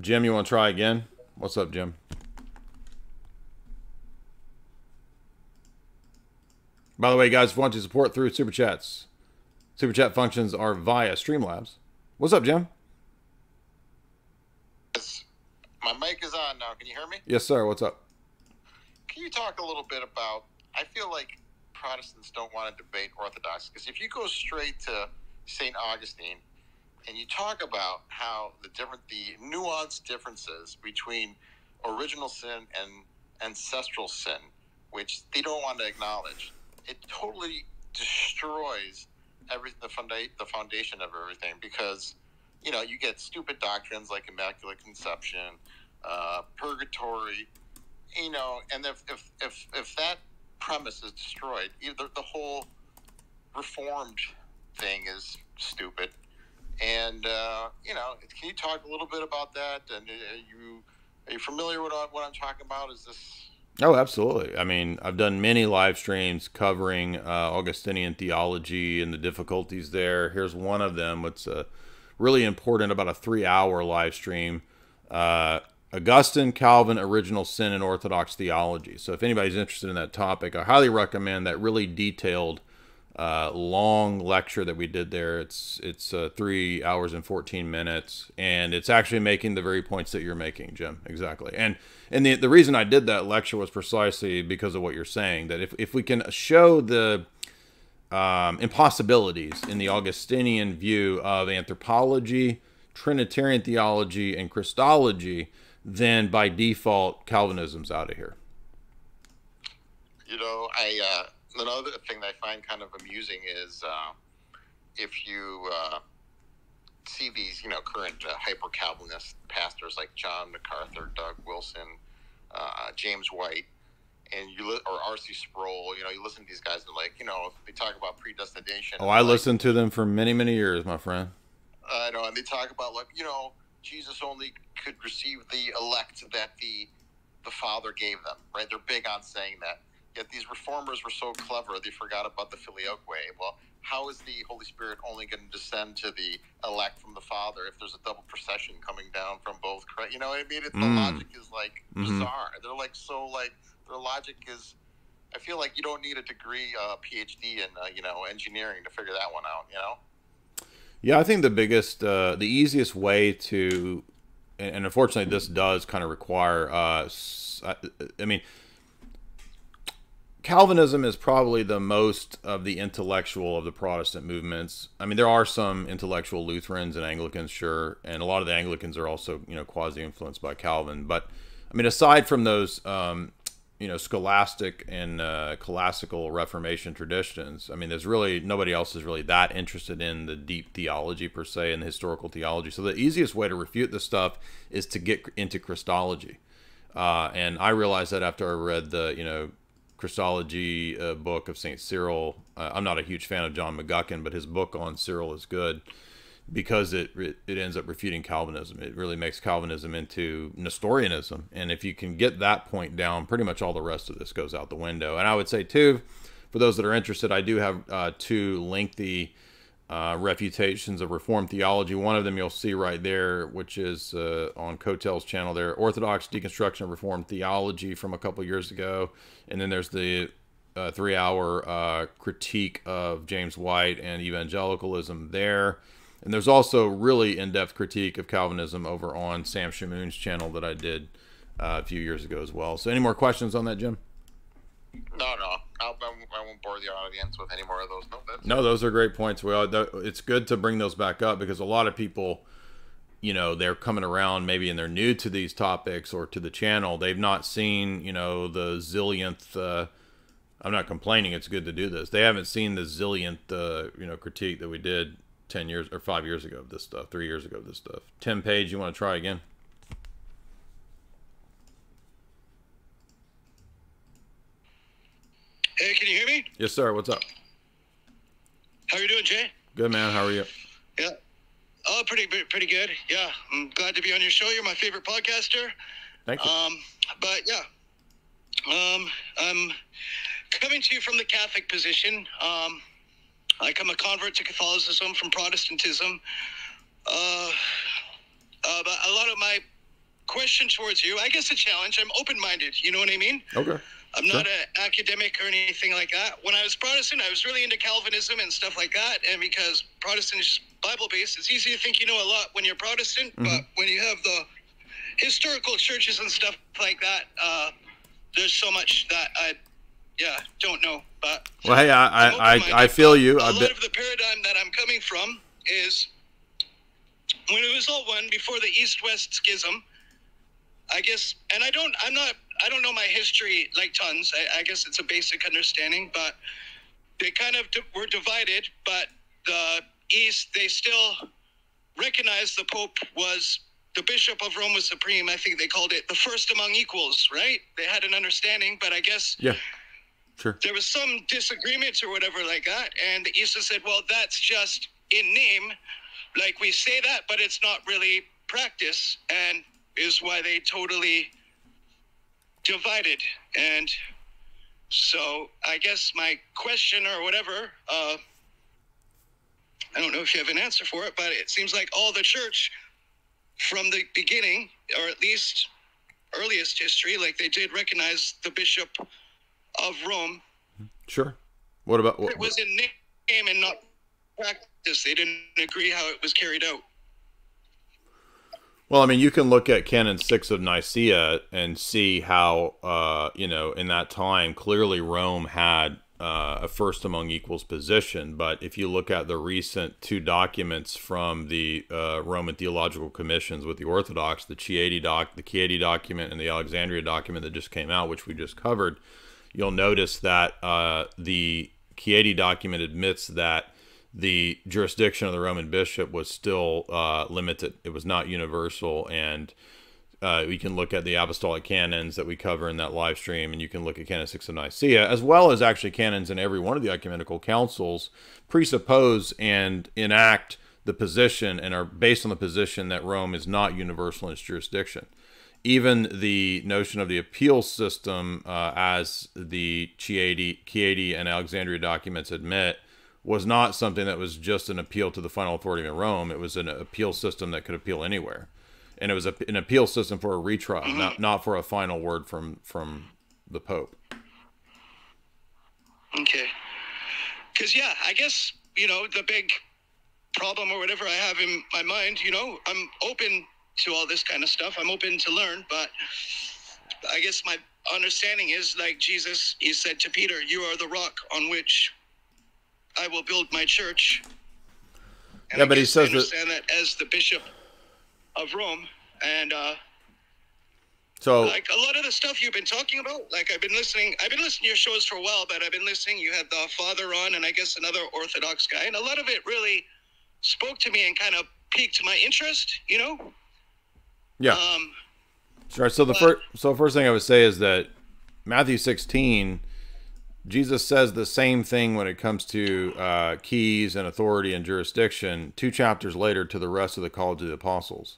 Jim, you want to try again? What's up, Jim? By the way, guys, if you want to support through Super Chats, Super Chat functions are via Streamlabs. What's up, Jim? My mic is on now. Can you hear me? Yes, sir. What's up? Can you talk a little bit about, I feel like Protestants don't want to debate Orthodox, because if you go straight to St. Augustine and you talk about how the nuanced differences between original sin and ancestral sin, which they don't want to acknowledge, it totally destroys the foundation of everything, because, you know, you get stupid doctrines like Immaculate Conception, purgatory, you know, and if that premise is destroyed, either the whole Reformed thing is stupid. And you know, can you talk a little bit about that? And are you familiar with what I'm talking about? Is this? Oh, absolutely. I mean, I've done many live streams covering Augustinian theology and the difficulties there. Here's one of them. It's really important, about a 3-hour live stream. Augustine, Calvin, Original Sin, and Orthodox Theology. So if anybody's interested in that topic, I highly recommend that really detailed, long lecture that we did there. It's 3 hours and 14 minutes, and it's actually making the very points that you're making, Jim. Exactly. And the reason I did that lecture was precisely because of what you're saying, that if we can show the impossibilities in the Augustinian view of anthropology, Trinitarian theology, and Christology, then by default, Calvinism's out of here. You know, another thing that I find kind of amusing is if you see these, you know, current hyper-Calvinist pastors like John MacArthur, Doug Wilson, James White, or R.C. Sproul, you know, you listen to these guys, they're like, you know, they talk about predestination. Oh, I listened to them for many, many years, my friend. I know, and they talk about, like, you know, Jesus only could receive the elect that the Father gave them, right? They're big on saying that. Yet these reformers were so clever, they forgot about the filioque. Well, how is the Holy Spirit only going to descend to the elect from the Father if there's a double procession coming down from both? You know what I mean? The logic is, like, bizarre. They're, like, so, like, their logic is, I feel like you don't need a degree, PhD in, you know, engineering to figure that one out, you know? Yeah, I think the biggest, the easiest way to, and unfortunately this does kind of require, I mean, Calvinism is probably the most of the intellectual of the Protestant movements. I mean, there are some intellectual Lutherans and Anglicans, sure, and a lot of the Anglicans are also, you know, quasi-influenced by Calvin. But, I mean, aside from those, you know, scholastic and classical Reformation traditions, I mean, there's really nobody else is really that interested in the deep theology per se and the historical theology. So the easiest way to refute this stuff is to get into Christology. And I realized that after I read the, you know, Christology book of St. Cyril. I'm not a huge fan of John McGuckin, but his book on Cyril is good because it ends up refuting Calvinism. It really makes Calvinism into Nestorianism. And if you can get that point down, pretty much all the rest of this goes out the window. And I would say, too, for those that are interested, I do have 2 lengthy refutations of Reformed theology. One of them you'll see right there, which is on Coattail's channel there, Orthodox Deconstruction of Reformed Theology from a couple years ago. And then there's the 3-hour critique of James White and evangelicalism there. And there's also really in-depth critique of Calvinism over on Sam Shamoon's channel that I did a few years ago as well. So any more questions on that, Jim? No. I won't bore the audience with any more of those. No, those are great points. Well, it's good to bring those back up because a lot of people, you know, they're coming around maybe and they're new to these topics or to the channel. They've not seen, you know, the zillionth, I'm not complaining, it's good to do this. They haven't seen the zillionth, you know, critique that we did 10 years or 5 years ago of this stuff, 3 years ago of this stuff. Tim Page, you want to try again? Hey, can you hear me? Yes, sir. What's up? How are you doing, Jay? Good, man. How are you? Yeah. Oh, pretty good. Yeah. I'm glad to be on your show. You're my favorite podcaster. Thank you. But, yeah. I'm coming to you from the Catholic position. I'm a convert to Catholicism from Protestantism. But a lot of my question towards you, I guess a challenge. I'm open-minded. You know what I mean? Okay. I'm not an academic or anything like that. When I was Protestant, I was really into Calvinism and stuff like that. And because Protestant is Bible-based, it's easy to think you know a lot when you're Protestant. Mm-hmm. But when you have the historical churches and stuff like that, there's so much that I don't know. But well, hey, I feel you. A lot of the paradigm that I'm coming from is when it was all one before the East-West schism, I guess, and I don't know my history like tons. I guess it's a basic understanding, but they kind of were divided. But the East, they still recognized the Pope was the Bishop of Rome was supreme. I think they called it the first among equals, right? They had an understanding, but I guess there was some disagreements or whatever like that. And the East said, well, that's just in name. Like we say that, but it's not really practice, and is why they totally divided. And so I guess my question or whatever, I don't know if you have an answer for it, but it seems like all the church from the beginning, or at least earliest history, like they did recognize the Bishop of Rome. Sure. What about what? It was in name and not practice. They didn't agree how it was carried out. Well, I mean, you can look at Canon 6 of Nicaea and see how, in that time, clearly Rome had a first among equals position. But if you look at the recent two documents from the Roman theological commissions with the Orthodox, the Chieti document and the Alexandria document that just came out, which we just covered, you'll notice that the Chieti document admits that the jurisdiction of the Roman bishop was still limited. It was not universal. And we can look at the apostolic canons that we cover in that live stream, and you can look at Canon 6 of Nicaea, as well as actually canons in every one of the ecumenical councils presuppose and enact the position and are based on the position that Rome is not universal in its jurisdiction. Even the notion of the appeal system, as the Chieti and Alexandria documents admit, was not something that was just an appeal to the final authority in Rome. It was an appeal system that could appeal anywhere. And it was an appeal system for a retrial, not for a final word from the Pope. Okay. Because, yeah, I guess, the big problem or whatever I have in my mind, I'm open to all this kind of stuff. I'm open to learn, but I guess my understanding is, like Jesus, he said to Peter, "You are the rock on which I will build my church." And yeah, but he says that as the Bishop of Rome, and so like a lot of the stuff you've been talking about, like I've been listening to your shows for a while, but I've been listening. You had the Father on, and I guess another Orthodox guy, and a lot of it really spoke to me and kind of piqued my interest. Yeah. Sure. So first thing I would say is that Matthew 16. Jesus says the same thing when it comes to keys and authority and jurisdiction 2 chapters later to the rest of the College of the Apostles.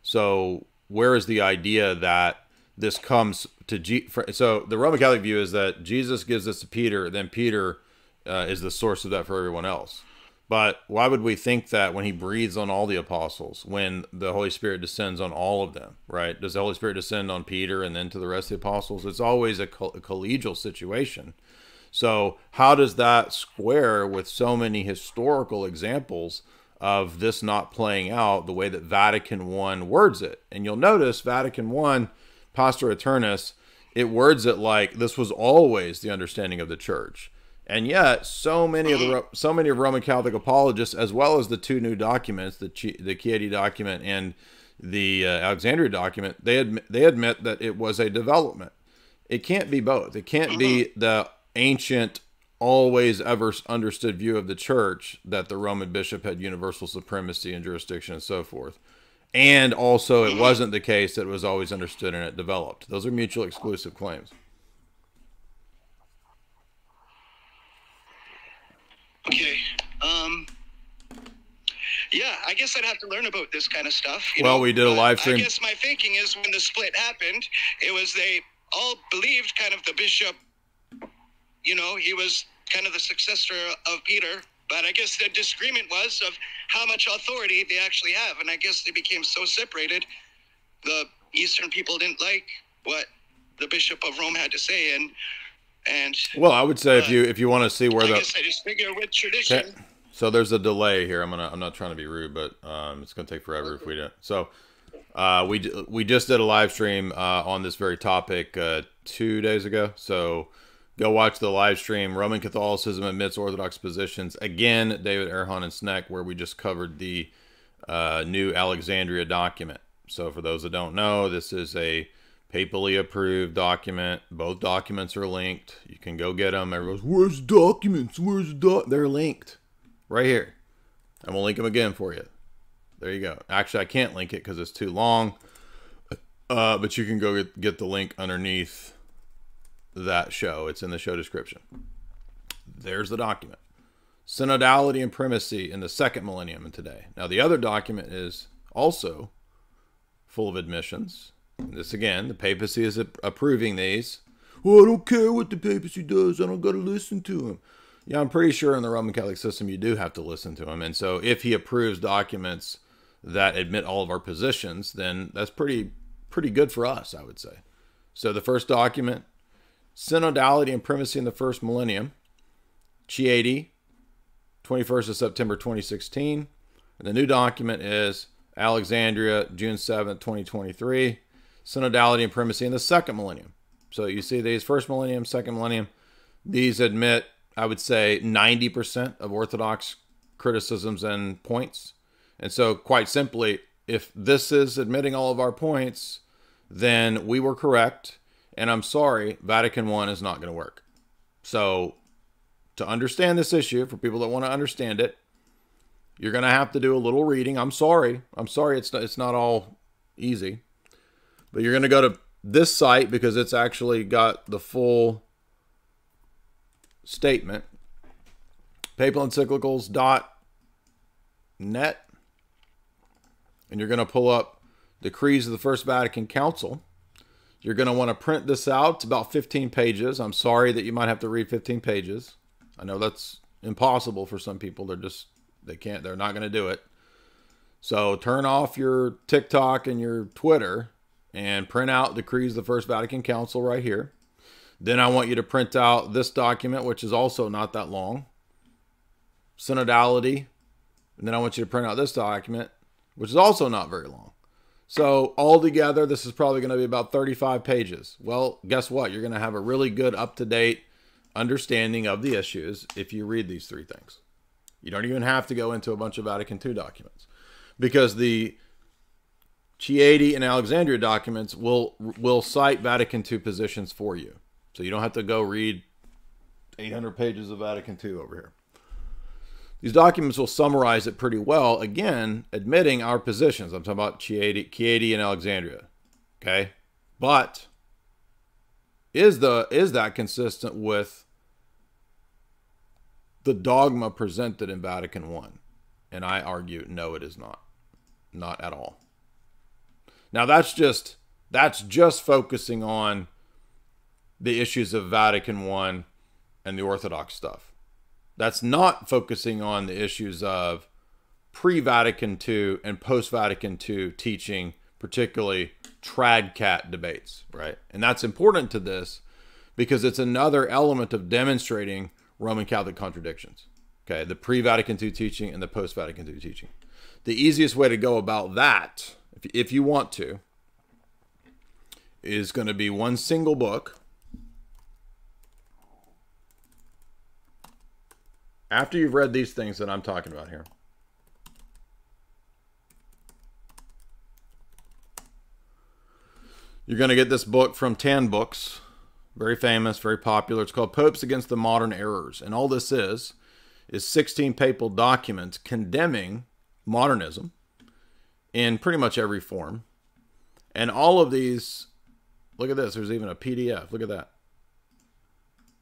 So where is the idea that this comes to so the Roman Catholic view is that Jesus gives this to Peter, then Peter is the source of that for everyone else. But why would we think that when he breathes on all the apostles, when the Holy Spirit descends on all of them, right? Does the Holy Spirit descend on Peter and then to the rest of the apostles? It's always a collegial situation. So how does that square with so many historical examples of this not playing out the way that Vatican I words it? And you'll notice Vatican I, Pastor Eternus, it words it like this was always the understanding of the church. And yet so many of Roman Catholic apologists, as well as the two new documents, the Chieti document and the Alexandria document, they admit that it was a development. It can't be both. It can't be the ancient, always ever understood view of the church that the Roman bishop had universal supremacy and jurisdiction and so forth. And also it wasn't the case that it was always understood and it developed. Those are mutually exclusive claims. Okay. Yeah, I guess I'd have to learn about this kind of stuff. We did a live stream. I guess my thinking is when the split happened, it was they all believed kind of the bishop, he was kind of the successor of Peter, but I guess the disagreement was of how much authority they actually have. And I guess they became so separated, the Eastern people didn't like what the Bishop of Rome had to say. And well, I would say if you want to see where the, I guess I just figure with tradition. Okay. So there's a delay here. I'm not trying to be rude, but it's going to take forever if we don't. So we just did a live stream on this very topic 2 days ago. So go watch the live stream, Roman Catholicism Amidst Orthodox Positions. Again, David Erhan and Sneck, where we just covered the new Alexandria document. So for those that don't know, this is a papally approved document. Both documents are linked. You can go get them. Everyone's, where's documents? Where's doc? They're linked right here. I'm gonna link them again for you. There you go. Actually, I can't link it because it's too long. But you can go get the link underneath that show. It's in the show description. There's the document. Synodality and Primacy in the Second Millennium and Today. Now, the other document is also full of admissions. This again, the papacy is approving these. Well, I don't care what the papacy does. I don't got to listen to him. Yeah, I'm pretty sure in the Roman Catholic system, you do have to listen to him. And so if he approves documents that admit all of our positions, then that's pretty good for us, I would say. So the first document, Synodality and Primacy in the First Millennium, Chieti, 21st of September 2016. And the new document is Alexandria, June 7th, 2023, Synodality and Primacy in the Second Millennium. So you see these, First Millennium, Second Millennium, these admit, I would say, 90% of Orthodox criticisms and points. And so quite simply, if this is admitting all of our points, then we were correct. And I'm sorry, Vatican I is not going to work. So to understand this issue, for people that want to understand it, you're going to have to do a little reading. I'm sorry. I'm sorry. It's not all easy, but you're going to go to this site because it's actually got the full statement, papalencyclicals.net, and you're going to pull up Decrees of the First Vatican Council. You're going to want to print this out. It's about 15 pages. I'm sorry that you might have to read 15 pages. I know that's impossible for some people. They're not going to do it. So turn off your TikTok and your Twitter and print out Decrees of the First Vatican Council right here. Then I want you to print out this document, which is also not that long, Synodality. And then I want you to print out this document, which is also not very long. So altogether, this is probably going to be about 35 pages. Well, guess what? You're going to have a really good up-to-date understanding of the issues if you read these three things. You don't even have to go into a bunch of Vatican II documents, because the Chieti and Alexandria documents will cite Vatican II positions for you. So you don't have to go read 800 pages of Vatican II over here. These documents will summarize it pretty well. Again, admitting our positions. I'm talking about Chieti and Alexandria. Okay. But is that consistent with the dogma presented in Vatican I? And I argue, no, it is not. Not at all. Now that's just focusing on the issues of Vatican I and the Orthodox stuff. That's not focusing on the issues of pre-Vatican II and post-Vatican II teaching, particularly Tradcat debates, right? And that's important to this because it's another element of demonstrating Roman Catholic contradictions, okay? The pre-Vatican II teaching and the post-Vatican II teaching. The easiest way to go about that, if you want to, is going to be one single book. After you've read these things that I'm talking about here, you're going to get this book from Tan Books, very famous, very popular. It's called Popes Against the Modern Errors. And all this is 16 papal documents condemning modernism in pretty much every form. And all of these, look at this. There's even a PDF. Look at that.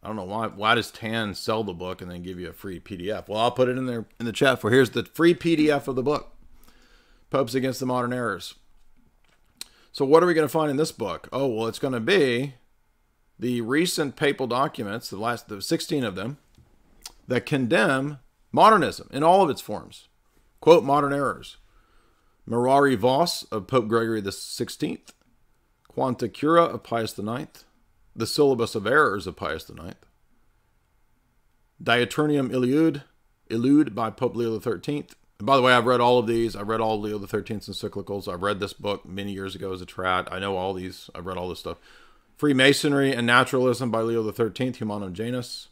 I don't know why does Tan sell the book and then give you a free PDF? Well, I'll put it in there in the chat for here's the free PDF of the book, Popes Against the Modern Errors. So what are we going to find in this book? Oh, well, it's going to be the recent papal documents, the 16 of them, that condemn modernism in all of its forms. Quote, modern errors. Mirari Vos of Pope Gregory the 16th. Quanta Cura of Pius IX, the Syllabus of Errors of Pius IX, Diaturnium Illud by Pope Leo XIII. And by the way, I've read all of these. I've read all of Leo XIII's encyclicals. I've read this book many years ago as a trad. I know all these. I've read all this stuff. Freemasonry and Naturalism by Leo XIII, Humanum Janus.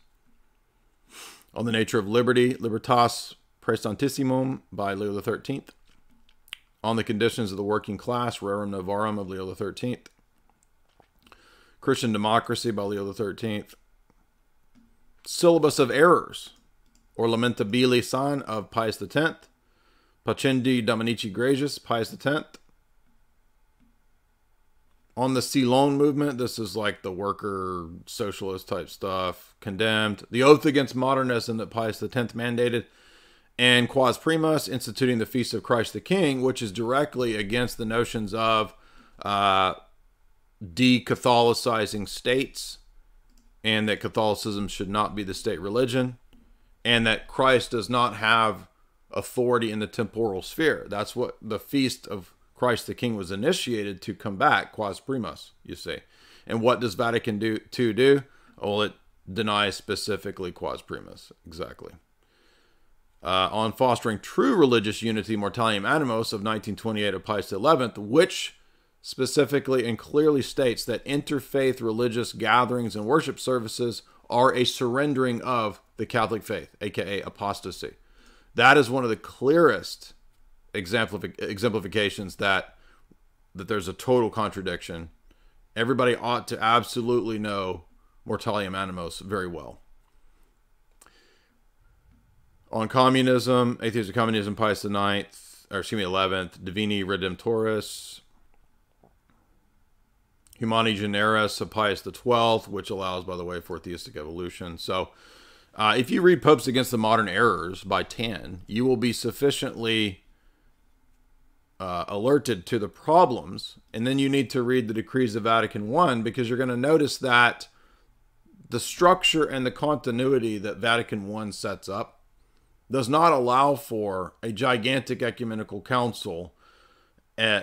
On the Nature of Liberty, Libertas Praestantissimum by Leo XIII. On the Conditions of the Working Class, Rerum Novarum of Leo XIII. Christian Democracy by Leo XIII. Syllabus of Errors, or Lamentabili Sign of Pius X. Pacendi Dominici Gracious, Pius X. On the Ceylon Movement, this is like the worker socialist type stuff. Condemned. The Oath Against Modernism that Pius X mandated. And Quas Primus, instituting the Feast of Christ the King, which is directly against the notions of de-Catholicizing states, and that Catholicism should not be the state religion, and that Christ does not have authority in the temporal sphere. That's what the Feast of Christ the King was initiated to combat, Quas Primus, you see. And what does Vatican II do? Well, it denies specifically Quas Primus, exactly. On Fostering True Religious Unity, Mortalium Animos of 1928 of Pius XI, which specifically and clearly states that interfaith religious gatherings and worship services are a surrendering of the Catholic faith, aka apostasy. That is one of the clearest exemplifications that there's a total contradiction. Everybody ought to absolutely know Mortalium Animos very well. On Communism, Atheism and Communism, Pius IX, or excuse me, 11th, Divini Redemptoris, Humani Generis of Pius XII, which allows, by the way, for theistic evolution. So if you read Popes Against the Modern Errors by 10, you will be sufficiently alerted to the problems. And then you need to read the Decrees of Vatican I, because you're going to notice that the structure and the continuity that Vatican I sets up does not allow for a gigantic ecumenical council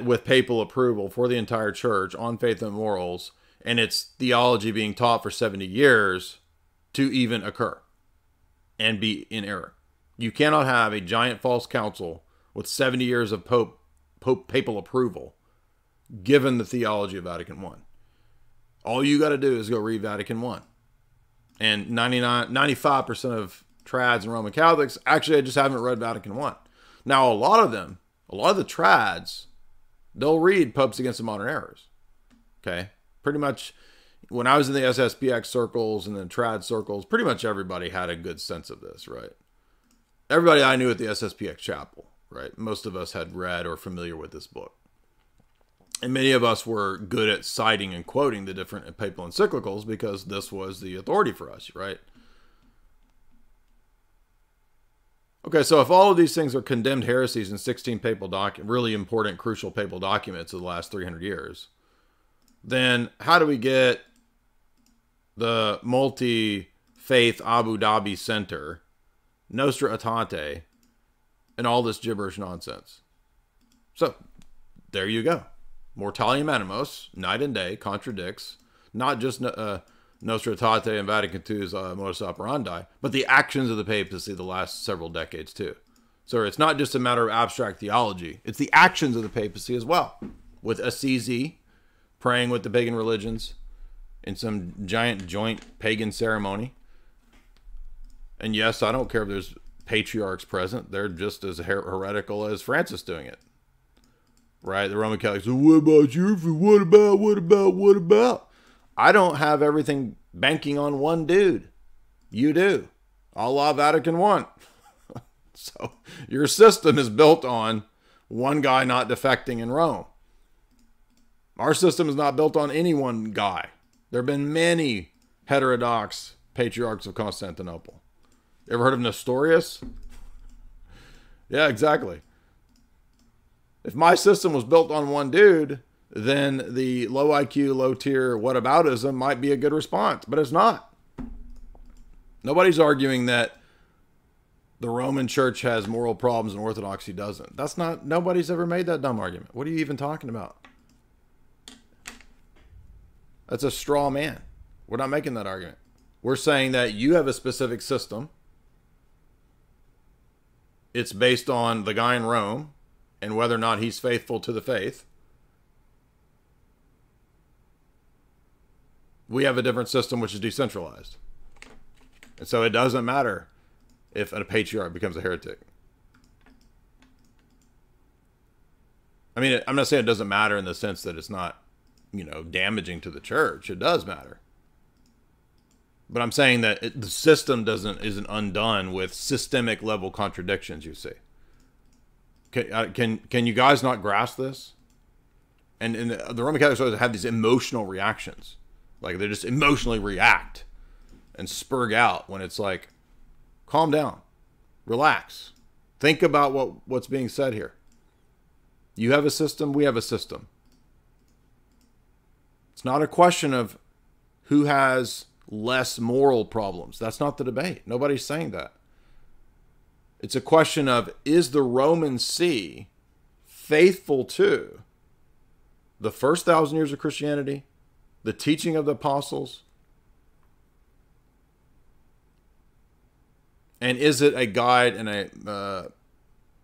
with papal approval for the entire church on faith and morals, and its theology being taught for 70 years to even occur and be in error. You cannot have a giant false council with 70 years of papal approval given the theology of Vatican I. All you got to do is go read Vatican I. And 95% of trads and Roman Catholics, actually, I just haven't read Vatican I. Now, a lot of the trads, they'll read Popes Against the Modern Errors. Okay? Pretty much, when I was in the SSPX circles and the trad circles, pretty much everybody had a good sense of this, right? Everybody I knew at the SSPX chapel, right? Most of us had read or familiar with this book. And many of us were good at citing and quoting the different papal encyclicals because this was the authority for us, right? Okay, so if all of these things are condemned heresies in 16 papal documents, really important, crucial papal documents of the last 300 years, then how do we get the multi-faith Abu Dhabi Center, Nostra Aetate, and all this gibberish nonsense? So, there you go. Mortalium Animos, night and day, contradicts not just Nostra Aetate and Vatican II's modus operandi, but the actions of the papacy the last several decades too. So it's not just a matter of abstract theology, it's the actions of the papacy as well, with Assisi praying with the pagan religions in some giant joint pagan ceremony. And yes, I don't care if there's patriarchs present, they're just as heretical as Francis doing it. Right? The Roman Catholics, what about you? What about? I don't have everything banking on one dude. You do. A la Vatican I. So your system is built on one guy not defecting in Rome. Our system is not built on any one guy. There have been many heterodox patriarchs of Constantinople. Ever heard of Nestorius? Yeah, exactly. If my system was built on one dude, then the low IQ, low tier whataboutism might be a good response, but it's not. Nobody's arguing that the Roman Church has moral problems and Orthodoxy doesn't. Nobody's ever made that dumb argument. What are you even talking about? That's a straw man. We're not making that argument. We're saying that you have a specific system. It's based on the guy in Rome and whether or not he's faithful to the faith. We have a different system which is decentralized. And so it doesn't matter if a patriarch becomes a heretic. I mean, I'm not saying it doesn't matter in the sense that it's not, you know, damaging to the church. It does matter. But I'm saying that the system isn't undone with systemic level contradictions, you see. Can you guys not grasp this? And the Roman Catholic Church have these emotional reactions. Like, they just emotionally react and spurge out when it's like, calm down, relax, think about what's being said here. You have a system, we have a system. It's not a question of who has less moral problems. That's not the debate. Nobody's saying that. It's a question of, is the Roman See faithful to the first 1,000 years of Christianity, the teaching of the apostles? And is it a guide and a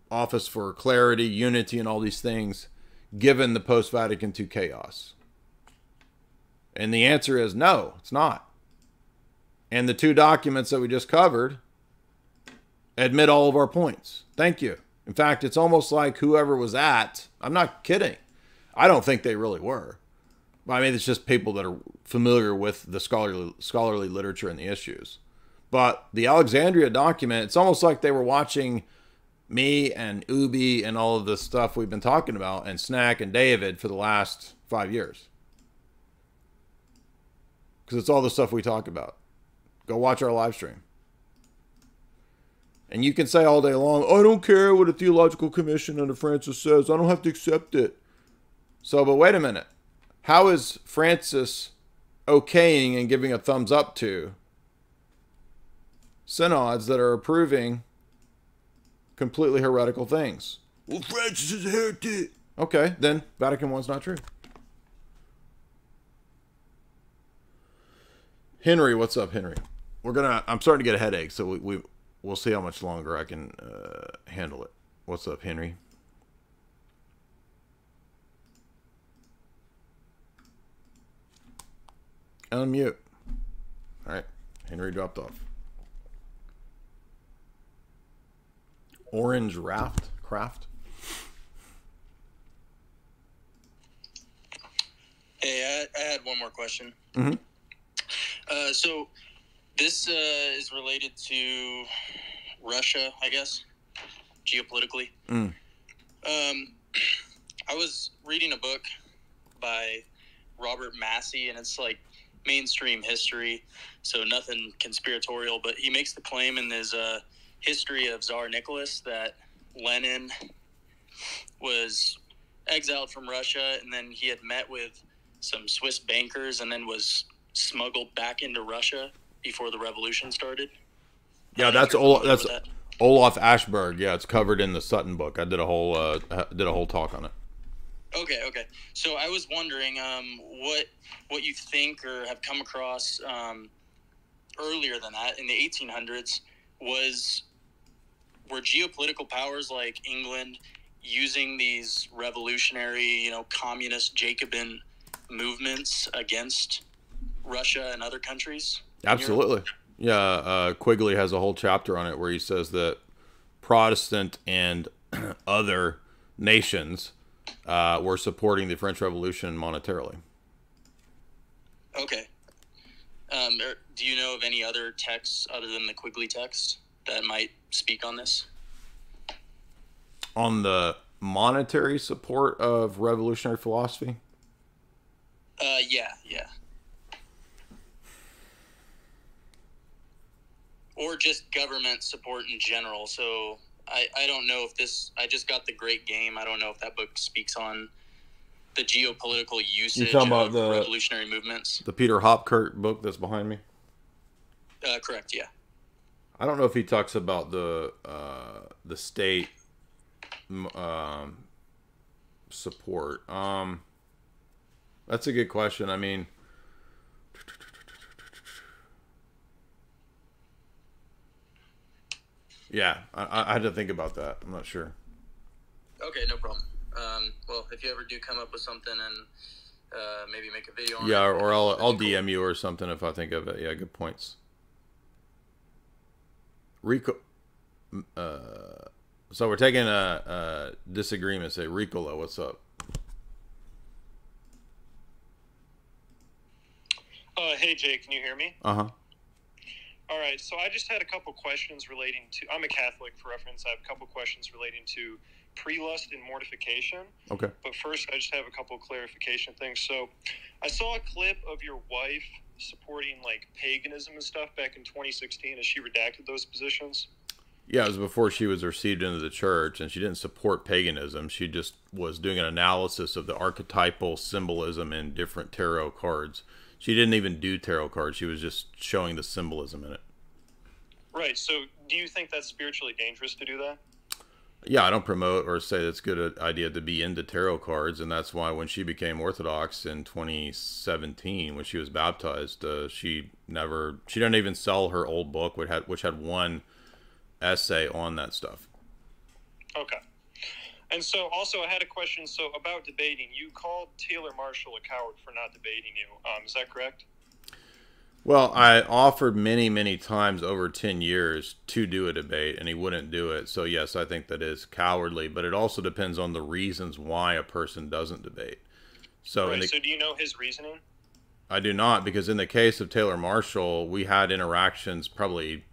office for clarity, unity, and all these things given the post-Vatican II chaos? And the answer is no, it's not. And the two documents that we just covered admit all of our points. Thank you. In fact, it's almost like whoever was at, I'm not kidding. I don't think they really were. I mean, it's just people that are familiar with the scholarly literature and the issues. But the Alexandria document, it's almost like they were watching me and Ubi and all of this stuff we've been talking about and Snack and David for the last 5 years. Because it's all the stuff we talk about. Go watch our live stream. And you can say all day long, oh, I don't care what a theological commission under Francis says. I don't have to accept it. So, but wait a minute. How is Francis okaying and giving a thumbs up to synods that are approving completely heretical things? Well, Francis is a heretic. Okay, then Vatican I's not true. Henry, what's up, Henry? I'm starting to get a headache, so we'll see how much longer I can handle it. What's up, Henry? Unmute. All right, Henry dropped off. Orange Craft. Hey, I had one more question. Mm-hmm. So this is related to Russia, I guess, geopolitically. Mm. I was reading a book by Robert Massey, and it's like mainstream history, so nothing conspiratorial, but he makes the claim in his history of Tsar Nicholas that Lenin was exiled from Russia, and then he had met with some Swiss bankers and then was smuggled back into Russia before the revolution started. Yeah, that's Olaf Ashberg. Yeah, it's covered in the Sutton book. I did a whole talk on it. Okay. So I was wondering what you think or have come across earlier than that in the 1800s were geopolitical powers like England using these revolutionary, communist Jacobin movements against Russia and other countries? Absolutely. Yeah, Quigley has a whole chapter on it where he says that Protestant and other nations were supporting the French Revolution monetarily. Okay. Do you know of any other texts other than the Quigley text that might speak on this? On the monetary support of revolutionary philosophy? Yeah. Or just government support in general. So I don't know if this, I just got The Great Game. I don't know if that book speaks on the geopolitical usage of the revolutionary movements. The Peter Hopkirk book that's behind me? Correct, yeah. I don't know if he talks about the state support. That's a good question. I mean, Yeah, I had to think about that. I'm not sure. Okay, no problem. Well, if you ever do come up with something and maybe make a video on it. Yeah, or I'll DM you or something if I think of it. Yeah, good points. Rico, so we're taking a disagreement. Say, Ricola, what's up? Hey, Jay, can you hear me? Uh-huh. All right, so I just had a couple questions relating to... I'm a Catholic, for reference. I have a couple questions relating to pre-lust and mortification. Okay. But first, I just have a couple clarification things. So I saw a clip of your wife supporting, like, paganism and stuff back in 2016. Has she redacted those positions? Yeah, it was before she was received into the church, and she didn't support paganism. She just was doing an analysis of the archetypal symbolism in different tarot cards. She didn't even do tarot cards. She was just showing the symbolism in it. Right. So do you think that's spiritually dangerous to do that? Yeah, I don't promote or say it's a good idea to be into tarot cards. And that's why when she became Orthodox in 2017, when she was baptized, she didn't even sell her old book, which had one essay on that stuff. Okay. And so also I had a question, so about debating. You called Taylor Marshall a coward for not debating you. Is that correct? Well, I offered many, many times over 10 years to do a debate, and he wouldn't do it. So, yes, I think that is cowardly, but it also depends on the reasons why a person doesn't debate. So, right, so do you know his reasoning? I do not, because in the case of Taylor Marshall, we had interactions probably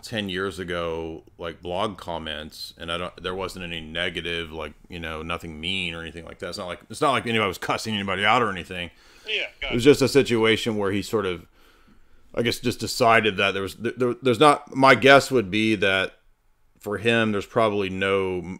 10 years ago, like blog comments, and there wasn't any negative, like, you know, nothing mean or anything like that. It's not like anybody was cussing anybody out or anything. Yeah, gotcha. It was just a situation where he sort of, I guess, just decided that there's not, my guess would be that for him, there's probably no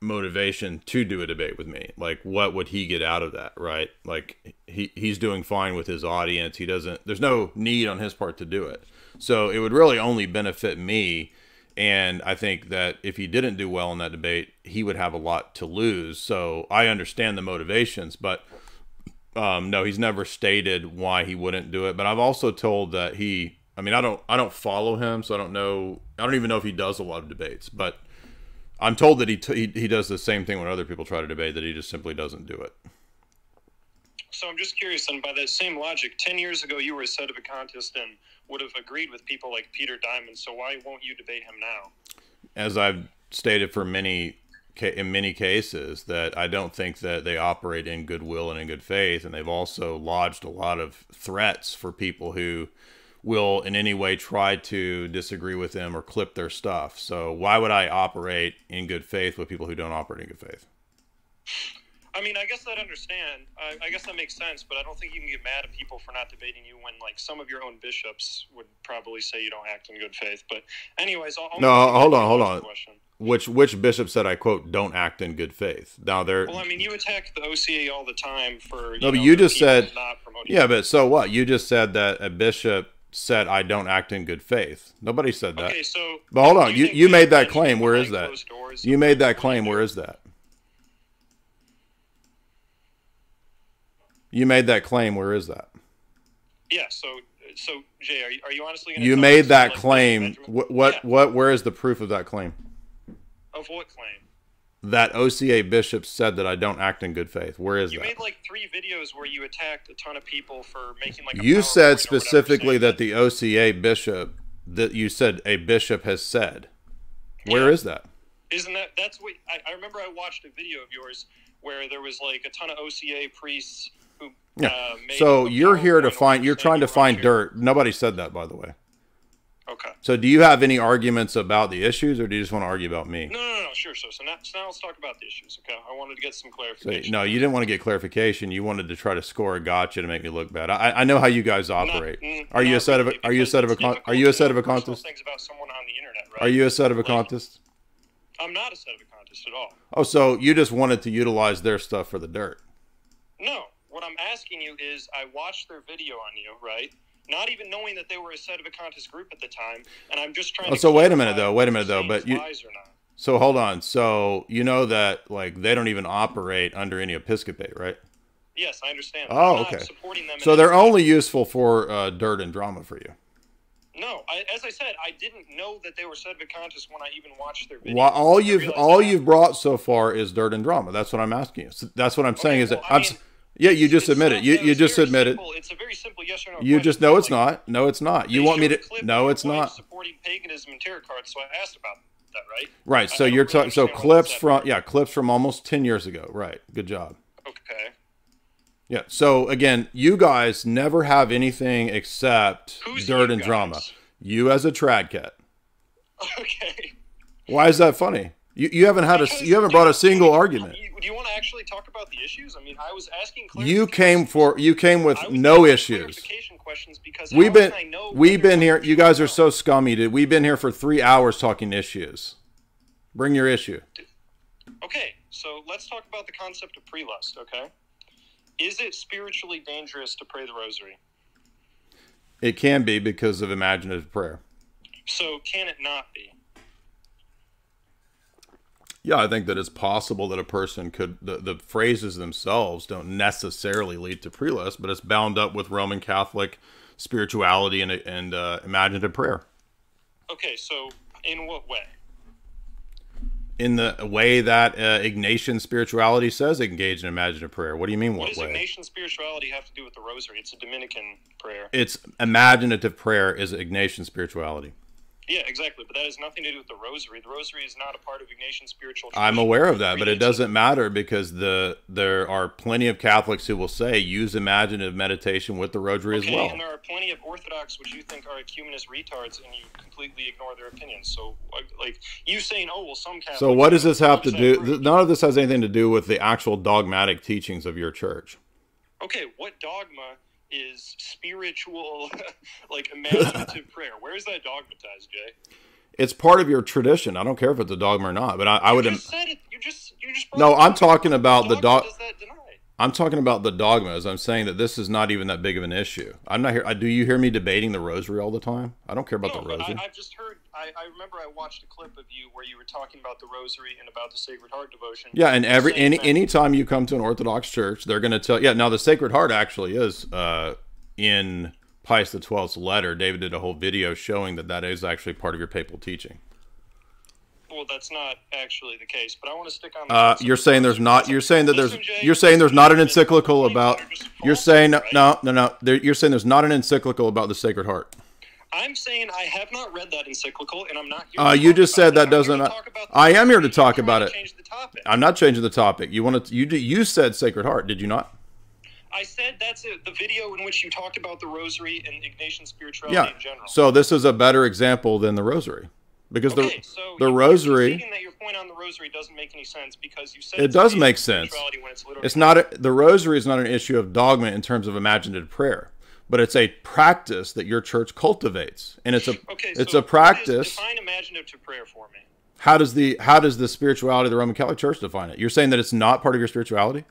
motivation to do a debate with me. Like, what would he get out of that? Right? Like he's doing fine with his audience. There's no need on his part to do it. So it would really only benefit me, and I think that if he didn't do well in that debate, he would have a lot to lose. So I understand the motivations, but no, he's never stated why he wouldn't do it. But I've also told that I don't follow him, so I don't know. I don't even know if he does a lot of debates, but I'm told that he does the same thing when other people try to debate, that he just simply doesn't do it. So I'm just curious, and by that same logic, 10 years ago you were a set of a contest and would have agreed with people like Peter Diamond, so why won't you debate him now? As I've stated in many cases, that I don't think that they operate in goodwill and in good faith, and they've also lodged a lot of threats for people who will in any way try to disagree with them or clip their stuff. So why would I operate in good faith with people who don't operate in good faith? I mean, I guess I'd understand. I guess that makes sense, but I don't think you can get mad at people for not debating you when, like, some of your own bishops would probably say you don't act in good faith. But anyways, hold on. Which bishop said I, quote, don't act in good faith? Now they're... Well, I mean, you attack the OCA all the time for... Yeah, but so what? You just said that a bishop said I don't act in good faith. Nobody said that. Okay, so... But hold on. You made that claim. Where is that? You made that claim. Where is that? You made that claim. Where is that? Yeah. So Jay, are you honestly going to... You made that claim. Where is the proof of that claim? Of what claim? That OCA bishop said that I don't act in good faith. Where is that? You made like 3 videos where you attacked a ton of people for making like... You said specifically that the OCA bishop, that you said a bishop has said. Where is that? Isn't that... That's what... I remember I watched a video of yours where there was like a ton of OCA priests... Yeah. So you're here to find... You're trying to find dirt. Nobody said that, by the way. Okay. So do you have any arguments about the issues, or do you just want to argue about me? No. Sure. So now let's talk about the issues. Okay. I wanted to get some clarification. So, no, you didn't want to get clarification. You wanted to try to score a gotcha to make me look bad. I know how you guys operate. Are you a set of a contest? Things about someone on the internet, right? Are you a set of a contest? I'm not a set of a contest at all. Oh, so you just wanted to utilize their stuff for the dirt? No. What I'm asking you is, I watched their video on you, right? Not even knowing that they were a set of a contest group at the time, and I'm just trying... So wait a minute though. But you... So hold on. So you know that like they don't even operate under any episcopate, right? Yes, I understand. Oh, okay. Supporting them. So they're only useful for dirt and drama for you. No, as I said, I didn't know that they were Sedvick conscious when I even watched their videos. Well, all you've brought so far is dirt and drama. That's what I'm asking you. So that's what I'm saying. Is that yeah, you just admit it. You just admit it. It's a very simple yes or no. You just know it's not. No, it's not. You want me to? No, it's not. Supporting paganism and tarot cards. So I asked about that, right? Right. So you're talking. So clips from almost 10 years ago. Right. Good job. Okay. Yeah. So again, you guys never have anything except dirt and drama. You as a tradcat. Okay. Why is that funny? You haven't had you haven't brought a single argument. Do you want to actually talk about the issues? I mean, I was asking. You came with no issues. Because we've been here. You guys are so scummy, dude. We've been here for 3 hours talking issues. Bring your issue. Okay, so let's talk about the concept of pre-lust. Okay. Is it spiritually dangerous to pray the rosary? It can be because of imaginative prayer. So can it not be? Yeah, I think that it's possible that a person could, the phrases themselves don't necessarily lead to pre-lust, but it's bound up with Roman Catholic spirituality and imaginative prayer. Okay, so in what way? In the way that Ignatian spirituality says engage in imaginative prayer. What do you mean? What does Ignatian spirituality have to do with the rosary? It's a Dominican prayer. It's imaginative prayer is Ignatian spirituality. Yeah, exactly. But that has nothing to do with the rosary. The rosary is not a part of Ignatian spiritual tradition. I'm aware of that, but it doesn't matter because there are plenty of Catholics who will say use imaginative meditation with the rosary as well. And there are plenty of Orthodox which you think are ecumenist retards, and you completely ignore their opinions. So, like you saying, oh well, some Catholics. So what does this have to do? None of this has anything to do with the actual dogmatic teachings of your church. Okay, what dogma is spiritual, like imaginative prayer? Where is that dogmatized, Jay? It's part of your tradition. I don't care if it's a dogma or not, but I would. You just said it. You just. No, I'm talking about the dogma. Does that deny? I'm talking about the dogmas. I'm saying that this is not even that big of an issue. I'm not here. Do you hear me debating the rosary all the time? I don't care about the rosary. I've just heard. I remember I watched a clip of you where you were talking about the rosary and about the Sacred Heart devotion. Yeah, and any time you come to an Orthodox church, they're going to tell. Yeah, now the Sacred Heart actually is in Pius XII's letter. David did a whole video showing that that is actually part of your papal teaching. Well, that's not actually the case, but I want to stick on. You're saying there's not. You're saying that there's. You're saying there's not an encyclical about. You're saying no. You're saying there's not an encyclical about the Sacred Heart. I'm saying I have not read that encyclical, and I'm not. You just said that doesn't. I am here to talk about it. I'm not changing the topic. You want to? You said Sacred Heart, did you not? I said that's the video in which you talked about the rosary and Ignatian spirituality in general. So this is a better example than the rosary. Because the rosary, that your point on the rosary doesn't make any sense because you said it does make sense. It's not the rosary is not an issue of dogma in terms of imaginative prayer, but it's a practice that your church cultivates, and it's a a practice. Define imaginative prayer for me. How does the spirituality of the Roman Catholic Church define it? You're saying that it's not part of your spirituality.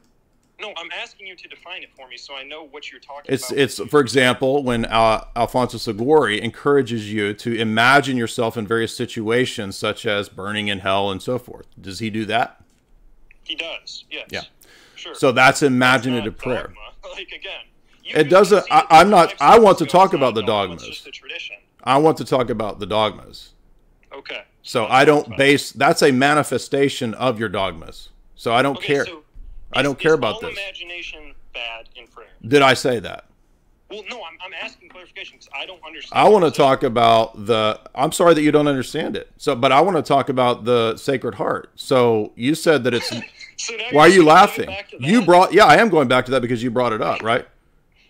No, I'm asking you to define it for me so I know what you're talking about. It's, for example, when Alfonso Liguori encourages you to imagine yourself in various situations such as burning in hell and so forth. Does he do that? He does, yes. Yeah. Sure. So that's imaginative prayer. Like, again, it doesn't, I'm not, I want to talk about the dogmas. It's just a tradition. I want to talk about the dogmas. Okay. So I don't base, that's a manifestation of your dogmas. So I don't care. So I don't care about this. Is all imagination bad in prayer? Did I say that? Well, no, I'm asking clarification because I don't understand. I want to talk about the, I'm sorry that you don't understand it. So, but I want to talk about the Sacred Heart. So you said that it's, so why are you laughing? You brought, yeah, I am going back to that because you brought it up, right?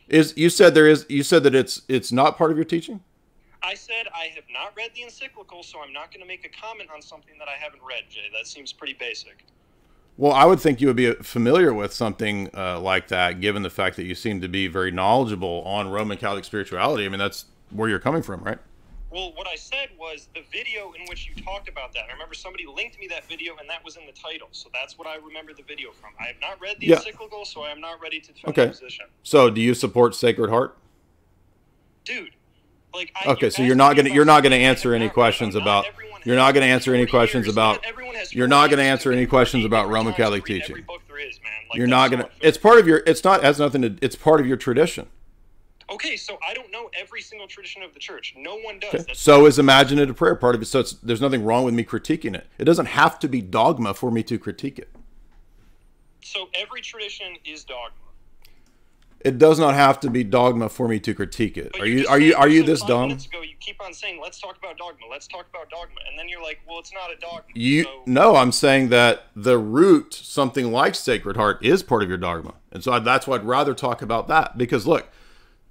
You said that it's not part of your teaching? I said I have not read the encyclical, so I'm not going to make a comment on something that I haven't read, Jay. That seems pretty basic. Well, I would think you would be familiar with something like that, given the fact that you seem to be very knowledgeable on Roman Catholic spirituality. I mean, that's where you're coming from, right? Well, what I said was the video in which you talked about that. I remember somebody linked me that video, and that was in the title. So that's what I remember the video from. I have not read the encyclical, so I am not ready to defend my position. So do you support Sacred Heart? Dude. Like, okay, so you're not gonna answer any questions about Roman Catholic teaching. You're not gonna. It's part of your. It's not has nothing to. It's part of your tradition. Okay, so I don't know every single tradition of the church. No one does. Okay. That's so is imaginative prayer part of it? So it's, there's nothing wrong with me critiquing it. It doesn't have to be dogma for me to critique it. So every tradition is dogma. It does not have to be dogma for me to critique it. But are you this dumb? Minutes ago, you keep on saying, let's talk about dogma. Let's talk about dogma. And then you're like, well, it's not a dogma. No, I'm saying that the root, something like Sacred Heart, is part of your dogma. And so that's why I'd rather talk about that. Because look,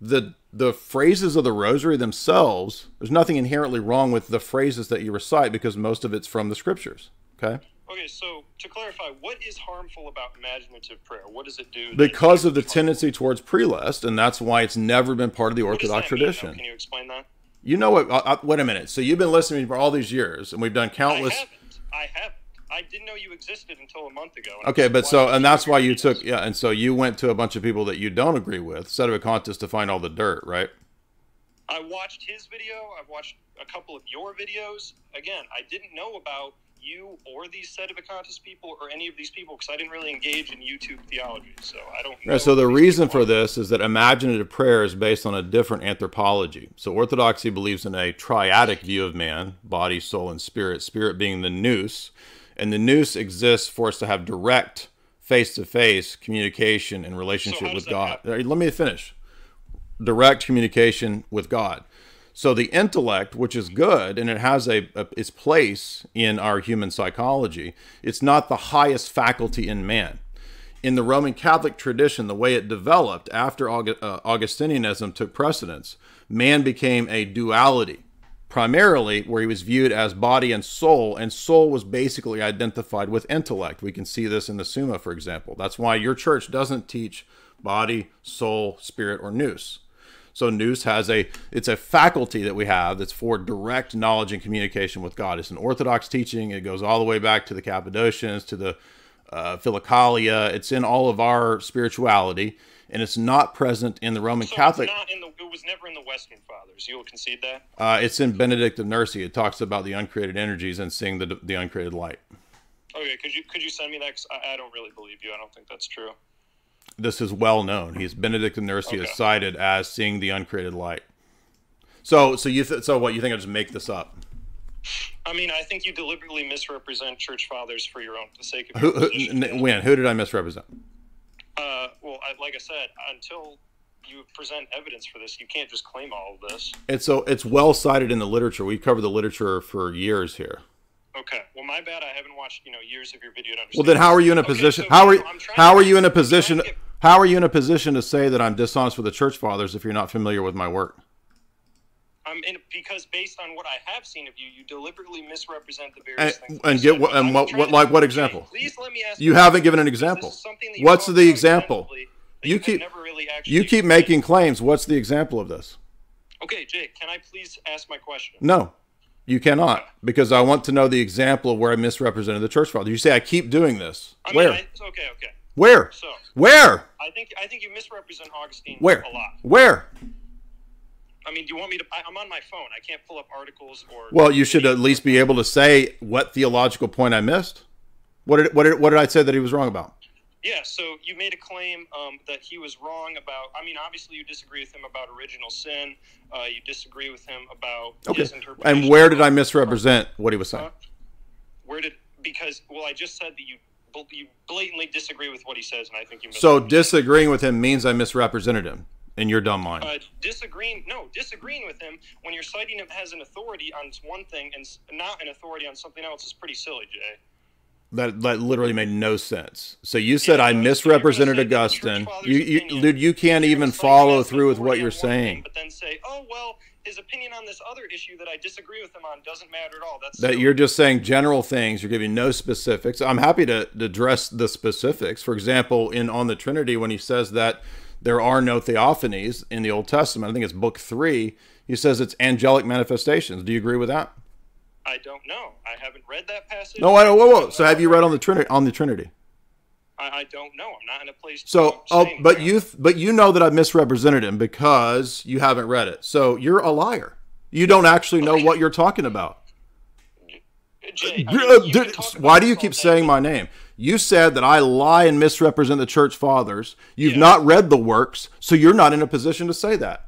the phrases of the rosary themselves, there's nothing inherently wrong with the phrases that you recite because most of it's from the scriptures. Okay. Okay, so to clarify, what is harmful about imaginative prayer? What does it do? Because of the tendency towards prelest, and that's why it's never been part of the Orthodox tradition. Can you explain that? You know what? Wait a minute. So you've been listening for all these years, and we've done countless. I haven't. I didn't know you existed until a month ago. Okay, but so, and that's why you took, yeah, and so you went to a bunch of people that you don't agree with, set up a contest to find all the dirt, right? I watched his video. I've watched a couple of your videos. Again, I didn't know about you or these set of Acontis people or any of these people because I didn't really engage in YouTube theology, so I don't know. Right, so the reason for this is that imaginative prayer is based on a different anthropology. So Orthodoxy believes in a triadic view of man, body, soul, and spirit, spirit being the nous, and the nous exists for us to have direct face-to-face communication and relationship with God. Let me finish. Direct communication with God. So the intellect, which is good, and it has its place in our human psychology, it's not the highest faculty in man. In the Roman Catholic tradition, the way it developed after Augustinianism took precedence, man became a duality, primarily where he was viewed as body and soul was basically identified with intellect. We can see this in the Summa, for example. That's why your church doesn't teach body, soul, spirit, or nous. So nous has it's a faculty that we have that's for direct knowledge and communication with God. It's an Orthodox teaching. It goes all the way back to the Cappadocians, to the Philokalia. It's in all of our spirituality, and it's not present in the Roman Catholic. It's not in it was never in the Western Fathers. You will concede that? It's in Benedict of Nursia. It talks about the uncreated energies and seeing the uncreated light. Okay, could you send me that? 'Cause I don't really believe you. I don't think that's true. This is well known. He's Benedict of Nursia, okay, cited as seeing the uncreated light. So what, you think I just make this up? I mean, I think you deliberately misrepresent church fathers for your own sake. Of who did I misrepresent? Well, like I said, until you present evidence for this, you can't just claim all of this. And so it's well cited in the literature. We covered the literature for years here. Okay. Well, my bad. I haven't watched, years of your video to understand. Well, then how are you in a position? How are you in a position to say that I'm dishonest with the church fathers if you're not familiar with my work? Because based on what I have seen of you, you deliberately misrepresent the various things. What example? Please let me ask. You haven't given an example. What's the example? You keep making claims. What's the example of this? Okay, Jake, can I please ask my question? No. You cannot, because I want to know the example of where I misrepresented the church father. You say I keep doing this. Where? Okay. Where? So, where? I think you misrepresent Augustine a lot. Where? I mean, do you want me to? I'm on my phone. I can't pull up articles or. Well, you should at least be able to say what theological point I missed. What did I say that he was wrong about? Yeah, so you made a claim that he was wrong about, I mean, obviously you disagree with him about original sin. You disagree with him about his interpretation. And where did I misrepresent what he was saying? Well, I just said that you blatantly disagree with what he says, and I think you misrepresented. So disagreeing with him means I misrepresented him in your dumb mind. Disagreeing with him when you're citing him as an authority on one thing and not an authority on something else is pretty silly, Jay. That literally made no sense. So you said I misrepresented Augustine. You can't even follow through with what you're saying. But then say, oh, well, his opinion on this other issue that I disagree with him on doesn't matter at all. That you're just saying general things. You're giving no specifics. I'm happy to address the specifics. For example, in On the Trinity, when he says that there are no theophanies in the Old Testament, I think it's Book 3, he says it's angelic manifestations. Do you agree with that? I don't know. I haven't read that passage. No, I don't. Whoa. So have you read on the Trinity? I don't know. I'm not in a place to. But you know that I misrepresented him because you haven't read it. So you're a liar. You don't actually know what you're talking about. Jay, why do you keep saying my name? You said that I lie and misrepresent the church fathers. You've not read the works, so you're not in a position to say that.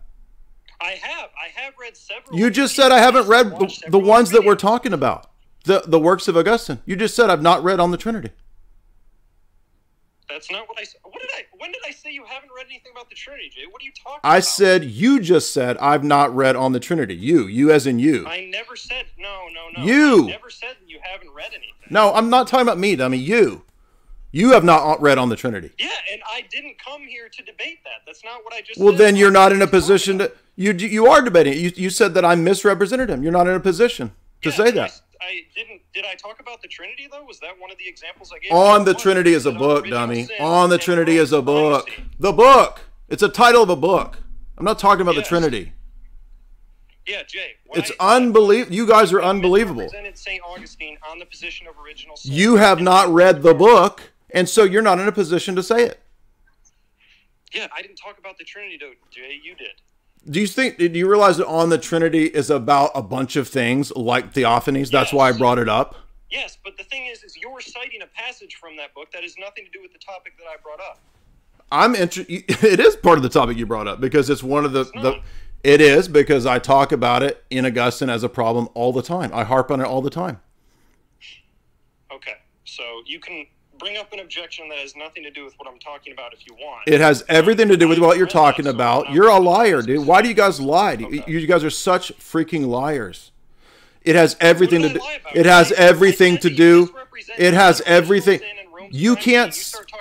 I have read several. You just said I haven't read the ones that we're talking about, the works of Augustine. You just said I've not read on the Trinity. That's not what I said. When did I say you haven't read anything about the Trinity, Jay? What are you talking about? I said, you just said, I've not read on the Trinity. You as in you. I never said, no. You. I never said you haven't read anything. No, I'm not talking about me. I mean, you. You have not read on the Trinity. Yeah, and I didn't come here to debate that. That's not what I just said. Well, then you're not in a position to, you are debating it. You said that I misrepresented him. You're not in a position to say that. I didn't. Did I talk about the Trinity though? Was that one of the examples I gave? On the Trinity is a book, dummy. On the Trinity is a book. The book. It's a title of a book. I'm not talking about the Trinity. Yeah, Jay. It's unbelievable. You guys are unbelievable. Represented St. Augustine on the position of original sin. You have not read the book, and so you're not in a position to say it. Yeah, I didn't talk about the Trinity though, Jay. You did. Do you realize that on the Trinity is about a bunch of things like theophanies? That's why I brought it up. Yes, but the thing is you're citing a passage from that book that has nothing to do with the topic that I brought up. It is part of the topic you brought up because it's one of the it is because I talk about it in Augustine as a problem all the time. I harp on it all the time. Okay, so you can bring up an objection that has nothing to do with what I'm talking about if you want. It has everything to do with what you're talking about. You're a liar, dude. Why do you guys lie? Okay. You guys are such freaking liars. It has everything to do. It has everything to do. It has everything. You can't.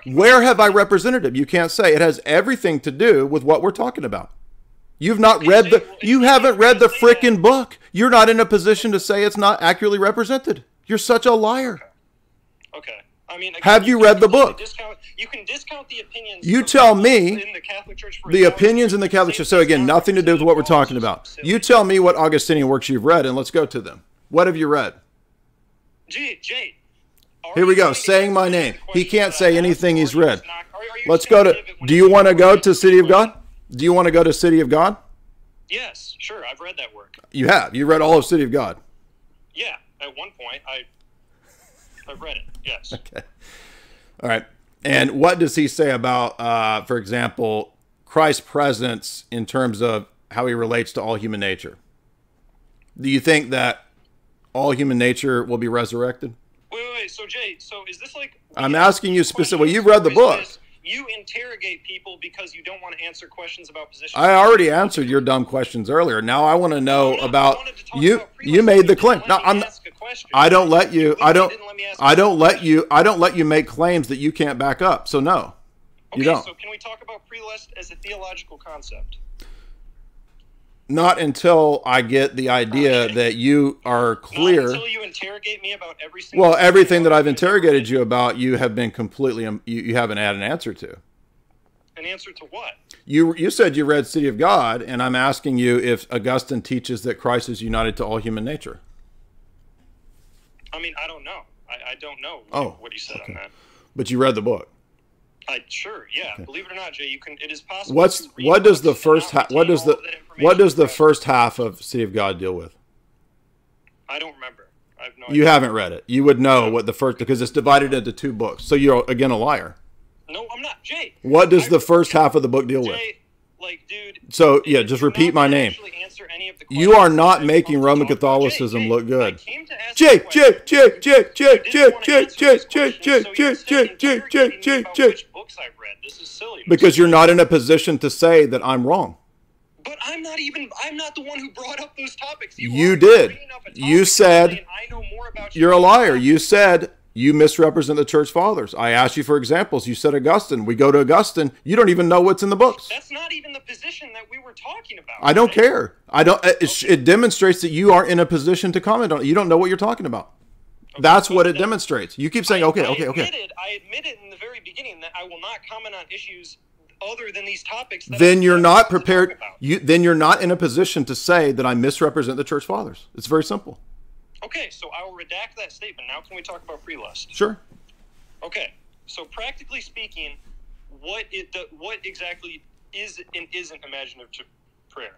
Where have I represented him? You can't say it has everything to do with what we're talking about. You've not read the. You haven't read the freaking book. You're not in a position to say it's not accurately represented. You're such a liar. Okay. I mean, again, have you read the book? You can discount the opinions. You tell me in the Catholic Church for the opinions in the Catholic Church. So again, nothing to do with what we're talking about. You tell me what Augustinian works you've read, and let's go to them. What have you read? Jay. Here we go. Saying my name. He can't say anything he's read. Let's go to. Do you want to go to City of God? Do you want to go to City of God? Yes, sure. I've read that work. You have. You read all of City of God. Yeah. At one point, I've read it. Yes. Okay. All right. And what does he say about, for example, Christ's presence in terms of how he relates to all human nature? Do you think that all human nature will be resurrected? Wait. So, Jay, is this like... I'm asking you specifically. You've read the book. You interrogate people because you don't want to answer questions about positions. I already answered your dumb questions earlier. Now I want to know about you. You made the claim. No, I'm not. I don't let you. I don't let you make claims that you can't back up. So no, you don't. So can we talk about pre-list as a theological concept? Not until I get the idea that you are clear. Not until you interrogate me about every single thing. Well, everything that I've interrogated you about, you have been completely, you haven't had an answer to. An answer to what? You said you read City of God, and I'm asking you if Augustine teaches that Christ is united to all human nature. I mean, I don't know. I don't know what he said on that. But you read the book. Sure, yeah. Okay. Believe it or not, Jay, you can. It is possible. What does the first half of City of God deal with? I don't remember. I have no idea. You haven't read it. You would know what the first, because it's divided into two books. So you're again a liar. No, I'm not, Jay. What does the first half of the book deal with? Like, dude. So yeah, just repeat my name. You are not making Roman Catholicism look good. Because you're not in a position to say that I'm wrong. But I'm not the one who brought up those topics. You did. You said you're a liar. You said you misrepresent the church fathers. I asked you for examples. You said Augustine. We go to Augustine. You don't even know what's in the books. That's not even the position that we were talking about. I don't care. I don't. It demonstrates that you are in a position to comment on it. You don't know what you're talking about. Okay, that's what it demonstrates. You keep saying, I admitted in the very beginning that I will not comment on issues other than these topics. Then you're not prepared. Then you're not in a position to say that I misrepresent the church fathers. It's very simple. Okay, so I will redact that statement. Now can we talk about pre-lust? Sure. Okay, so practically speaking, what exactly is and isn't imaginative prayer?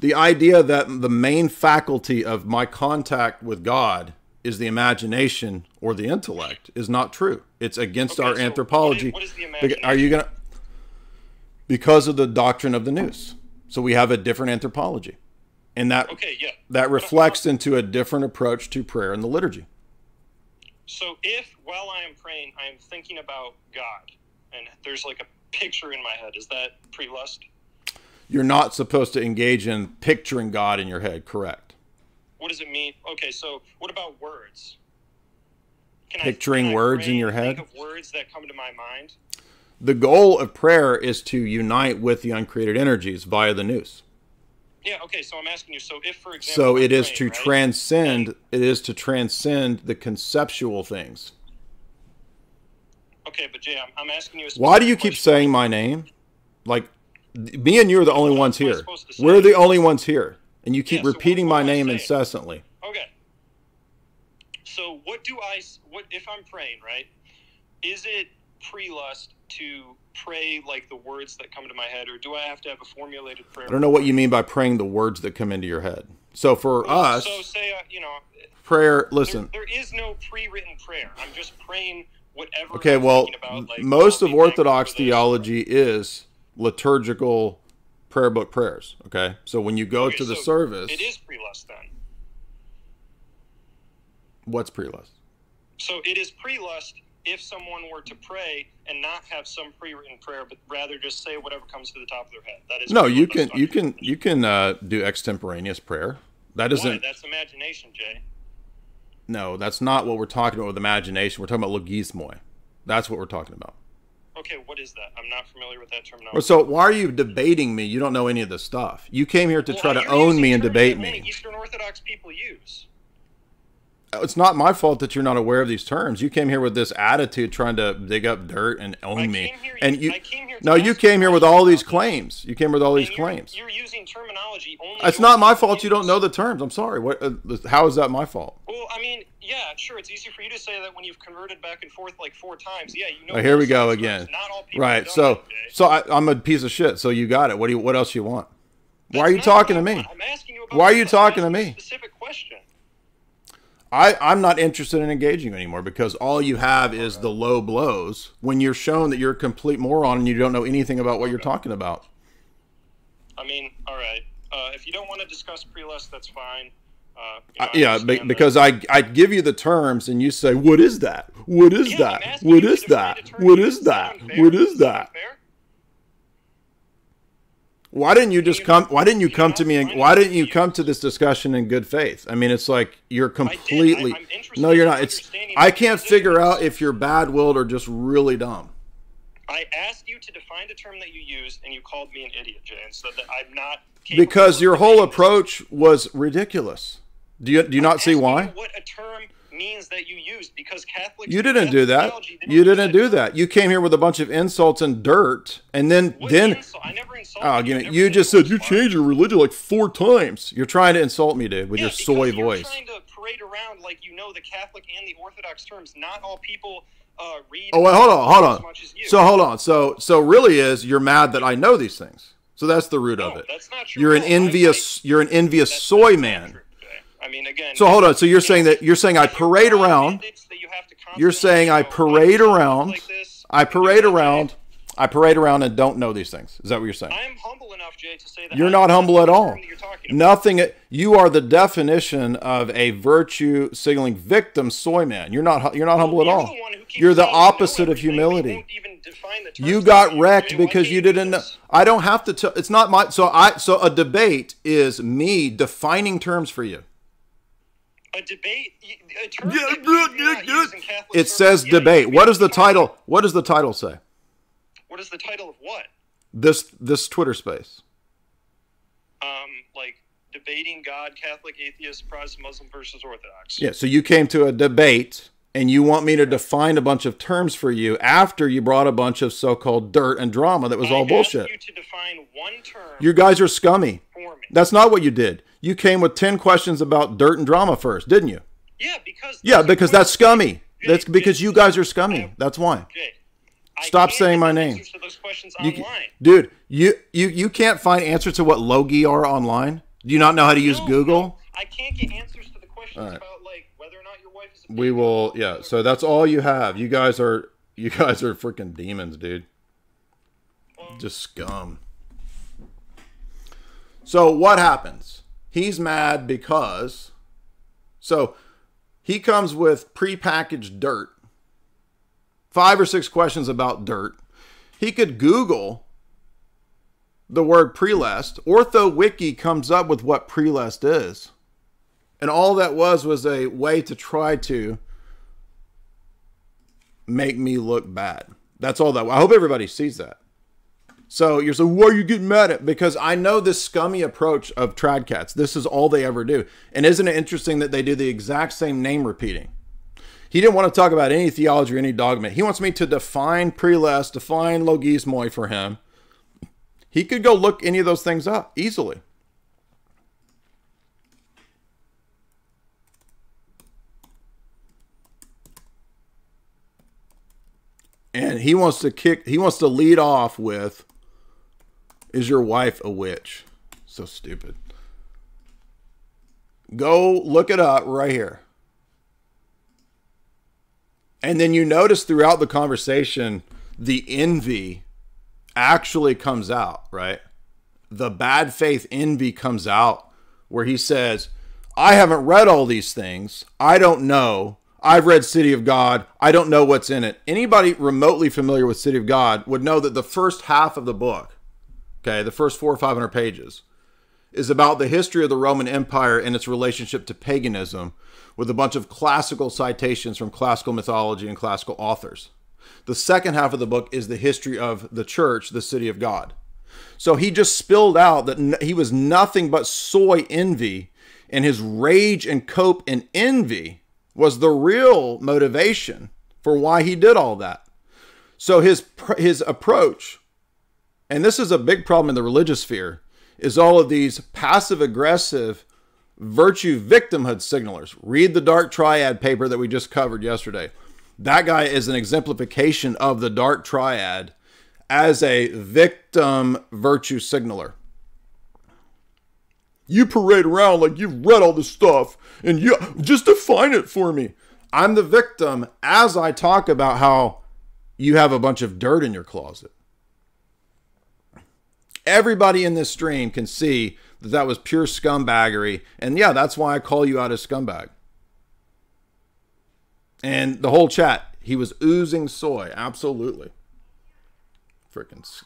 The idea that the main faculty of my contact with God is the imagination or the intellect is not true. It's against our anthropology. What is the imagination? Because of the doctrine of the nous. So we have a different anthropology, and that that reflects into a different approach to prayer in the liturgy. So if while I am praying, I am thinking about God, and there's like a picture in my head, is that pre-lust? You're not supposed to engage in picturing God in your head, correct? What does it mean? Okay, so what about words? Picturing words in your head? Think of words that come to my mind? The goal of prayer is to unite with the uncreated energies via the nous. Yeah, okay, so I'm asking you, so if, for example... So it is to transcend, it is to transcend the conceptual things. Okay, but Jay, I'm asking you... Why do you keep saying my name? Like, me and you are the only ones here. We're the only ones here. And you keep repeating my name incessantly. Okay. So what do I... What if I'm praying, right? Is it pre-lust to pray like the words that come to my head, or do I have to have a formulated prayer? I don't know what you mean by praying the words that come into your head. So for us... So say, you know... Prayer, listen. There is no pre-written prayer. I'm just praying whatever... Okay, well, about, like, most of Orthodox theology is liturgical prayer book prayers, okay? So when you go to the service... It is pre-lust then. What's pre-lust? So it is pre-lust if someone were to pray and not have some pre-written prayer, but rather just say whatever comes to the top of their head. That is no, you can do extemporaneous prayer. That isn't... Why? That's imagination, Jay. No, that's not what we're talking about with imagination. We're talking about logismoi. That's what we're talking about. Okay, what is that? I'm not familiar with that terminology. So why are you debating me? You don't know any of this stuff. You came here to try to own me and debate me. Eastern Orthodox people use... It's not my fault that you're not aware of these terms. You came here with this attitude trying to dig up dirt and own me. You came here with all these claims. You came with all these claims. You're using terminology only... It's not my fault you don't know the terms. I'm sorry. What, how is that my fault? Well, I mean, yeah, sure. It's easy for you to say that when you've converted back and forth like 4 times. Yeah, you know. Oh, here we go again. Not all people right. So I'm a piece of shit. So you got it. What do you... What else you want? Why are you talking to me? I'm asking you about... Why are you talking to me? Specific question. I'm not interested in engaging anymore because all you have is the low blows when you're shown that you're a complete moron and you don't know anything about what you're talking about. I mean, all right. If you don't want to discuss pre-lust, that's fine. I give you the terms and you say, what is that? What is that? What is that? What is that? What is that? Why didn't you just come? Why didn't you come to me? And why didn't you come to this discussion in good faith? I mean, it's like you're completely... No, you're not. It's... I can't figure out if you're bad-willed or just really dumb. I asked you to define a term that you used, and you called me an idiot, Jay, and said that I'm not... Because your whole approach was ridiculous. Do you not see why? What a term means that you used, because Catholics... You didn't do that. You didn't do that. You came here with a bunch of insults and dirt, and then I never insulted you. You just said you changed your religion like 4 times. You're trying to insult me, dude, with your soy voice. You're trying to parade around like you know the Catholic and the Orthodox terms. Not all people read. Oh, wait, hold on. As much as you. So hold on. So really, you're mad that I know these things. So that's the root of it. That's not true. You're an envious soy man. I mean, again, so hold on. So you're saying that I parade around. You're saying I parade around. I parade around and don't know these things. Is that what you're saying? I'm humble enough, Jay, to say that. You're not humble at all. Nothing. You are the definition of a virtue signaling victim soy man. You're not humble at all. You're the opposite of humility. You got wrecked because you didn't know. I don't have to tell. It's not my... So a debate is me defining terms for you. A debate. A term it says debate. What is the title? What does the title say? What is the title of what? This Twitter space. Like debating God, Catholic, atheist, Protestant, Muslim versus Orthodox. Yeah. So you came to a debate, and you want me to define a bunch of terms for you after you brought a bunch of so-called dirt and drama that was all bullshit. I asked you to define one term. You guys are scummy. That's not what you did. You came with 10 questions about dirt and drama first, didn't you? Yeah, because... Yeah, because that's scummy. Jay, that's because you guys are scummy. That's why. Jay, stop saying my name. To those questions online. Dude, you can't find answers to what logi are online? Do you not know how to use Google? No, I can't get answers to the questions about like whether or not your wife is a... We will, yeah. So that's all you have. You guys are freaking demons, dude. Just scum. So what happens? He's mad because, so he comes with prepackaged dirt, 5 or 6 questions about dirt. He could Google the word prelest. OrthoWiki comes up with what prelest is. And all that was a way to try to make me look bad. That's all that. I hope everybody sees that. So you're saying, why are you getting mad at? Because I know this scummy approach of tradcats. This is all they ever do. And isn't it interesting that they do the exact same name repeating? He didn't want to talk about any theology or any dogma. He wants me to define prelest, define logismoi for him. He could go look any of those things up easily. And he wants to kick, he wants to lead off with, is your wife a witch? So stupid. Go look it up right here. And then you notice throughout the conversation, the envy actually comes out, right? The bad faith envy comes out where he says, I haven't read all these things. I don't know. I've read City of God. I don't know what's in it. Anybody remotely familiar with City of God would know that the first half of the book, okay, the first 400 or 500 pages, is about the history of the Roman Empire and its relationship to paganism, with a bunch of classical citations from classical mythology and classical authors. The second half of the book is the history of the church, the City of God. So he just spilled out that he was nothing but soy envy, and his rage and cope and envy was the real motivation for why he did all that. So his approach, and this is a big problem in the religious sphere, is all of these passive-aggressive virtue victimhood signalers. Read the Dark Triad paper that we just covered yesterday. That guy is an exemplification of the Dark Triad as a victim virtue signaler. You parade around like you've read all this stuff and you just define it for me. I'm the victim as I talk about how you have a bunch of dirt in your closet. Everybody in this stream can see that that was pure scumbaggery. And yeah, that's why I call you out as scumbag. And the whole chat, he was oozing soy. Absolutely. Freaking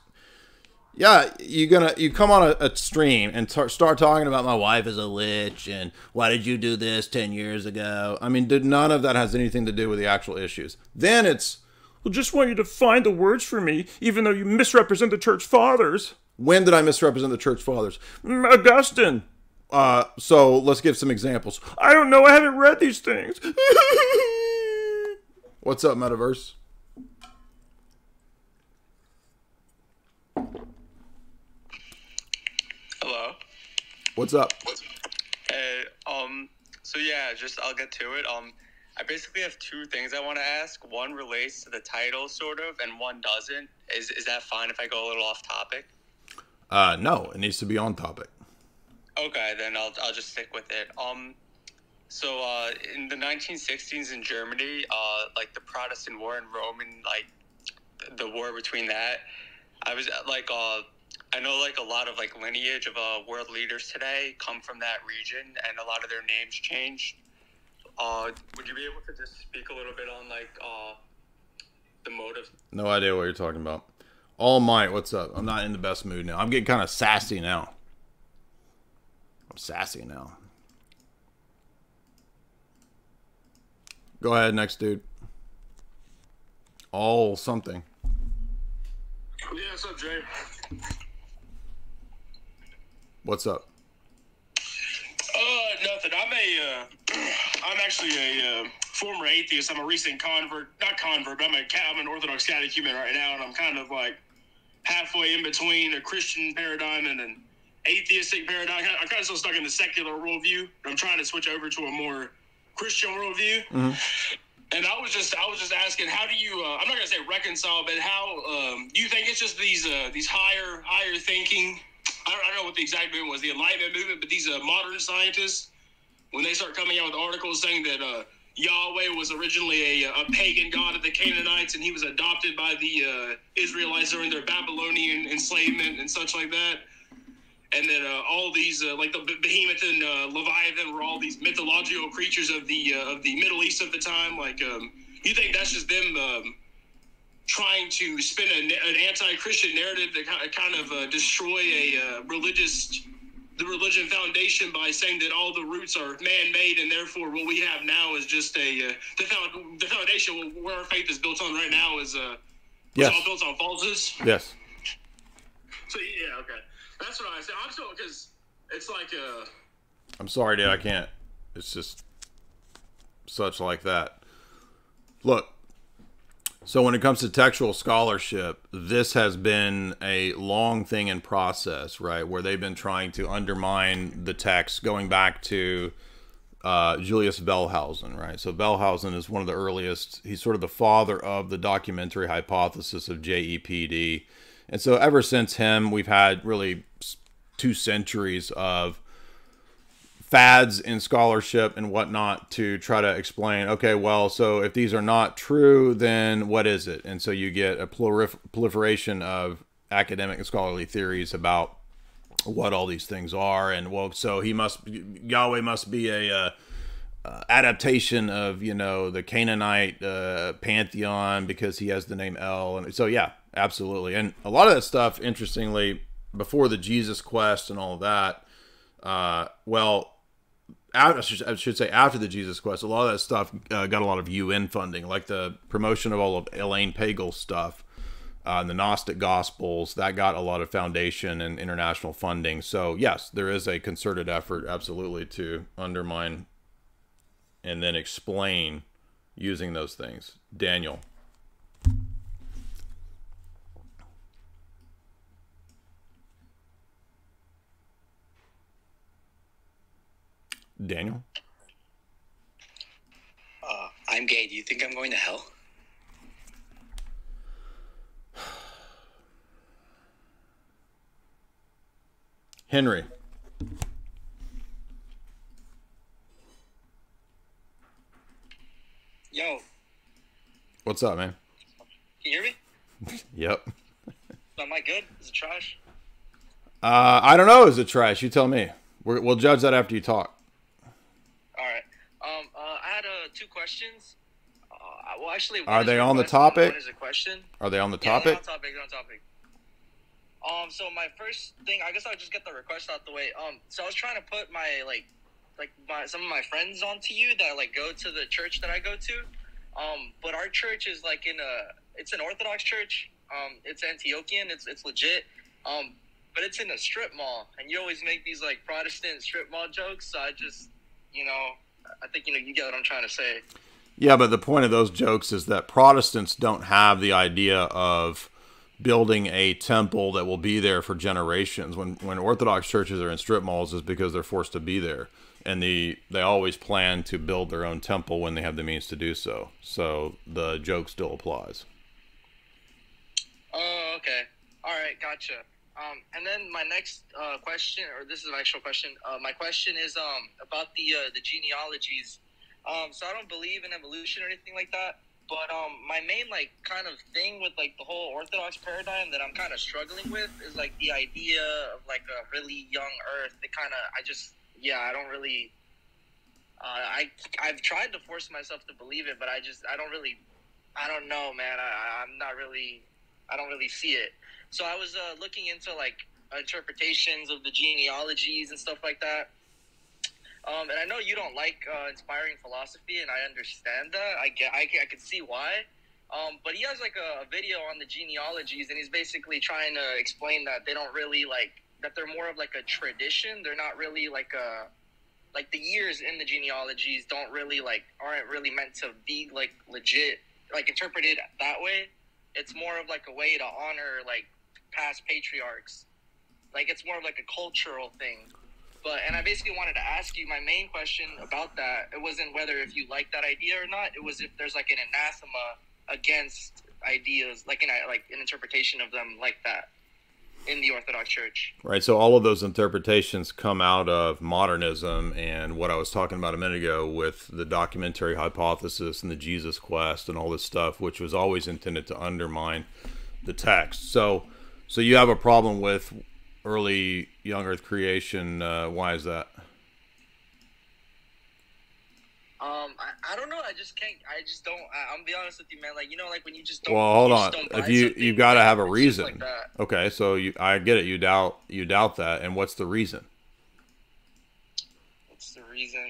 yeah, you come on a stream and start talking about my wife is a lich and why did you do this 10 years ago? I mean, none of that has anything to do with the actual issues. Then it's, well, just want you to find the words for me, even though you misrepresent the church fathers. When did I misrepresent the church fathers? Augustine. So let's give some examples. I don't know. I haven't read these things. What's up, Metaverse? Hello. What's up? Hey, so yeah, I'll get to it. I basically have 2 things I want to ask. One relates to the title, sort of, and one doesn't. Is that fine if I go a little off topic? No, it needs to be on topic. Okay, then I'll just stick with it. So in the 1960s in Germany, like the Protestant War in Rome and like the war between that, I was like, I know like a lot of like lineage of world leaders today come from that region, and a lot of their names changed. Would you be able to just speak a little bit on like the motive? No idea what you're talking about. All Might, what's up? I'm not in the best mood now. I'm getting kind of sassy now. I'm sassy now. Go ahead, next dude. All something. Yeah, what's up, Jay? What's up? Nothing. I'm actually a former atheist. I'm a recent convert. Not convert, but I'm an Orthodox catechumen right now, and I'm kind of like halfway in between a Christian paradigm and an atheistic paradigm. I'm kind of still stuck in the secular worldview, but I'm trying to switch over to a more Christian worldview. Mm-hmm. And I was just asking, how do you? I'm not gonna say reconcile, but how do you think it's just these higher thinking? I don't know what the exact movement was, the Enlightenment movement, but these modern scientists, when they start coming out with articles saying that Yahweh was originally a pagan god of the Canaanites, and he was adopted by the Israelites during their Babylonian enslavement and such like that. And then all these, like the Behemoth and Leviathan, were all these mythological creatures of the Middle East of the time. Like, you think that's just them trying to spin an anti-Christian narrative to kind of destroy a the religion foundation by saying that all the roots are man-made, and therefore what we have now is just the foundation where our faith is built on right now is yes. all built on falses. Yes. So yeah, okay. That's what I said. I'm still, because it's like a... I'm sorry, dude. I can't. It's just such like that. Look, so when it comes to textual scholarship, this has been a long thing in process, right? Where they've been trying to undermine the text, going back to Julius Wellhausen, right? So Wellhausen is one of the earliest. He's sort of the father of the documentary hypothesis of JEPD. And so ever since him, we've had really 2 centuries of fads in scholarship and whatnot to try to explain, okay, well, so if these are not true, then what is it? And so you get a proliferation of academic and scholarly theories about what all these things are. And well, so Yahweh must be a adaptation of, you know, the Canaanite pantheon because he has the name El. And so, yeah. Absolutely. And a lot of that stuff, interestingly, before the Jesus Quest and all of that, well, I should say after the Jesus Quest, a lot of that stuff got a lot of UN funding, like the promotion of all of Elaine Pagel's stuff and the Gnostic Gospels. That got a lot of foundation and international funding. So, yes, there is a concerted effort, absolutely, to undermine and then explain using those things. Daniel. Daniel? I'm gay. Do you think I'm going to hell? Henry. Yo. What's up, man? Can you hear me? Yep. Am I good? Is it trash? I don't know. Is it trash? You tell me. We'll judge that after you talk. All right. I had 2 questions. Well, actually, are they on the topic? Is a question? Are they on the topic? On topic. On topic. So my first thing, I guess I'll just get the request out the way. So I was trying to put my some of my friends onto you that like go to the church that I go to. But our church is like it's an Orthodox church. It's Antiochian. It's legit. But it's in a strip mall, and you always make these like Protestant strip mall jokes. So I just. You know, I think, you know, you get what I'm trying to say. Yeah, but the point of those jokes is that Protestants don't have the idea of building a temple that will be there for generations. When Orthodox churches are in strip malls, is because they're forced to be there. And they always plan to build their own temple when they have the means to do so. So the joke still applies. Oh, okay. All right, gotcha. And then my next question, or this is an actual question. My question is about the genealogies. So I don't believe in evolution or anything like that. But my main like kind of thing with like the whole Orthodox paradigm that I'm kind of struggling with is like the idea of like a really young Earth. It kind of I don't really. I've tried to force myself to believe it, but I don't know, man. I don't really see it. So I was looking into like interpretations of the genealogies and stuff like that. And I know you don't like inspiring philosophy, and I understand that. I can see why. But he has like a video on the genealogies, and he's basically trying to explain that they don't really that they're more of like a tradition. They're not really like the years in the genealogies aren't really meant to be like legit, like interpreted that way. It's more of like a way to honor like past patriarchs. Like it's more of like a cultural thing. And I basically wanted to ask you, my main question about that, it wasn't whether if you like that idea or not, it was if there's like an anathema against ideas, like an interpretation of them like that in the Orthodox Church. Right, so all of those interpretations come out of modernism and what I was talking about a minute ago with the documentary hypothesis and the Jesus Quest and all this stuff, which was always intended to undermine the text. So you have a problem with early young Earth creation? Why is that? I don't know. I'm be honest with you, man. Like, you know, like when you just don't. Well, hold on. If you got to have a reason. Like that. Okay, so I get it. You doubt that, and what's the reason? What's the reason?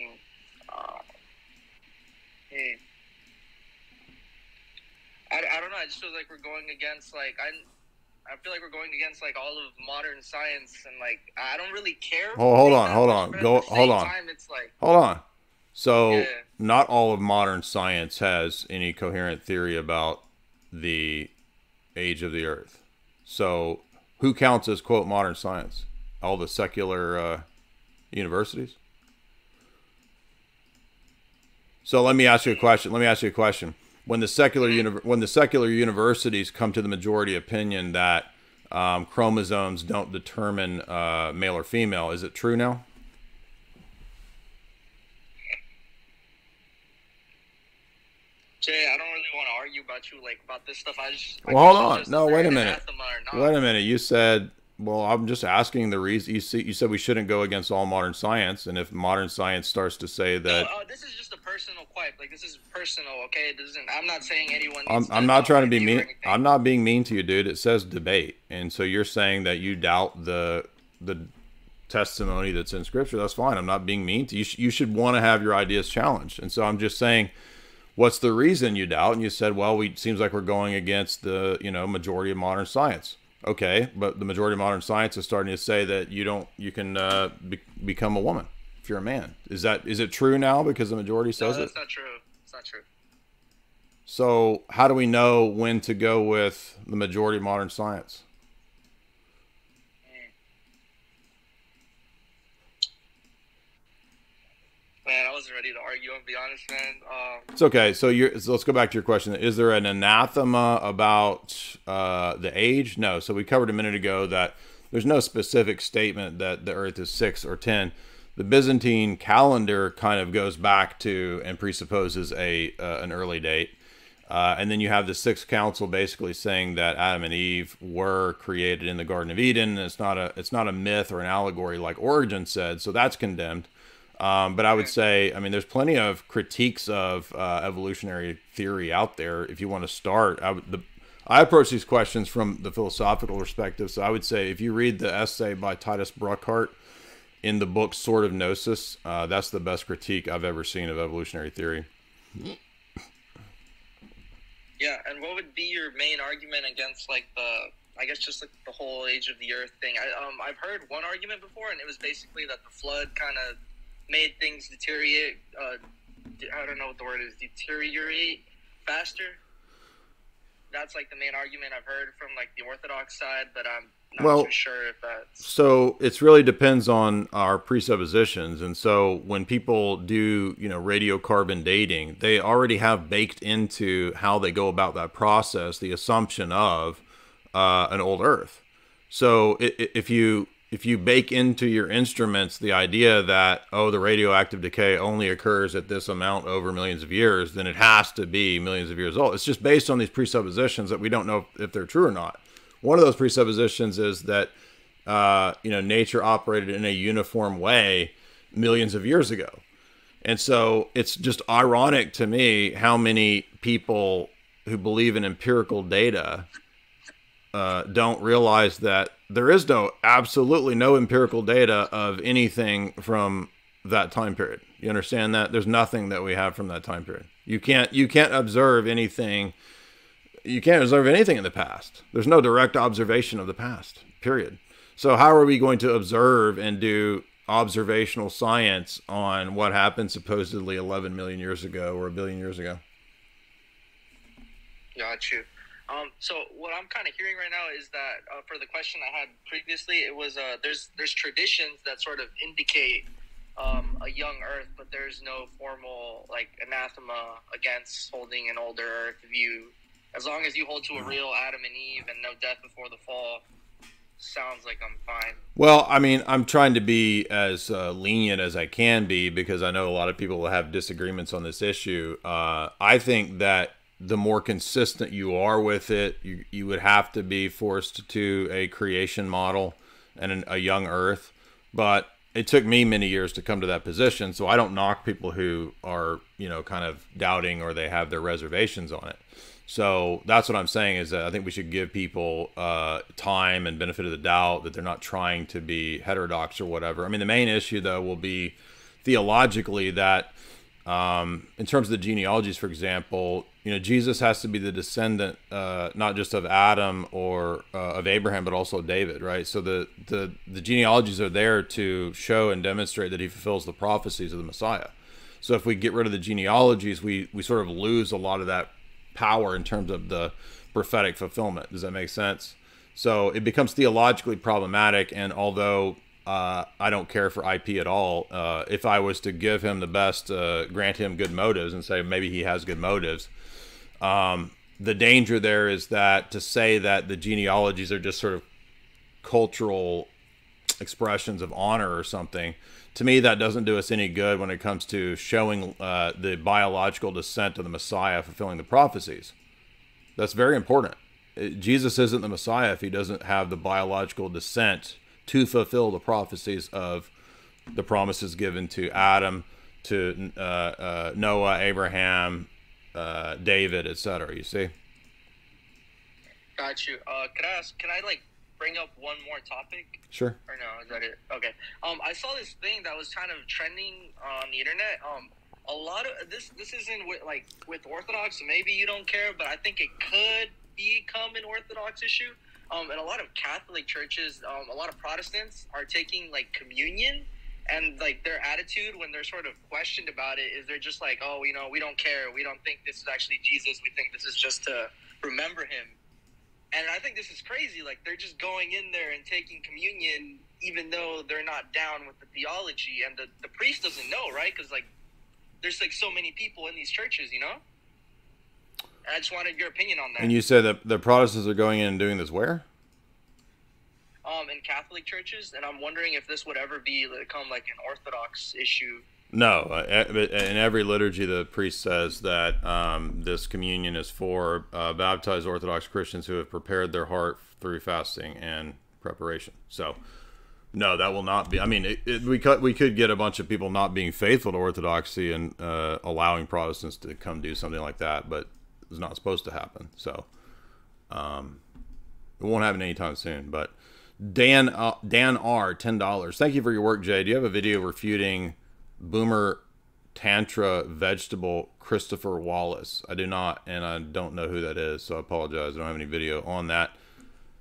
I don't know. I just feel like we're going against like I feel like we're going against like all of modern science, and like I don't really care. Oh, hold on. Hold on. So yeah. Not all of modern science has any coherent theory about the age of the Earth. So who counts as, quote, modern science? All the secular universities? So let me ask you a question. When the secular universities come to the majority opinion that chromosomes don't determine male or female, is it true now? Jay, I don't really want to argue about you about this stuff. Well, hold on. No, wait a minute. Wait a minute. You said, well, I'm just asking the reason. You said we shouldn't go against all modern science, and if modern science starts to say that, no, this is just a personal quip. Like, this is personal, okay? It doesn't. I'm not saying anyone. I'm not trying to be mean. I'm not being mean to you, dude. It says debate, and so you're saying that you doubt the testimony that's in Scripture. That's fine. I'm not being mean to you. You should want to have your ideas challenged, and so I'm just saying, what's the reason you doubt? And you said, well, it seems like we're going against the, you know, majority of modern science. Okay, but the majority of modern science is starting to say that you can become a woman if you're a man. Is it true now because the majority says it? No, that's not true. It's not true. So how do we know when to go with the majority of modern science? Man, I wasn't ready to argue, I'll be honest, man. It's okay. So let's go back to your question. Is there an anathema about the age? No. So we covered a minute ago that there's no specific statement that the Earth is 6 or 10. The Byzantine calendar kind of goes back to and presupposes an early date. And then you have the Sixth Council basically saying that Adam and Eve were created in the Garden of Eden. And it's not a myth or an allegory like Origen said. So that's condemned. But I would say, I mean, there's plenty of critiques of evolutionary theory out there. If you want to start, I approach these questions from the philosophical perspective. So I would say if you read the essay by Titus Brockhart in the book Sword of Gnosis, that's the best critique I've ever seen of evolutionary theory. Yeah, and what would be your main argument against, like, the whole age of the Earth thing? I've heard one argument before, and it was basically that the flood kind of made things deteriorate. I don't know what the word is. Deteriorate faster. That's like the main argument I've heard from like the Orthodox side, but I'm not too sure if that's. So it really depends on our presuppositions, and so when people do radiocarbon dating, they already have baked into how they go about that process the assumption of an old Earth. So if you bake into your instruments the idea that, oh, the radioactive decay only occurs at this amount over millions of years, then it has to be millions of years old. It's just based on these presuppositions that we don't know if they're true or not. One of those presuppositions is that, nature operated in a uniform way millions of years ago. And so it's just ironic to me how many people who believe in empirical data don't realize that there is absolutely no empirical data of anything from that time period. You understand that? There's nothing that we have from that time period. You can't observe anything. You can't observe anything in the past. There's no direct observation of the past, period. So how are we going to observe and do observational science on what happened supposedly 11 million years ago or a billion years ago? Got you. So what I'm kind of hearing right now is that for the question I had previously, it was there's traditions that sort of indicate a young Earth, but there's no formal like anathema against holding an older Earth view, as long as you hold to a real Adam and Eve and no death before the fall. Sounds like I'm fine. Well, I mean, I'm trying to be as lenient as I can be because I know a lot of people will have disagreements on this issue. I think that the more consistent you are with it, you would have to be forced to a creation model and a young Earth, but it took me many years to come to that position. So I don't knock people who are, you know, kind of doubting or they have their reservations on it. So that's what I'm saying is that I think we should give people time and benefit of the doubt that they're not trying to be heterodox or whatever. I mean, the main issue, though, will be theologically that in terms of the genealogies, for example, you know, Jesus has to be the descendant not just of Adam or of Abraham, but also David, right? So the genealogies are there to show and demonstrate that he fulfills the prophecies of the Messiah. So if we get rid of the genealogies, we sort of lose a lot of that power in terms of the prophetic fulfillment. Does that make sense? So it becomes theologically problematic. And although I don't care for IP at all, if I was to give him the best, grant him good motives and say maybe he has good motives, the danger there is that to say that the genealogies are just sort of cultural expressions of honor or something, to me, that doesn't do us any good when it comes to showing the biological descent of the Messiah fulfilling the prophecies. That's very important. Jesus isn't the Messiah if he doesn't have the biological descent to fulfill the prophecies of the promises given to Adam, to Noah, Abraham, David, etc. You see? Got you. Can I like bring up one more topic? Sure. Or no, is that it? Okay. I saw this thing that was kind of trending on the internet. A lot of this isn't with, like, with Orthodox. Maybe you don't care, but I think it could become an Orthodox issue. And a lot of Catholic churches, a lot of Protestants are taking, like, communion, and, like, their attitude when they're sort of questioned about it is they're just like, oh, you know, we don't care. We don't think this is actually Jesus. We think this is just to remember him. And I think this is crazy. Like, they're just going in there and taking communion even though they're not down with the theology. And the priest doesn't know, right? Because, like, there's, like, so many people in these churches, you know? I just wanted your opinion on that. And you said that the Protestants are going in and doing this where? In Catholic churches, and I'm wondering if this would ever become like an Orthodox issue. No, in every liturgy, the priest says that this communion is for baptized Orthodox Christians who have prepared their heart through fasting and preparation. So, no, that will not be. I mean, we could get a bunch of people not being faithful to Orthodoxy and allowing Protestants to come do something like that, but is not supposed to happen. So it won't happen anytime soon. But Dan R, $10. Thank you for your work, Jay. Do you have a video refuting Boomer Tantra Vegetable Christopher Wallace? I do not, and I don't know who that is, so I apologize. I don't have any video on that.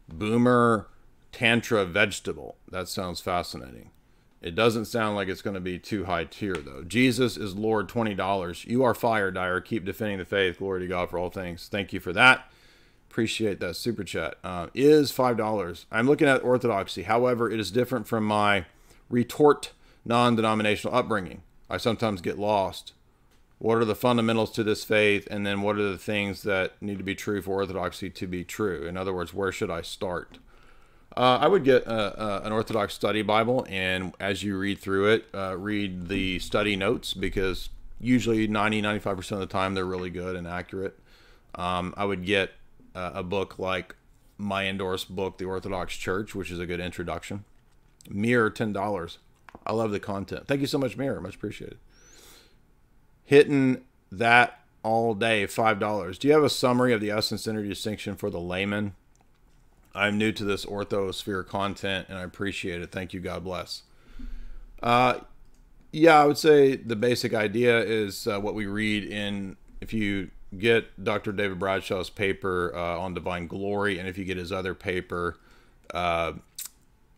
Boomer Tantra Vegetable. That sounds fascinating. It doesn't sound like it's going to be too high tier, though. Jesus is Lord, $20. You are fired, Dyer. Keep defending the faith. Glory to God for all things. Thank you for that. Appreciate that super chat. Is $5. I'm looking at Orthodoxy. However, it is different from my retort non-denominational upbringing. I sometimes get lost. What are the fundamentals to this faith? And then what are the things that need to be true for Orthodoxy to be true? In other words, where should I start? I would get an Orthodox study Bible, and as you read through it, read the study notes, because usually 90–95% of the time they're really good and accurate. I would get a book like my endorsed book, The Orthodox Church, which is a good introduction. Mirror, $10. I love the content. Thank you so much, Mirror. Much appreciated. Hitting that all day, $5. Do you have a summary of the essence and distinction for the layman? I'm new to this orthosphere content, and I appreciate it. Thank you. God bless. Yeah, I would say the basic idea is what we read in, if you get Dr. David Bradshaw's paper on divine glory, and if you get his other paper,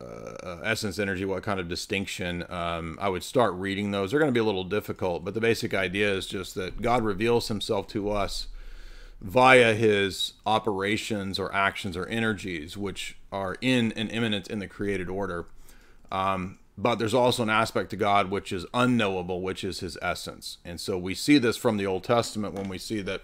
essence, energy, what kind of distinction, I would start reading those. They're going to be a little difficult, but the basic idea is just that God reveals himself to us via his operations or actions or energies, which are in and immanent in the created order. But there's also an aspect to God which is unknowable, which is his essence. And so we see this from the Old Testament when we see that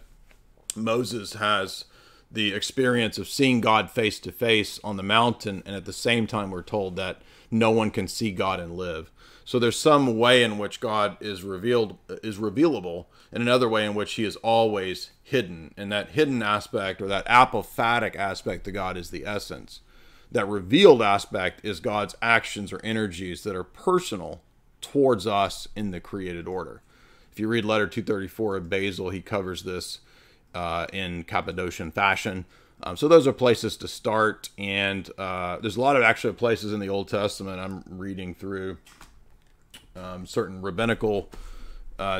Moses has the experience of seeing God face to face on the mountain, and at the same time we're told that no one can see God and live. So there's some way in which God is revealed, is revealable, and another way in which he is always hidden. And that hidden aspect, or that apophatic aspect to God, is the essence. That revealed aspect is God's actions or energies that are personal towards us in the created order. If you read letter 234 of Basil, he covers this in Cappadocian fashion. So those are places to start. And there's a lot of actually places in the Old Testament. I'm reading through certain rabbinical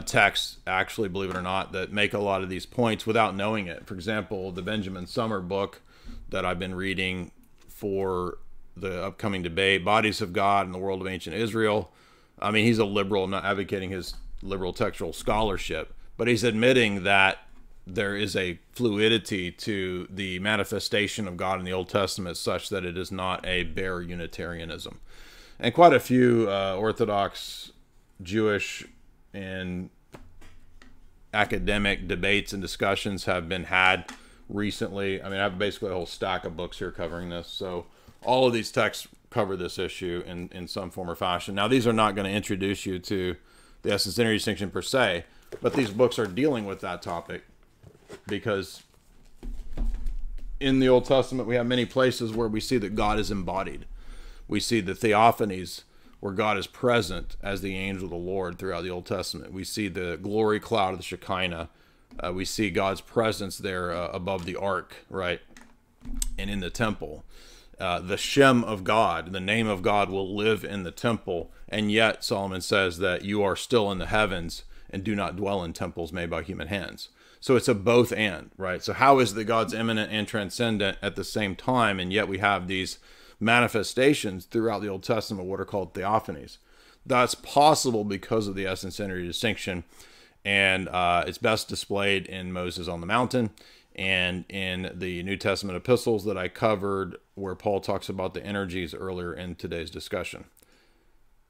texts, actually, believe it or not, that make a lot of these points without knowing it. For example, the Benjamin Summer book that I've been reading for the upcoming debate, Bodies of God in the World of Ancient Israel. I mean, he's a liberal. I'm not advocating his liberal textual scholarship, but he's admitting that there is a fluidity to the manifestation of God in the Old Testament such that it is not a bare Unitarianism. And quite a few Orthodox, Jewish, and academic debates and discussions have been had recently. I mean, I have basically a whole stack of books here covering this. So all of these texts cover this issue in some form or fashion. Now, these are not going to introduce you to the essence energy distinction per se, but these books are dealing with that topic because in the Old Testament, we have many places where we see that God is embodied. We see the theophanies where God is present as the angel of the Lord throughout the Old Testament. We see the glory cloud of the Shekinah. We see God's presence there above the ark, right? And in the temple. The Shem of God, the name of God, will live in the temple. And yet, Solomon says that you are still in the heavens and do not dwell in temples made by human hands. So it's a both and, right? So how is the God's immanent and transcendent at the same time? And yet we have these manifestations throughout the Old Testament, what are called theophanies. That's possible because of the essence energy distinction. And it's best displayed in Moses on the Mountain and in the New Testament epistles that I covered, where Paul talks about the energies earlier in today's discussion.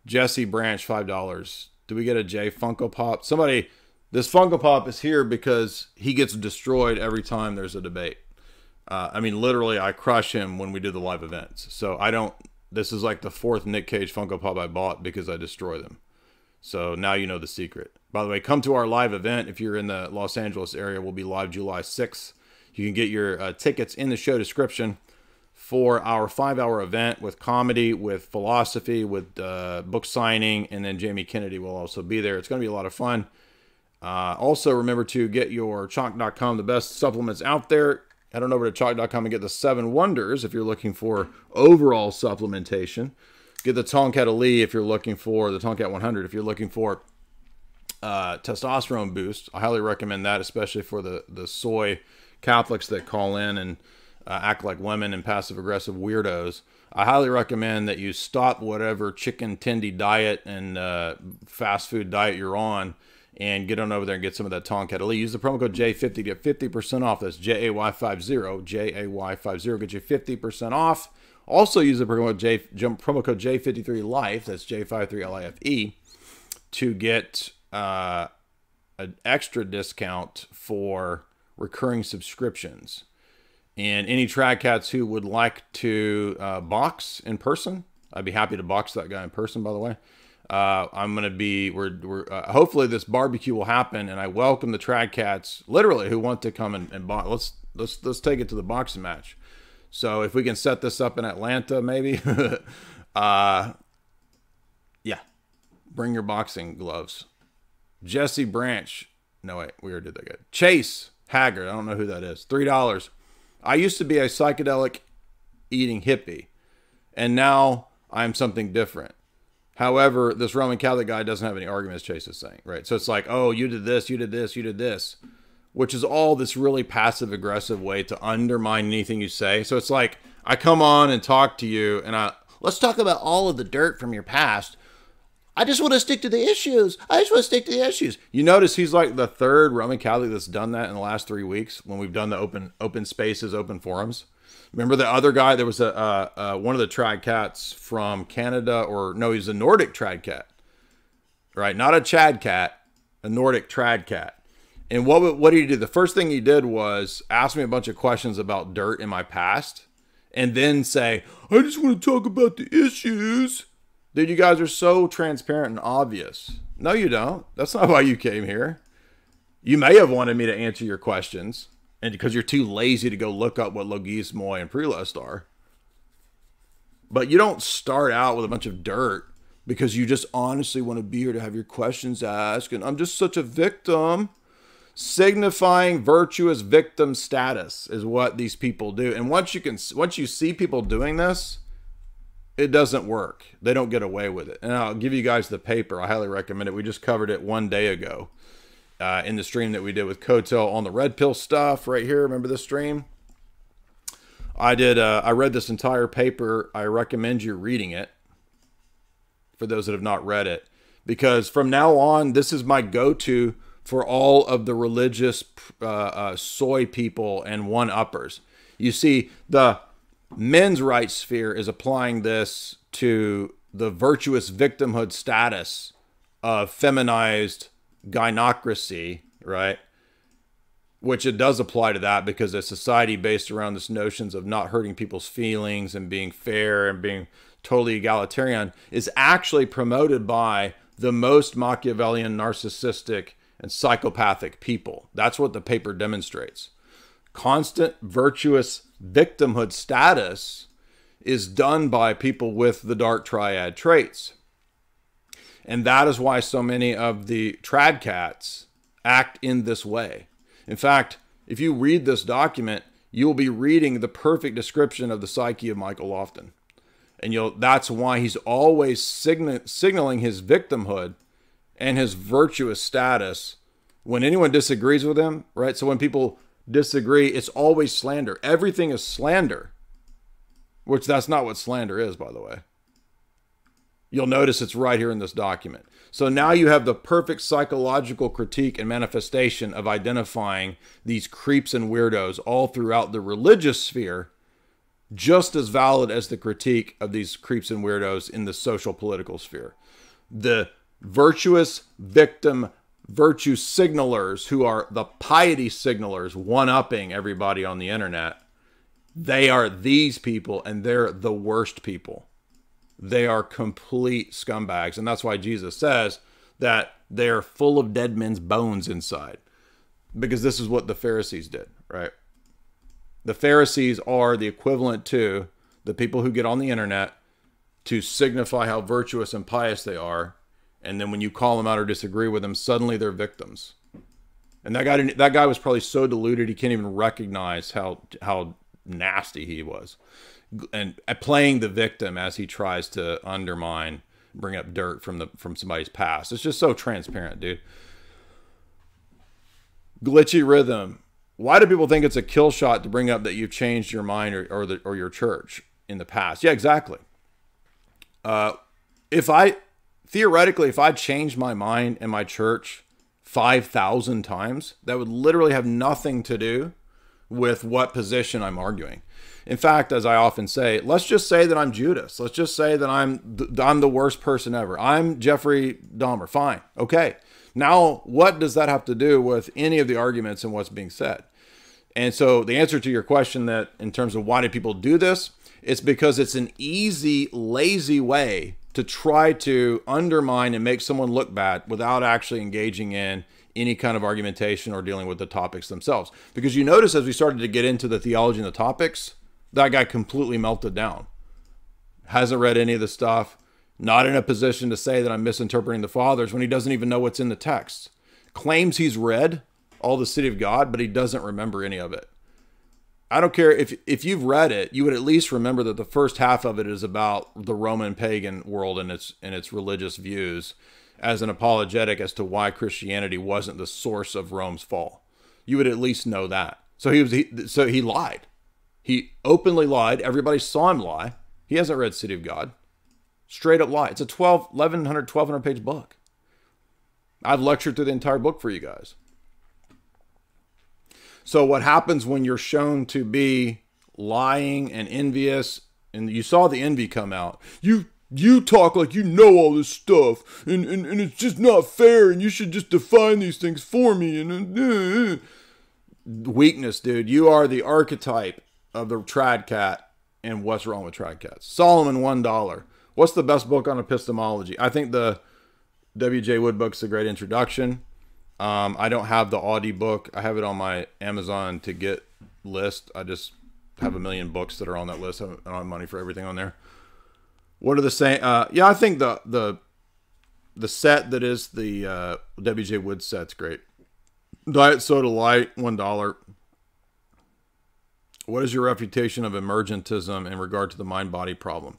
Jesse Branch, $5. Do we get a J Funko Pop? Somebody, this Funko Pop is here because he gets destroyed every time there's a debate. I mean, literally, I crush him when we do the live events. So I don't, this is like the fourth Nick Cage Funko Pop I bought because I destroy them. So now you know the secret. By the way, come to our live event. If you're in the Los Angeles area, we'll be live July 6th. You can get your tickets in the show description for our 5-hour event with comedy, with philosophy, with book signing, and then Jamie Kennedy will also be there. It's going to be a lot of fun. Also, remember to get your Chalk.com, the best supplements out there. Head on over to Chalk.com and get the 7 Wonders if you're looking for overall supplementation. Get the Tonkat Ali if you're looking for the Tonkat 100. If you're looking for testosterone boost, I highly recommend that, especially for the soy Catholics that call in and act like women and passive-aggressive weirdos. I highly recommend that you stop whatever chicken tendy diet and fast food diet you're on and get on over there and get some of that Tonkat Ali. Use the promo code J50 to get 50% off. That's J-A-Y-50, J-A-Y-50. Get you 50% off. Also use the promo code J53LIFE, that's J53LIFE, to get an extra discount for recurring subscriptions. And any Tradcats who would like to box in person, I'd be happy to box that guy in person, by the way. I'm going to be, hopefully this barbecue will happen, and I welcome the Tradcats, literally, who want to come and box. Let's take it to the boxing match. So if we can set this up in Atlanta, maybe, yeah, bring your boxing gloves. Jesse Branch. No, wait, we already did that guy. Chase Haggard. I don't know who that is. $3. I used to be a psychedelic eating hippie, and now I'm something different. However, this Roman Catholic guy doesn't have any arguments, Chase is saying, right? So it's like, oh, you did this, you did this, you did this, which is all this really passive-aggressive way to undermine anything you say. So it's like, I come on and talk to you, and let's talk about all of the dirt from your past. I just want to stick to the issues. I just want to stick to the issues. You notice he's like the third Roman Catholic that's done that in the last 3 weeks when we've done the open spaces, open forums. Remember the other guy? There was a one of the Tradcats from Canada, or no, he's a Nordic Tradcat, right? Not a Chad cat, a Nordic Tradcat. And what did he do? The first thing he did was ask me a bunch of questions about dirt in my past and then say, I just want to talk about the issues. Dude, you guys are so transparent and obvious. No, you don't. That's not why you came here. You may have wanted me to answer your questions and because you're too lazy to go look up what logismoi and prelost are. But you don't start out with a bunch of dirt because you just honestly want to be here to have your questions asked. And I'm just such a victim. Signifying virtuous victim status is what these people do. And once you see people doing this, it doesn't work. They don't get away with it. And I'll give you guys the paper. I highly recommend it. We just covered it one day ago in the stream that we did with Kotel on the red pill stuff right here. Remember this stream? I read this entire paper. I recommend you reading it for those that have not read it, because from now on, this is my go-to for all of the religious soy people and one-uppers. You see, the men's rights sphere is applying this to the virtuous victimhood status of feminized gynocracy, right? Which it does apply to that, because a society based around this notions of not hurting people's feelings and being fair and being totally egalitarian is actually promoted by the most Machiavellian, narcissistic, and psychopathic people. That's what the paper demonstrates. Constant virtuous victimhood status is done by people with the dark triad traits. And that is why so many of the trad cats act in this way. In fact, if you read this document, you will be reading the perfect description of the psyche of Michael Lofton. And that's why he's always signaling his victimhood and his virtuous status when anyone disagrees with him, right? So when people disagree, it's always slander. Everything is slander, which that's not what slander is, by the way. You'll notice it's right here in this document. So now you have the perfect psychological critique and manifestation of identifying these creeps and weirdos all throughout the religious sphere, just as valid as the critique of these creeps and weirdos in the social political sphere. The virtuous victim virtue signalers, who are the piety signalers, one-upping everybody on the internet, they are these people, and they're the worst people. They are complete scumbags, and that's why Jesus says that they are full of dead men's bones inside, because this is what the Pharisees did, right? The Pharisees are the equivalent to the people who get on the internet to signify how virtuous and pious they are. And then when you call them out or disagree with them, suddenly they're victims. And that guy was probably so deluded he can't even recognize how nasty he was, and playing the victim as he tries to undermine, bring up dirt from somebody's past. It's just so transparent, dude. Glitchy Rhythm. Why do people think it's a kill shot to bring up that you've changed your mind or your church in the past? Yeah, exactly. Theoretically, if I changed my mind in my church 5,000 times, that would literally have nothing to do with what position I'm arguing. In fact, as I often say, let's just say that I'm Judas. Let's just say that I'm the worst person ever. I'm Jeffrey Dahmer. Fine. Okay. Now, what does that have to do with any of the arguments and what's being said? And so the answer to your question that in terms of why do people do this, it's because it's an easy, lazy way to try to undermine and make someone look bad without actually engaging in any kind of argumentation or dealing with the topics themselves. Because you notice as we started to get into the theology and the topics, that guy completely melted down. Hasn't read any of the stuff. Not in a position to say that I'm misinterpreting the fathers when he doesn't even know what's in the text. Claims he's read all the City of God, but he doesn't remember any of it. I don't care if you've read it, you would at least remember that the first half of it is about the Roman pagan world and its religious views as an apologetic as to why Christianity wasn't the source of Rome's fall. You would at least know that. So he lied. He openly lied. Everybody saw him lie. He hasn't read City of God. Straight up lie. It's a 1,200 page book. I've lectured through the entire book for you guys. So what happens when you're shown to be lying and envious, and you saw the envy come out. You talk like you know all this stuff, and it's just not fair, and you should just define these things for me. And weakness, dude. You are the archetype of the trad cat, and what's wrong with trad cats? Solomon $1. What's the best book on epistemology? I think the W.J. Wood book's a great introduction. I don't have the Audi book. I have it on my Amazon to get list. I just have a million books that are on that list. I don't have money for everything on there. What are the same? Yeah, I think the set that is the WJ Wood set's great. Diet soda light, $1. What is your refutation of emergentism in regard to the mind-body problem?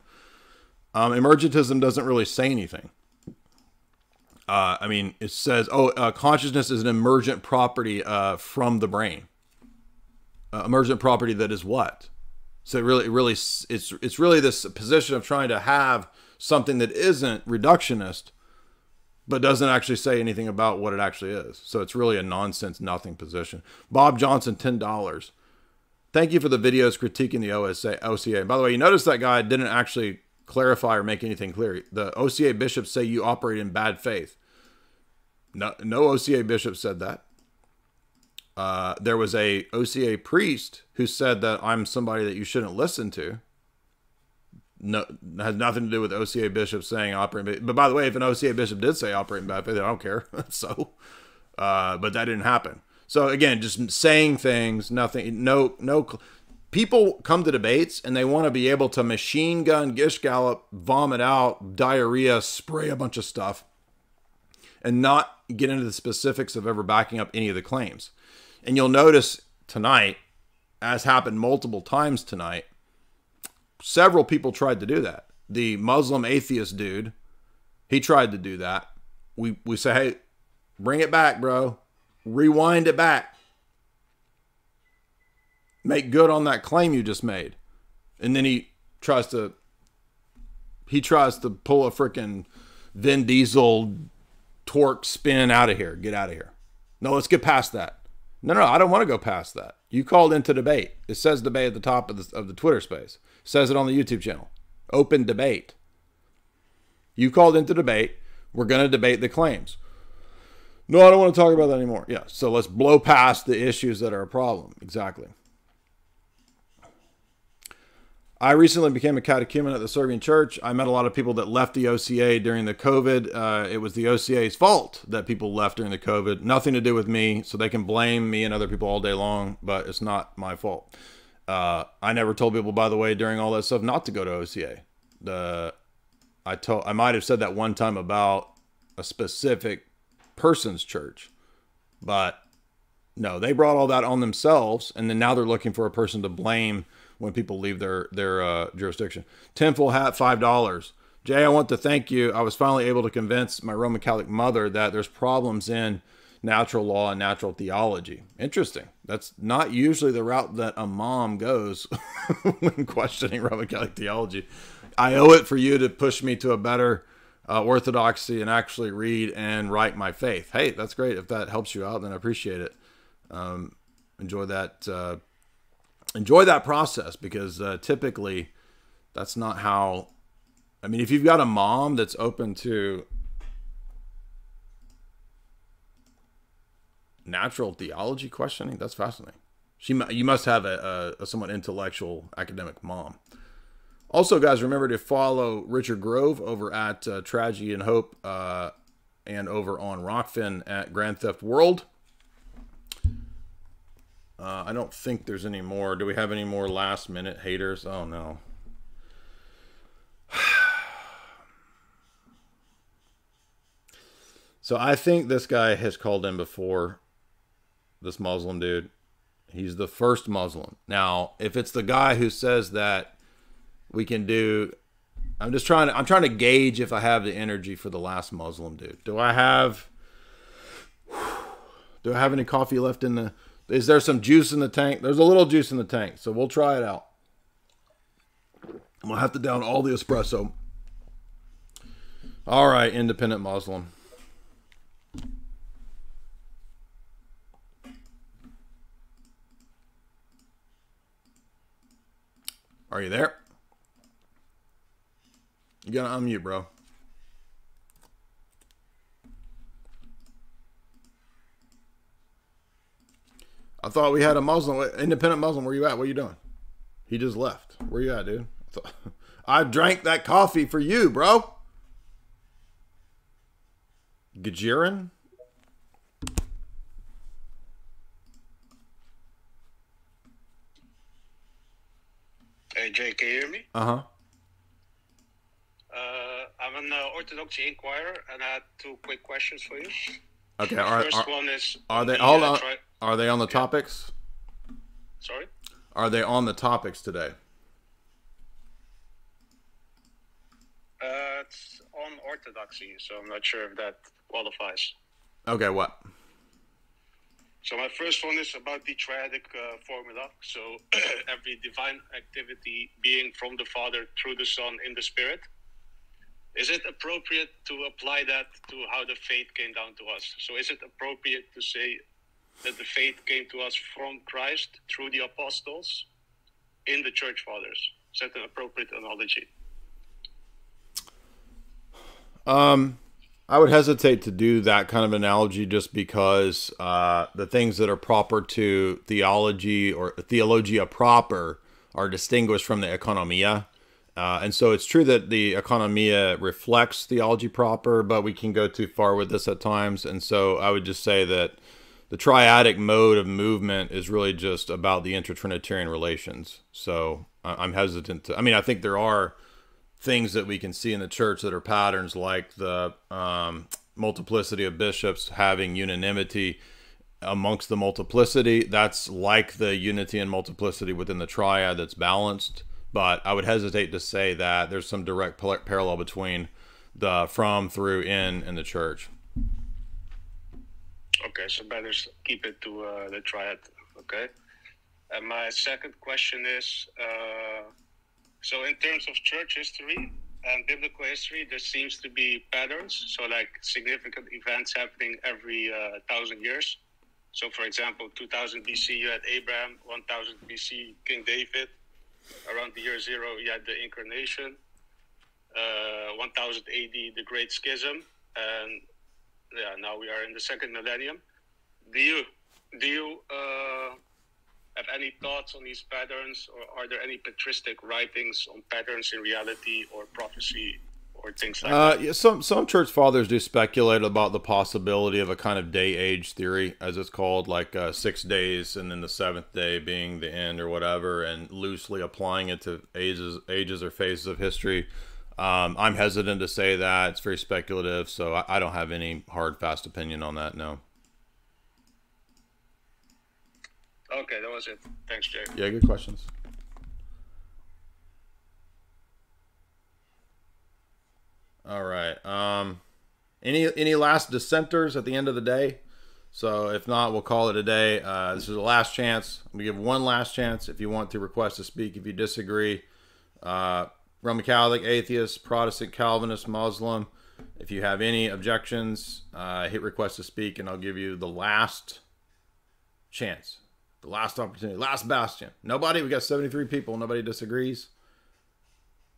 Emergentism doesn't really say anything. I mean, it says, consciousness is an emergent property from the brain. Emergent property that is what? So it's really this position of trying to have something that isn't reductionist, but doesn't actually say anything about what it actually is. So it's really a nonsense, nothing position. Bob Johnson, $10. Thank you for the videos critiquing the OCA. By the way, you notice that guy didn't actually clarify or make anything clear. The OCA bishops say you operate in bad faith. No OCA bishop said that. There was a OCA priest who said that I'm somebody that you shouldn't listen to. No, has nothing to do with OCA bishop saying operate. But by the way, if an OCA bishop did say operate in bad faith, I don't care. So, but that didn't happen. So again, just saying things, nothing, no. People come to debates and they want to be able to machine gun, gish gallop, vomit out, diarrhea, spray a bunch of stuff, and not get into the specifics of ever backing up any of the claims. And you'll notice tonight, as happened multiple times tonight, several people tried to do that. The Muslim atheist dude, he tried to do that. We say, hey, bring it back, bro. Rewind it back. Make good on that claim you just made. And then he tries to pull a freaking Vin Diesel torque spin out of here. Get out of here. No, let's get past that. No, I don't want to go past that. You called into debate. It says debate at the top of the Twitter space. It says it on the YouTube channel. Open debate. You called into debate. We're going to debate the claims. No, I don't want to talk about that anymore. Yeah, so let's blow past the issues that are a problem. Exactly. I recently became a catechumen at the Serbian church. I met a lot of people that left the OCA during the COVID. It was the OCA's fault that people left during the COVID. Nothing to do with me, so they can blame me and other people all day long, but it's not my fault. I never told people, by the way, during all that stuff, not to go to OCA. I might have said that one time about a specific person's church, but no, they brought all that on themselves, and then now they're looking for a person to blame when people leave their jurisdiction. Tinfoil hat, $5. Jay, I want to thank you. I was finally able to convince my Roman Catholic mother that there's problems in natural law and natural theology. Interesting. That's not usually the route that a mom goes when questioning Roman Catholic theology. I owe it for you to push me to a better orthodoxy and actually read and write my faith. Hey, that's great. If that helps you out, then I appreciate it. Enjoy that process, because typically that's not how, I mean, if you've got a mom that's open to natural theology questioning, that's fascinating. You must have a somewhat intellectual academic mom. Also, guys, remember to follow Richard Grove over at Tragedy and Hope and over on Rockfin at Grand Theft World. I don't think there's any more. Do we have any more last minute haters? Oh no. So I think this guy has called in before, this Muslim dude. He's the first Muslim. Now, if it's the guy who says that we can do, I'm trying to gauge if I have the energy for the last Muslim dude. Do I have any coffee left in the, is there some juice in the tank? There's a little juice in the tank, so we'll try it out. I'm going to have to down all the espresso. All right, independent Muslim. Are you there? You got to unmute, bro. I thought we had a Muslim, independent Muslim. Where you at? What are you doing? He just left. Where you at, dude? I drank that coffee for you, bro. Gajirin? Hey, Jay, can you hear me? Uh-huh. an Orthodox Inquirer, and I had two quick questions for you. Okay. Are they on the topics? Sorry? Are they on the topics today? It's on orthodoxy, so I'm not sure if that qualifies. Okay, what? So my first one is about the triadic formula. So every divine activity being from the Father through the Son in the Spirit. Is it appropriate to apply that to how the faith came down to us? So is it appropriate to say that the faith came to us from Christ through the apostles in the church fathers? Is that an appropriate analogy? I would hesitate to do that kind of analogy just because the things that are proper to theology or theologia proper are distinguished from the economia. And so it's true that the economia reflects theology proper, but we can go too far with this at times. And so I would just say that the triadic mode of movement is really just about the inter-Trinitarian relations. So I'm hesitant to, I mean, I think there are things that we can see in the church that are patterns, like the multiplicity of bishops having unanimity amongst the multiplicity. That's like the unity and multiplicity within the triad that's balanced. But I would hesitate to say that there's some direct parallel between the from, through, in, and the church. Okay, so better keep it to the triad, okay? And my second question is, so in terms of church history and biblical history, there seems to be patterns, so like significant events happening every 1,000 years. So for example, 2000 BC, you had Abraham, 1000 BC, King David. Around the year 0, you had the Incarnation, 1000 AD, the Great Schism, and yeah, now we are in the second millennium. Do you have any thoughts on these patterns, or are there any patristic writings on patterns in reality or prophecy or things like that? Yeah, some church fathers do speculate about the possibility of a kind of day-age theory, as it's called, like 6 days and then the seventh day being the end or whatever, and loosely applying it to ages or phases of history. I'm hesitant to say that. It's very speculative, so I don't have any hard, fast opinion on that, no. Okay, that was it. Thanks, Jay. Yeah, good questions. All right. Any last dissenters at the end of the day? So if not, we'll call it a day. This is the last chance. I'm going to give one last chance if you want to request to speak. If you disagree, Roman Catholic, atheist, Protestant, Calvinist, Muslim, if you have any objections, hit request to speak, and I'll give you the last chance. The last opportunity, last bastion. Nobody, we got 73 people. Nobody disagrees.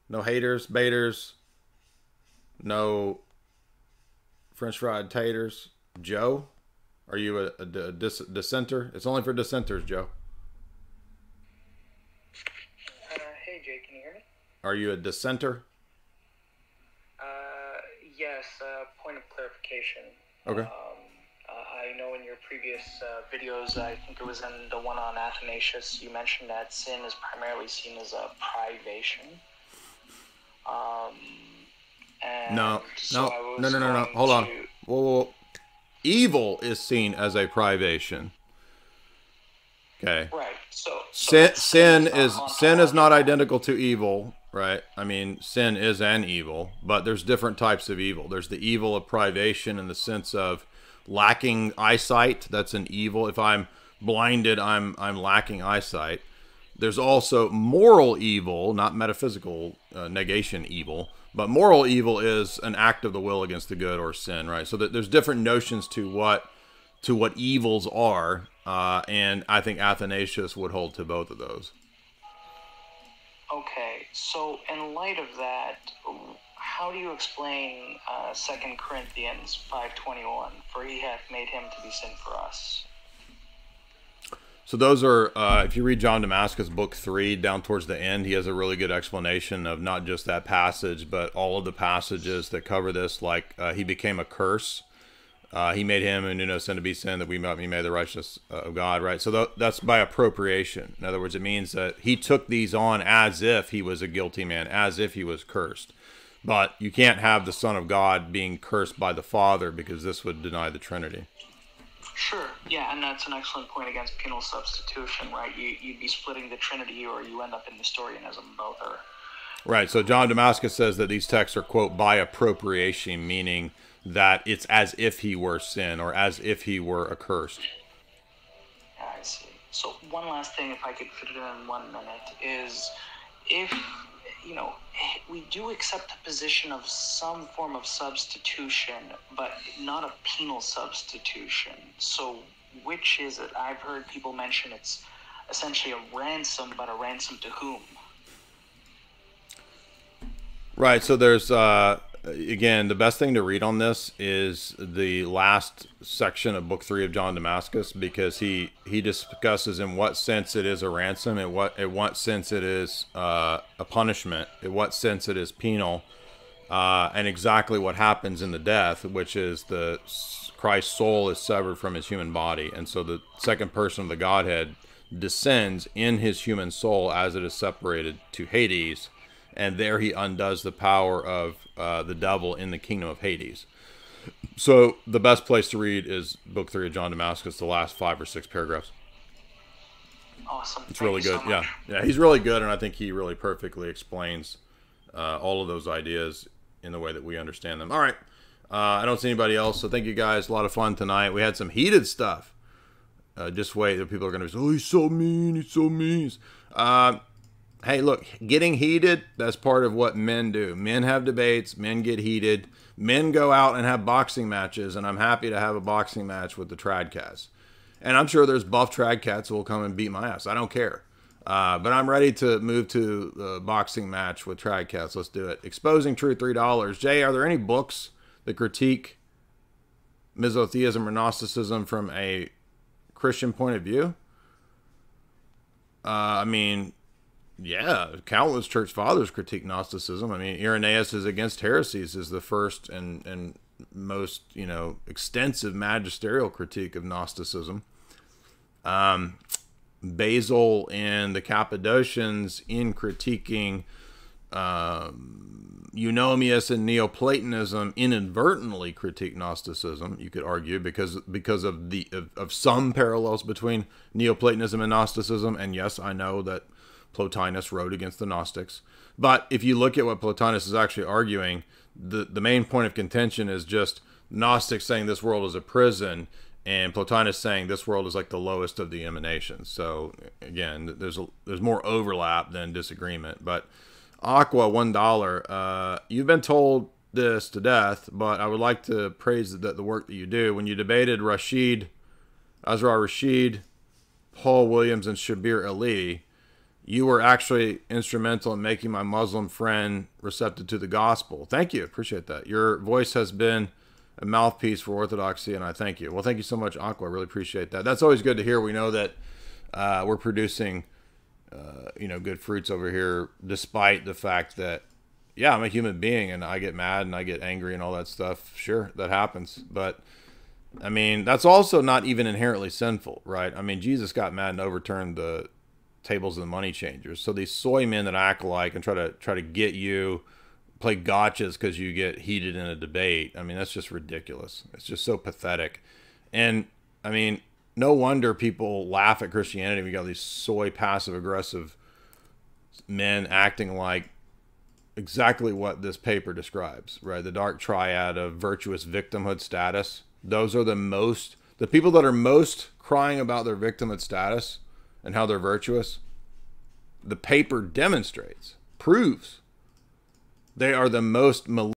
No haters, baiters. No French fried taters. Joe, are you a dissenter? It's only for dissenters, Joe. Hey, Jay, can you hear me? Are you a dissenter? Yes, point of clarification. Okay. I know in your previous videos, I think it was in the one on Athanasius, you mentioned that sin is primarily seen as a privation. No. Hold on. Well, evil is seen as a privation. Okay. Right. So sin is not identical to evil, right? I mean, sin is an evil, but there's different types of evil. There's the evil of privation in the sense of lacking eyesight. That's an evil. If I'm blinded, I'm lacking eyesight. There's also moral evil, not metaphysical negation evil, but moral evil is an act of the will against the good or sin, right? So there's different notions to what evils are, and I think Athanasius would hold to both of those. Okay, so in light of that, how do you explain 2 Corinthians 5:21, for he hath made him to be sin for us? So those are, if you read John Damascus, book 3, down towards the end, he has a really good explanation of not just that passage, but all of the passages that cover this, like he became a curse. He made him who knew no sin to be sin, that we might be made the righteousness of God, right? So that's by appropriation. In other words, it means that he took these on as if he was a guilty man, as if he was cursed. But you can't have the Son of God being cursed by the Father, because this would deny the Trinity. Sure, yeah, and that's an excellent point against penal substitution, right? You'd be splitting the Trinity, or you end up in Nestorianism, both are. Right, so John Damascus says that these texts are, quote, by appropriation, meaning that it's as if he were sin, or as if he were accursed. I see. So one last thing, if I could fit it in 1 minute, is if, you know, we do accept the position of some form of substitution, but not a penal substitution. So which is it? I've heard people mention it's essentially a ransom, but a ransom to whom? Right, so there's, again, the best thing to read on this is the last section of Book 3 of John Damascus, because he discusses in what sense it is a ransom, and in what sense it is a punishment, in what sense it is penal, and exactly what happens in the death, which is the Christ's soul is severed from his human body, and so the second person of the Godhead descends in his human soul as it is separated to Hades. And there he undoes the power of the devil in the kingdom of Hades. So the best place to read is Book 3 of John Damascus, the last 5 or 6 paragraphs. Awesome. It's really good. Yeah. Yeah, he's really good, and I think he really perfectly explains all of those ideas in the way that we understand them. All right. I don't see anybody else, so thank you guys. A lot of fun tonight. We had some heated stuff. Just wait. People are going to be saying, oh, he's so mean. He's so mean. Hey, look, getting heated, that's part of what men do. Men have debates. Men get heated. Men go out and have boxing matches, and I'm happy to have a boxing match with the Tradcats. And I'm sure there's buff Tradcats who will come and beat my ass. I don't care. But I'm ready to move to the boxing match with Tradcats. Let's do it. Exposing Truth, $3. Jay, are there any books that critique misotheism or Gnosticism from a Christian point of view? I mean... yeah, countless church fathers critique Gnosticism. I mean, Irenaeus' Against Heresies is the first and most, you know, extensive magisterial critique of Gnosticism. Basil and the Cappadocians in critiquing Eunomius and Neoplatonism inadvertently critique Gnosticism, you could argue, because of the of some parallels between Neoplatonism and Gnosticism. And yes, I know that Plotinus wrote against the Gnostics. But if you look at what Plotinus is actually arguing, the main point of contention is just Gnostics saying this world is a prison, and Plotinus saying this world is like the lowest of the emanations. So again, there's more overlap than disagreement. But Aqua, $1. You've been told this to death, but I would like to praise the work that you do. When you debated Azrar Rashid, Paul Williams, and Shabir Ali, you were actually instrumental in making my Muslim friend receptive to the gospel. Thank you. Appreciate that. Your voice has been a mouthpiece for orthodoxy, and I thank you. Well, thank you so much, Aqua. I really appreciate that. That's always good to hear. We know that we're producing, you know, good fruits over here, despite the fact that, yeah, I'm a human being, and I get mad, and I get angry, and all that stuff. Sure, that happens. But I mean, that's also not even inherently sinful, right? I mean, Jesus got mad and overturned the tables of the money changers. So these soy men that act like and try to get you, play gotchas because you get heated in a debate. I mean, that's just ridiculous. It's just so pathetic. And I mean, no wonder people laugh at Christianity. We got these soy passive aggressive men acting like exactly what this paper describes, right? The dark triad of virtuous victimhood status. Those are the people that are most crying about their victimhood status and how they're virtuous. The paper demonstrates, proves, they are the most malicious.